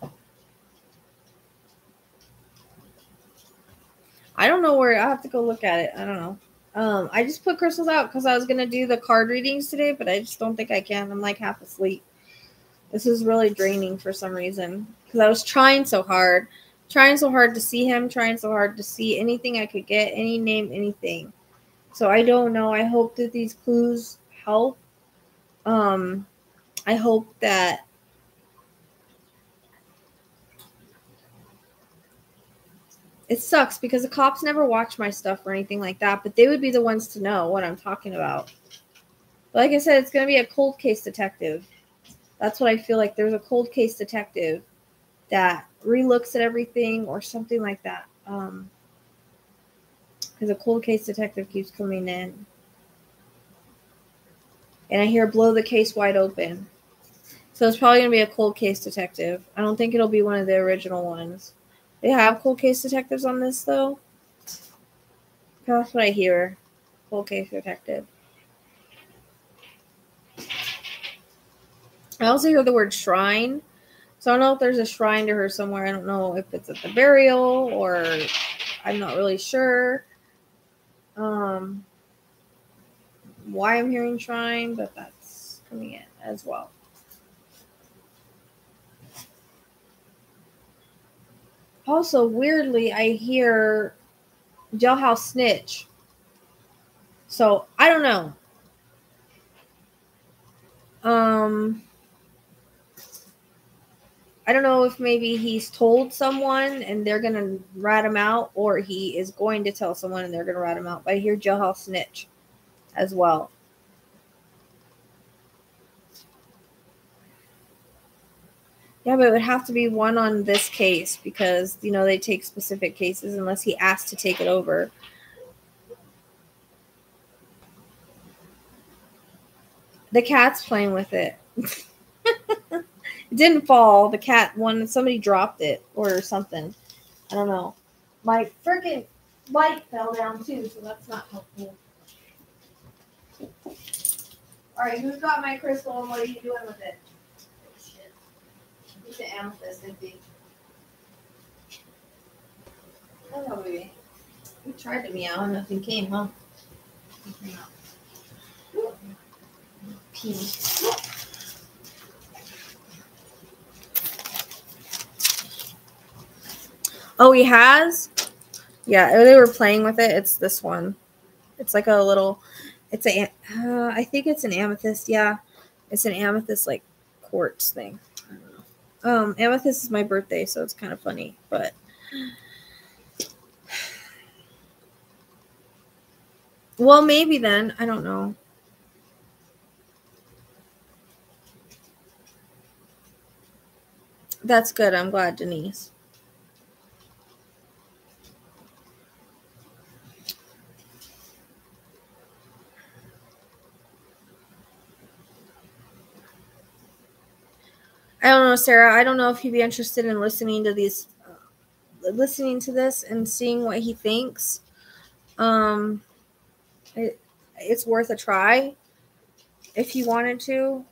I don't know where. I have to go look at it. I don't know. I just put crystals out because I was going to do the card readings today, but I just don't think I can. I'm like half asleep. This is really draining for some reason because I was trying so hard. Trying so hard to see him. Trying so hard to see anything I could get. Any name, anything. So I don't know. I hope that these clues help. I hope that it sucks because the cops never watch my stuff or anything like that, but they would be the ones to know what I'm talking about. But like I said, it's going to be a cold case detective. That's what I feel like. There's a cold case detective that relooks at everything or something like that. Because a cold case detective keeps coming in. And I hear blow the case wide open. So it's probably going to be a cold case detective. I don't think it'll be one of the original ones. They have cold case detectives on this, though. That's what I hear. Cold case detective. I also hear the word shrine. So I don't know if there's a shrine to her somewhere. I don't know if it's at the burial or I'm not really sure. Why I'm hearing shrine, but that's coming in as well. Also, weirdly, I hear jailhouse snitch. So, I don't know. I don't know if maybe he's told someone and they're going to rat him out, or he is going to tell someone and they're going to rat him out. But I hear jailhouse snitch as well. Yeah, but it would have to be one on this case because, you know, they take specific cases unless he asked to take it over. The cat's playing with it. It didn't fall. The cat won. Somebody dropped it or something. I don't know. My freaking light fell down too, so that's not helpful. All right, who's got my crystal and what are you doing with it? It's an amethyst, it'd be. I don't know, baby. You tried to meow and nothing came, huh? peace. Oh, he has? Yeah, they were playing with it. It's this one. It's like a little, it's a, I think it's an amethyst. Yeah, it's an amethyst like quartz thing. I don't know. Amethyst is my birthday, so it's kind of funny, but. Well, maybe then. I don't know. That's good. I'm glad, Denise. I don't know, Sarah. I don't know if he'd be interested in listening to these, listening to this and seeing what he thinks. It's worth a try if you wanted to.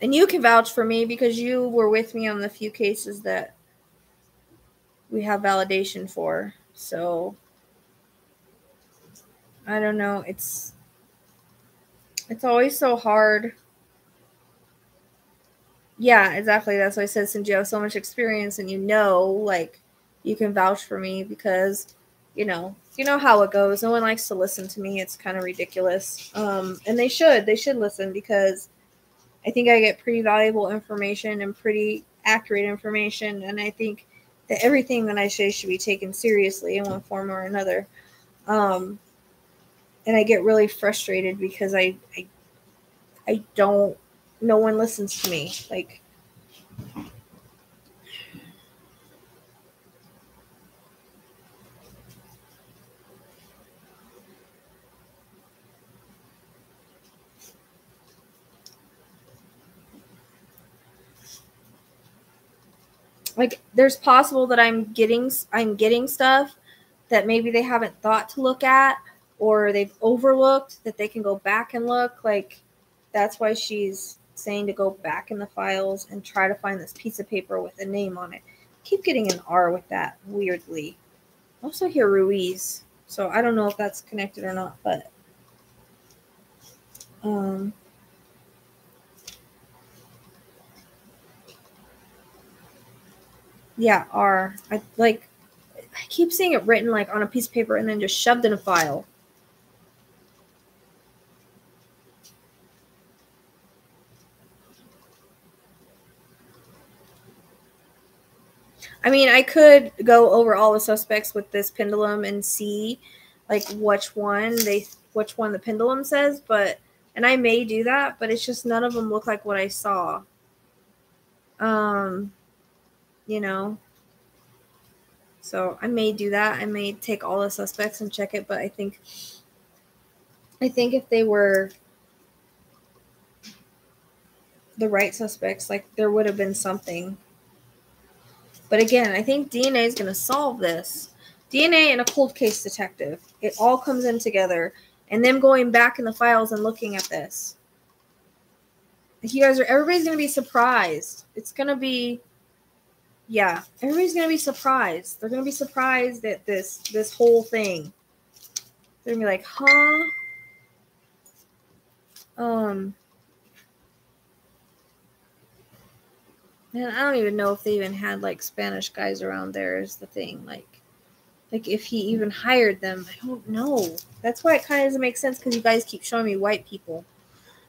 And you can vouch for me because you were with me on the few cases that we have validation for. So I don't know. It's always so hard. Yeah, exactly. That's why I said, since you have so much experience and you know, like, you can vouch for me because, you know how it goes. No one likes to listen to me. It's kind of ridiculous. And they should listen because I think I get pretty valuable information and pretty accurate information. And I think that everything that I say should be taken seriously in one form or another. And I get really frustrated because I don't, no one listens to me. Like, there's possible that I'm getting stuff that maybe they haven't thought to look at, or they've overlooked, that they can go back and look. Like, that's why she's saying to go back in the files and try to find this piece of paper with a name on it. Keep getting an R with that, weirdly. I also hear Ruiz, so I don't know if that's connected or not, but... yeah, R. I keep seeing it written, like, on a piece of paper and then just shoved in a file. I mean, I could go over all the suspects with this pendulum and see, like, which one the pendulum says, but, and I may do that, but it's just none of them look like what I saw. You know, so I may do that. I may take all the suspects and check it, but I think if they were the right suspects, like, there would have been something. But again, I think DNA is going to solve this. DNA and a cold case detective. It all comes in together. And them going back in the files and looking at this. Everybody's going to be surprised. It's going to be, yeah, everybody's going to be surprised. They're going to be surprised at this whole thing. They're going to be like, huh? Man, I don't even know if they even had, like, Spanish guys around there is the thing. Like if he even hired them, I don't know. That's why it kind of doesn't make sense because you guys keep showing me white people.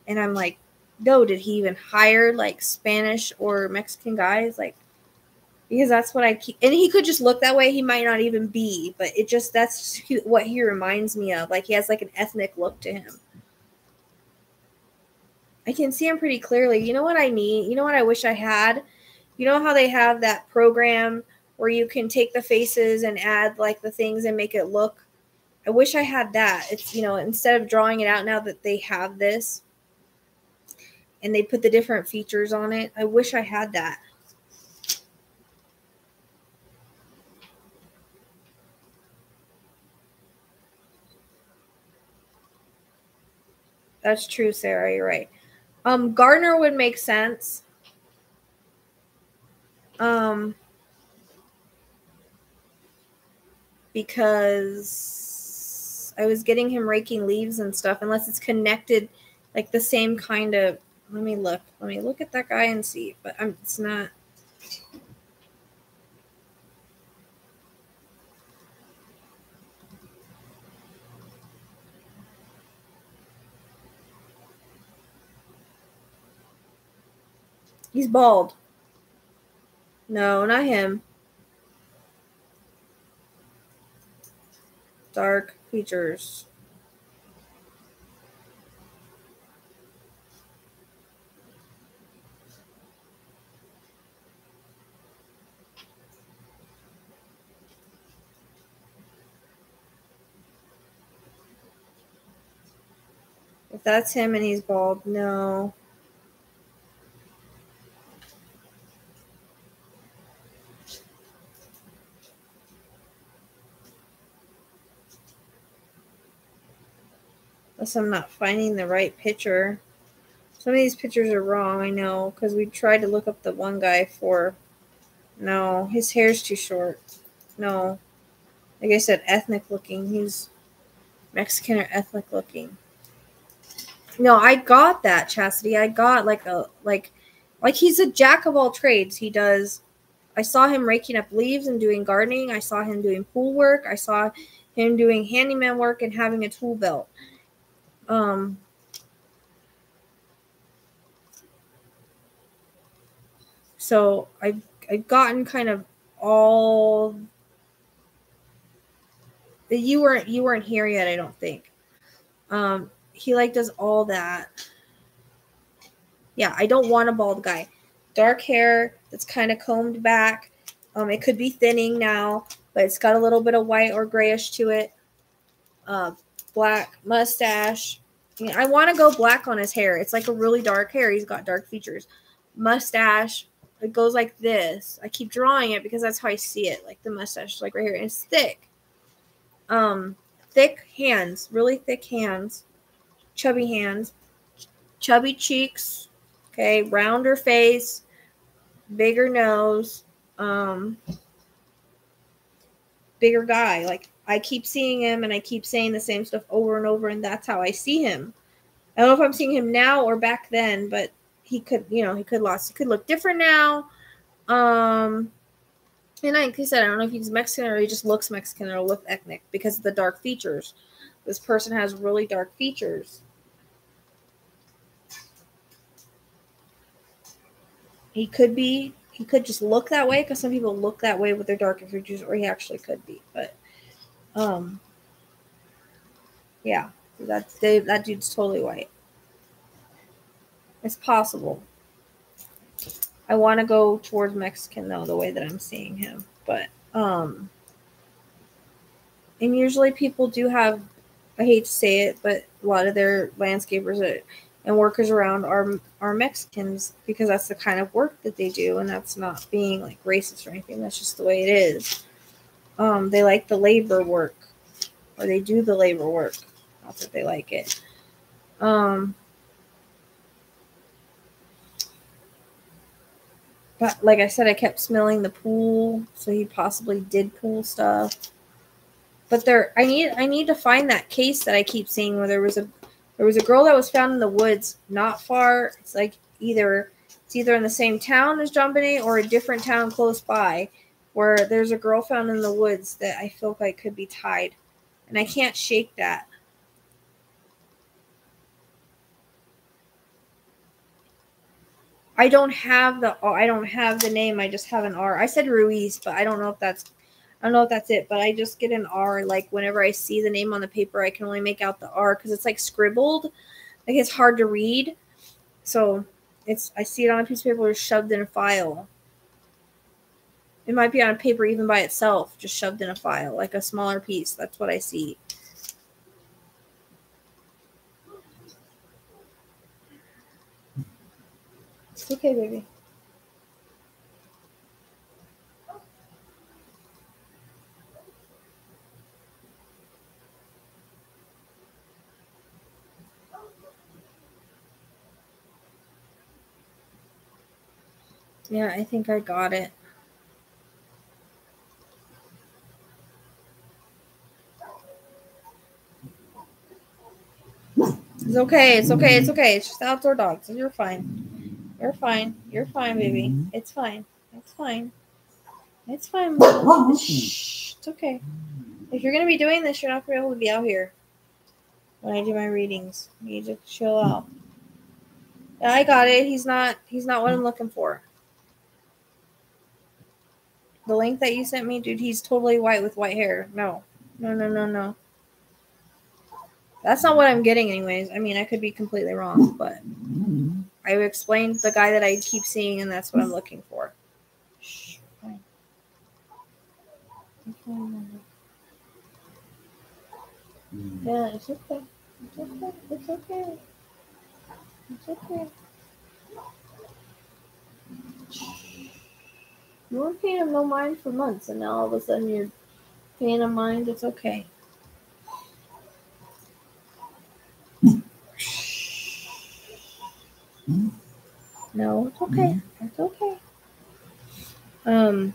And I'm like, no, did he even hire, like, Spanish or Mexican guys? Like, because that's what I keep. And he could just look that way. He might not even be. But it just, that's just what he reminds me of. Like, he has, like, an ethnic look to him. I can see him pretty clearly. You know what I need? You know what I wish I had? You know how they have that program where you can take the faces and add, like, the things and make it look? I wish I had that. It's, you know, instead of drawing it out now that they have this and they put the different features on it, I wish I had that. That's true, Sarah. You're right. Gardner would make sense. because I was getting him raking leaves and stuff, unless it's connected, like the same kind of, let me look at that guy and see, but it's not. He's bald. No, not him. Dark features. If that's him and he's bald, no. Unless I'm not finding the right picture. Some of these pictures are wrong, I know, because we tried to look up the one guy for... No, his hair's too short. No. Like I said, ethnic looking. He's Mexican or ethnic looking. No, I got that, Chastity. I got like he's a jack of all trades. He does... I saw him raking up leaves and doing gardening. I saw him doing pool work. I saw him doing handyman work and having a tool belt. So I've gotten kind of all that. You weren't here yet, I don't think. He like does all that. Yeah, I don't want a bald guy. Dark hair that's kind of combed back. It could be thinning now, but it's got a little bit of white or grayish to it. Black mustache. I mean, I want to go black on his hair. It's like a really dark hair. He's got dark features. Mustache. It goes like this. I keep drawing it because that's how I see it. Like the mustache is like right here. And it's thick. Thick hands. Really thick hands. Chubby hands. Chubby cheeks. Okay. Rounder face. Bigger nose. Bigger guy. Like, I keep seeing him, and I keep saying the same stuff over and over, and that's how I see him. I don't know if I'm seeing him now or back then, but he could, you know, he could look different now. And like I said, I don't know if he's Mexican or he just looks Mexican or look ethnic because of the dark features. This person has really dark features. He could just look that way because some people look that way with their darker features, or he actually could be, but. Yeah, that dude's totally white. It's possible. I want to go towards Mexican though, the way that I'm seeing him, but, and usually people do have, I hate to say it, but a lot of their landscapers and workers around are Mexicans because that's the kind of work that they do. And that's not being like racist or anything. That's just the way it is. They like the labor work, or they do the labor work. Not that they like it. But like I said, I kept smelling the pool, so he possibly did pool stuff. But there, I need to find that case that I keep seeing where there was a girl that was found in the woods not far. It's like it's either in the same town as JonBenet or a different town close by, where there's a girl found in the woods that I feel like could be tied. And I can't shake that. I don't have the name. I just have an R. I said Ruiz, but I don't know if that's it, but I just get an R. Like whenever I see the name on the paper, I can only make out the R because it's like scribbled. Like it's hard to read. So I see it on a piece of paper shoved in a file. It might be on paper even by itself, just shoved in a file, like a smaller piece. That's what I see. It's okay, baby. Yeah, I think I got it. It's okay. It's okay. It's okay. It's just outdoor dogs. So you're fine. You're fine. You're fine, baby. It's fine. It's fine. It's fine. Shh. It's okay. If you're going to be doing this, you're not going to be able to be out here when I do my readings. You need to chill out. I got it. He's not what I'm looking for. The link that you sent me, dude, he's totally white with white hair. No. No, no, no, no. That's not what I'm getting anyways. I mean, I could be completely wrong, but I explained the guy that I keep seeing, and that's what I'm looking for. Shh. Fine. Yeah, it's okay. It's okay. It's okay. It's okay. You weren't paying him no mind for months, and now all of a sudden you're paying him mind. It's okay. No, it's okay. It's okay. And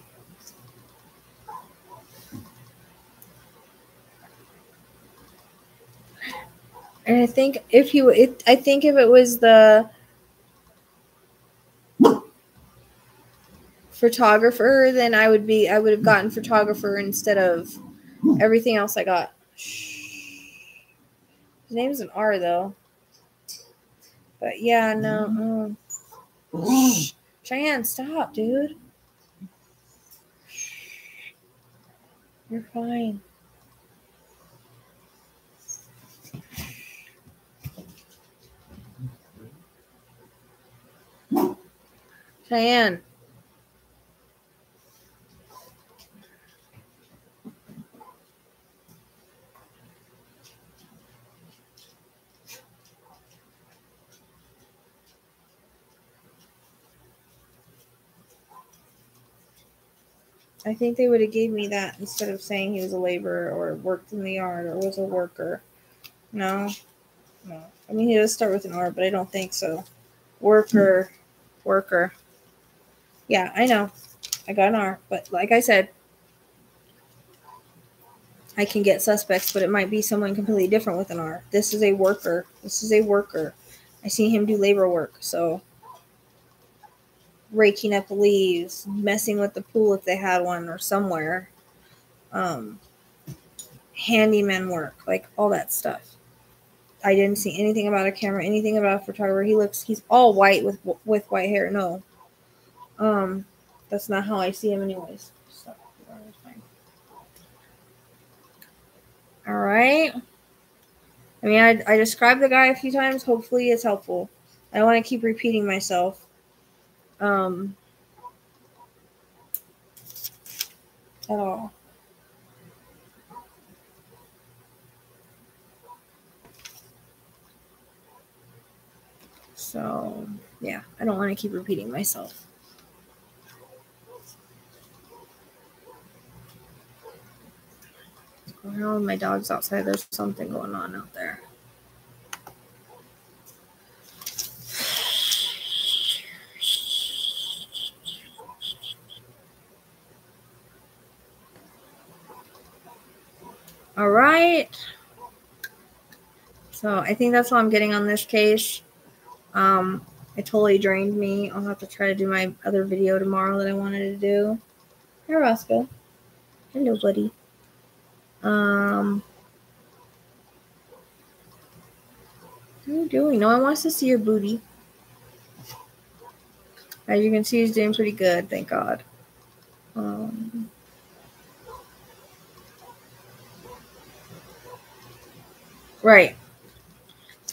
I think if it was the photographer, then I would have gotten photographer instead of everything else I got. His name's an R though. But yeah, no. Cheyenne, stop, dude. You're fine. Cheyenne. I think they would have gave me that instead of saying he was a laborer or worked in the yard or was a worker. No. No. I mean, he does start with an R, but I don't think so. Worker. Worker. Yeah, I know. I got an R, but like I said, I can get suspects, but it might be someone completely different with an R. This is a worker. This is a worker. I seen him do labor work, so raking up leaves, messing with the pool if they had one or somewhere, handyman work, like all that stuff. I didn't see anything about a camera, anything about a photographer. He's all white with white hair. No. That's not how I see him anyways. So, fine. All right. I mean, I described the guy a few times. Hopefully it's helpful. I don't want to keep repeating myself. At all. So, yeah, I don't want to keep repeating myself. What's going on with my dogs outside? There's something going on out there. All right. So I think that's all I'm getting on this case. It totally drained me. I'll have to try to do my other video tomorrow that I wanted to do. Hey, Roscoe. Hello, buddy. What are you doing? No one wants to see your booty. As you can see, he's doing pretty good, thank God. Right.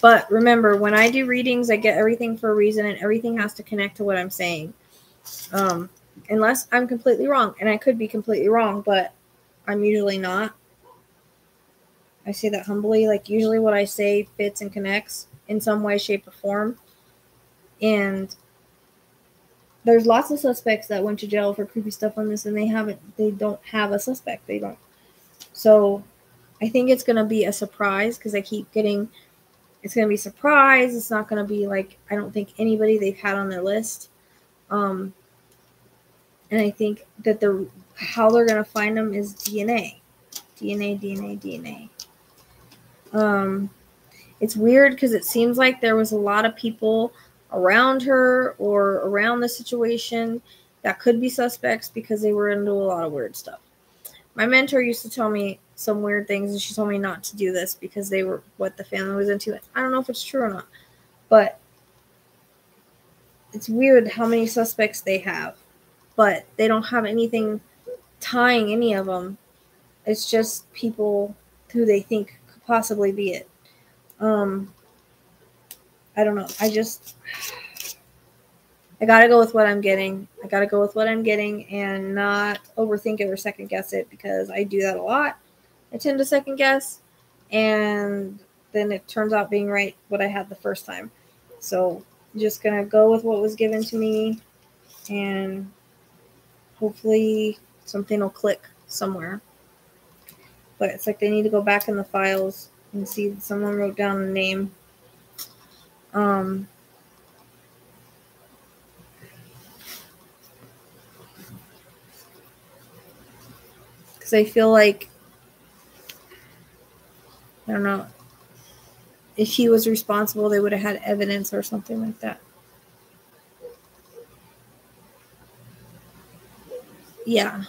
But remember, when I do readings, I get everything for a reason, and everything has to connect to what I'm saying. Unless I'm completely wrong, and I could be completely wrong, but I'm usually not. I say that humbly. Like, usually what I say fits and connects in some way, shape, or form. And there's lots of suspects that went to jail for creepy stuff on this, and they don't have a suspect. They don't. So I think it's going to be a surprise, because I keep getting... It's going to be a surprise. It's not going to be like, I don't think anybody they've had on their list. And I think that how they're going to find them is DNA. It's weird because it seems like there was a lot of people around her or around the situation that could be suspects because they were into a lot of weird stuff. My mentor used to tell me some weird things, and she told me not to do this because they were what the family was into. I don't know if it's true or not, but it's weird how many suspects they have, but they don't have anything tying any of them. It's just people who they think could possibly be it. I don't know. I gotta go with what I'm getting. I gotta go with what I'm getting and not overthink it or second guess it, because I do that a lot. I tend to second guess, and then it turns out being right what I had the first time. So I'm just gonna go with what was given to me, and hopefully something will click somewhere. But it's like they need to go back in the files and see that someone wrote down the name. Because I feel like, I don't know, if he was responsible, they would have had evidence or something like that. Yeah.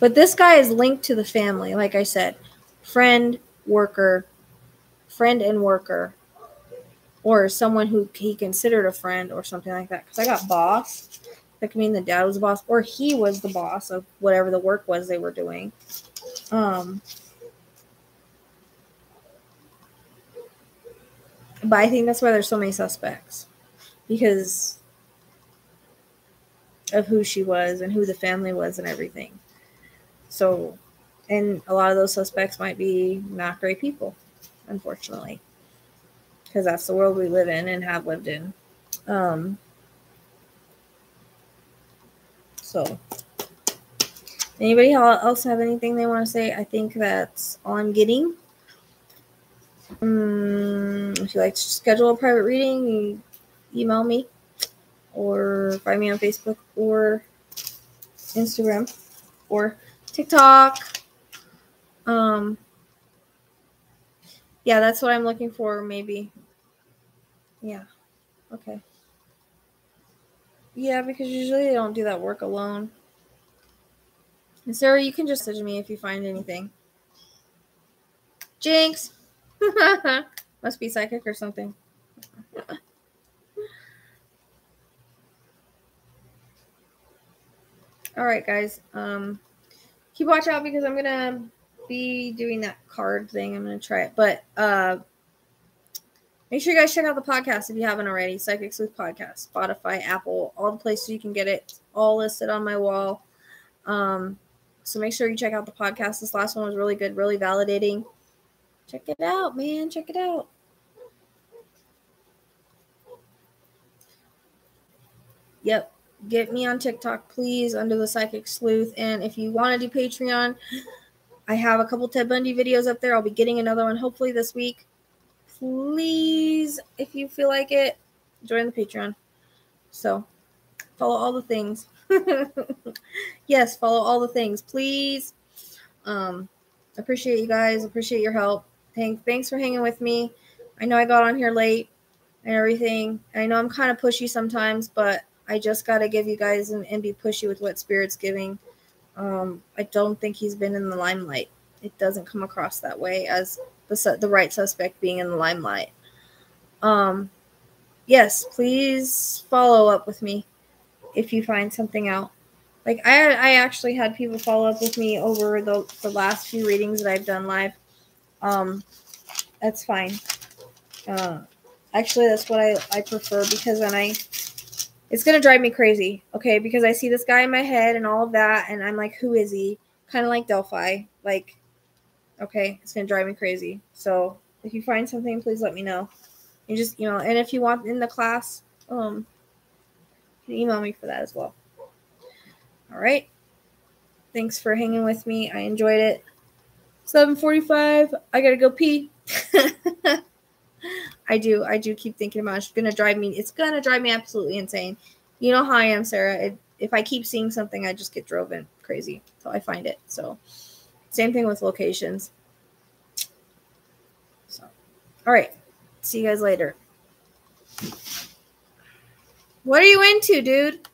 But this guy is linked to the family, like I said. Friend and worker, or someone who he considered a friend or something like that. Because I got boss. That could mean the dad was the boss, or he was the boss of whatever the work was they were doing. But I think that's why there's so many suspects, because of who she was and who the family was and everything. So, and a lot of those suspects might be not great people, unfortunately, because that's the world we live in and have lived in. So, anybody else have anything they want to say? I think that's all I'm getting. If you'd like to schedule a private reading, you email me or find me on Facebook or Instagram or TikTok. Yeah, that's what I'm looking for, maybe. Yeah. Okay. Yeah, because usually I don't do that work alone. And Sarah, you can just message me if you find anything. Jinx! Must be psychic or something. All right, guys. Keep watch out, because I'm going to be doing that card thing. I'm going to try it. But make sure you guys check out the podcast if you haven't already. Psychic Sleuth Podcast, Spotify, Apple, all the places you can get it. It's all listed on my wall. So make sure you check out the podcast. This last one was really good, really validating. Check it out, man. Check it out. Yep. Get me on TikTok, please, under the Psychic Sleuth. And if you want to do Patreon, I have a couple Ted Bundy videos up there. I'll be getting another one hopefully this week. Please, if you feel like it, join the Patreon. So follow all the things. Yes, follow all the things, please. Appreciate you guys. Appreciate your help. Thanks for hanging with me. I know I got on here late and everything. I know I'm kind of pushy sometimes, but I just got to give you guys and be pushy with what Spirit's giving. I don't think he's been in the limelight. It doesn't come across that way as the right suspect being in the limelight. Yes, please follow up with me if you find something out. Like, I actually had people follow up with me over the last few readings that I've done live. That's fine. Actually, that's what I prefer, because then it's going to drive me crazy, okay? Because I see this guy in my head and all of that, and I'm like, who is he? Kind of like Delphi. Like, okay, it's going to drive me crazy. So if you find something, please let me know. You just, you know, and if you want in the class, you can email me for that as well. All right. Thanks for hanging with me. I enjoyed it. 7:45. I got to go pee. I do keep thinking about it. It's going to drive me absolutely insane. You know how I am, Sarah. If I keep seeing something, I just get driven crazy until I find it. So same thing with locations. So, all right. See you guys later. What are you into, dude?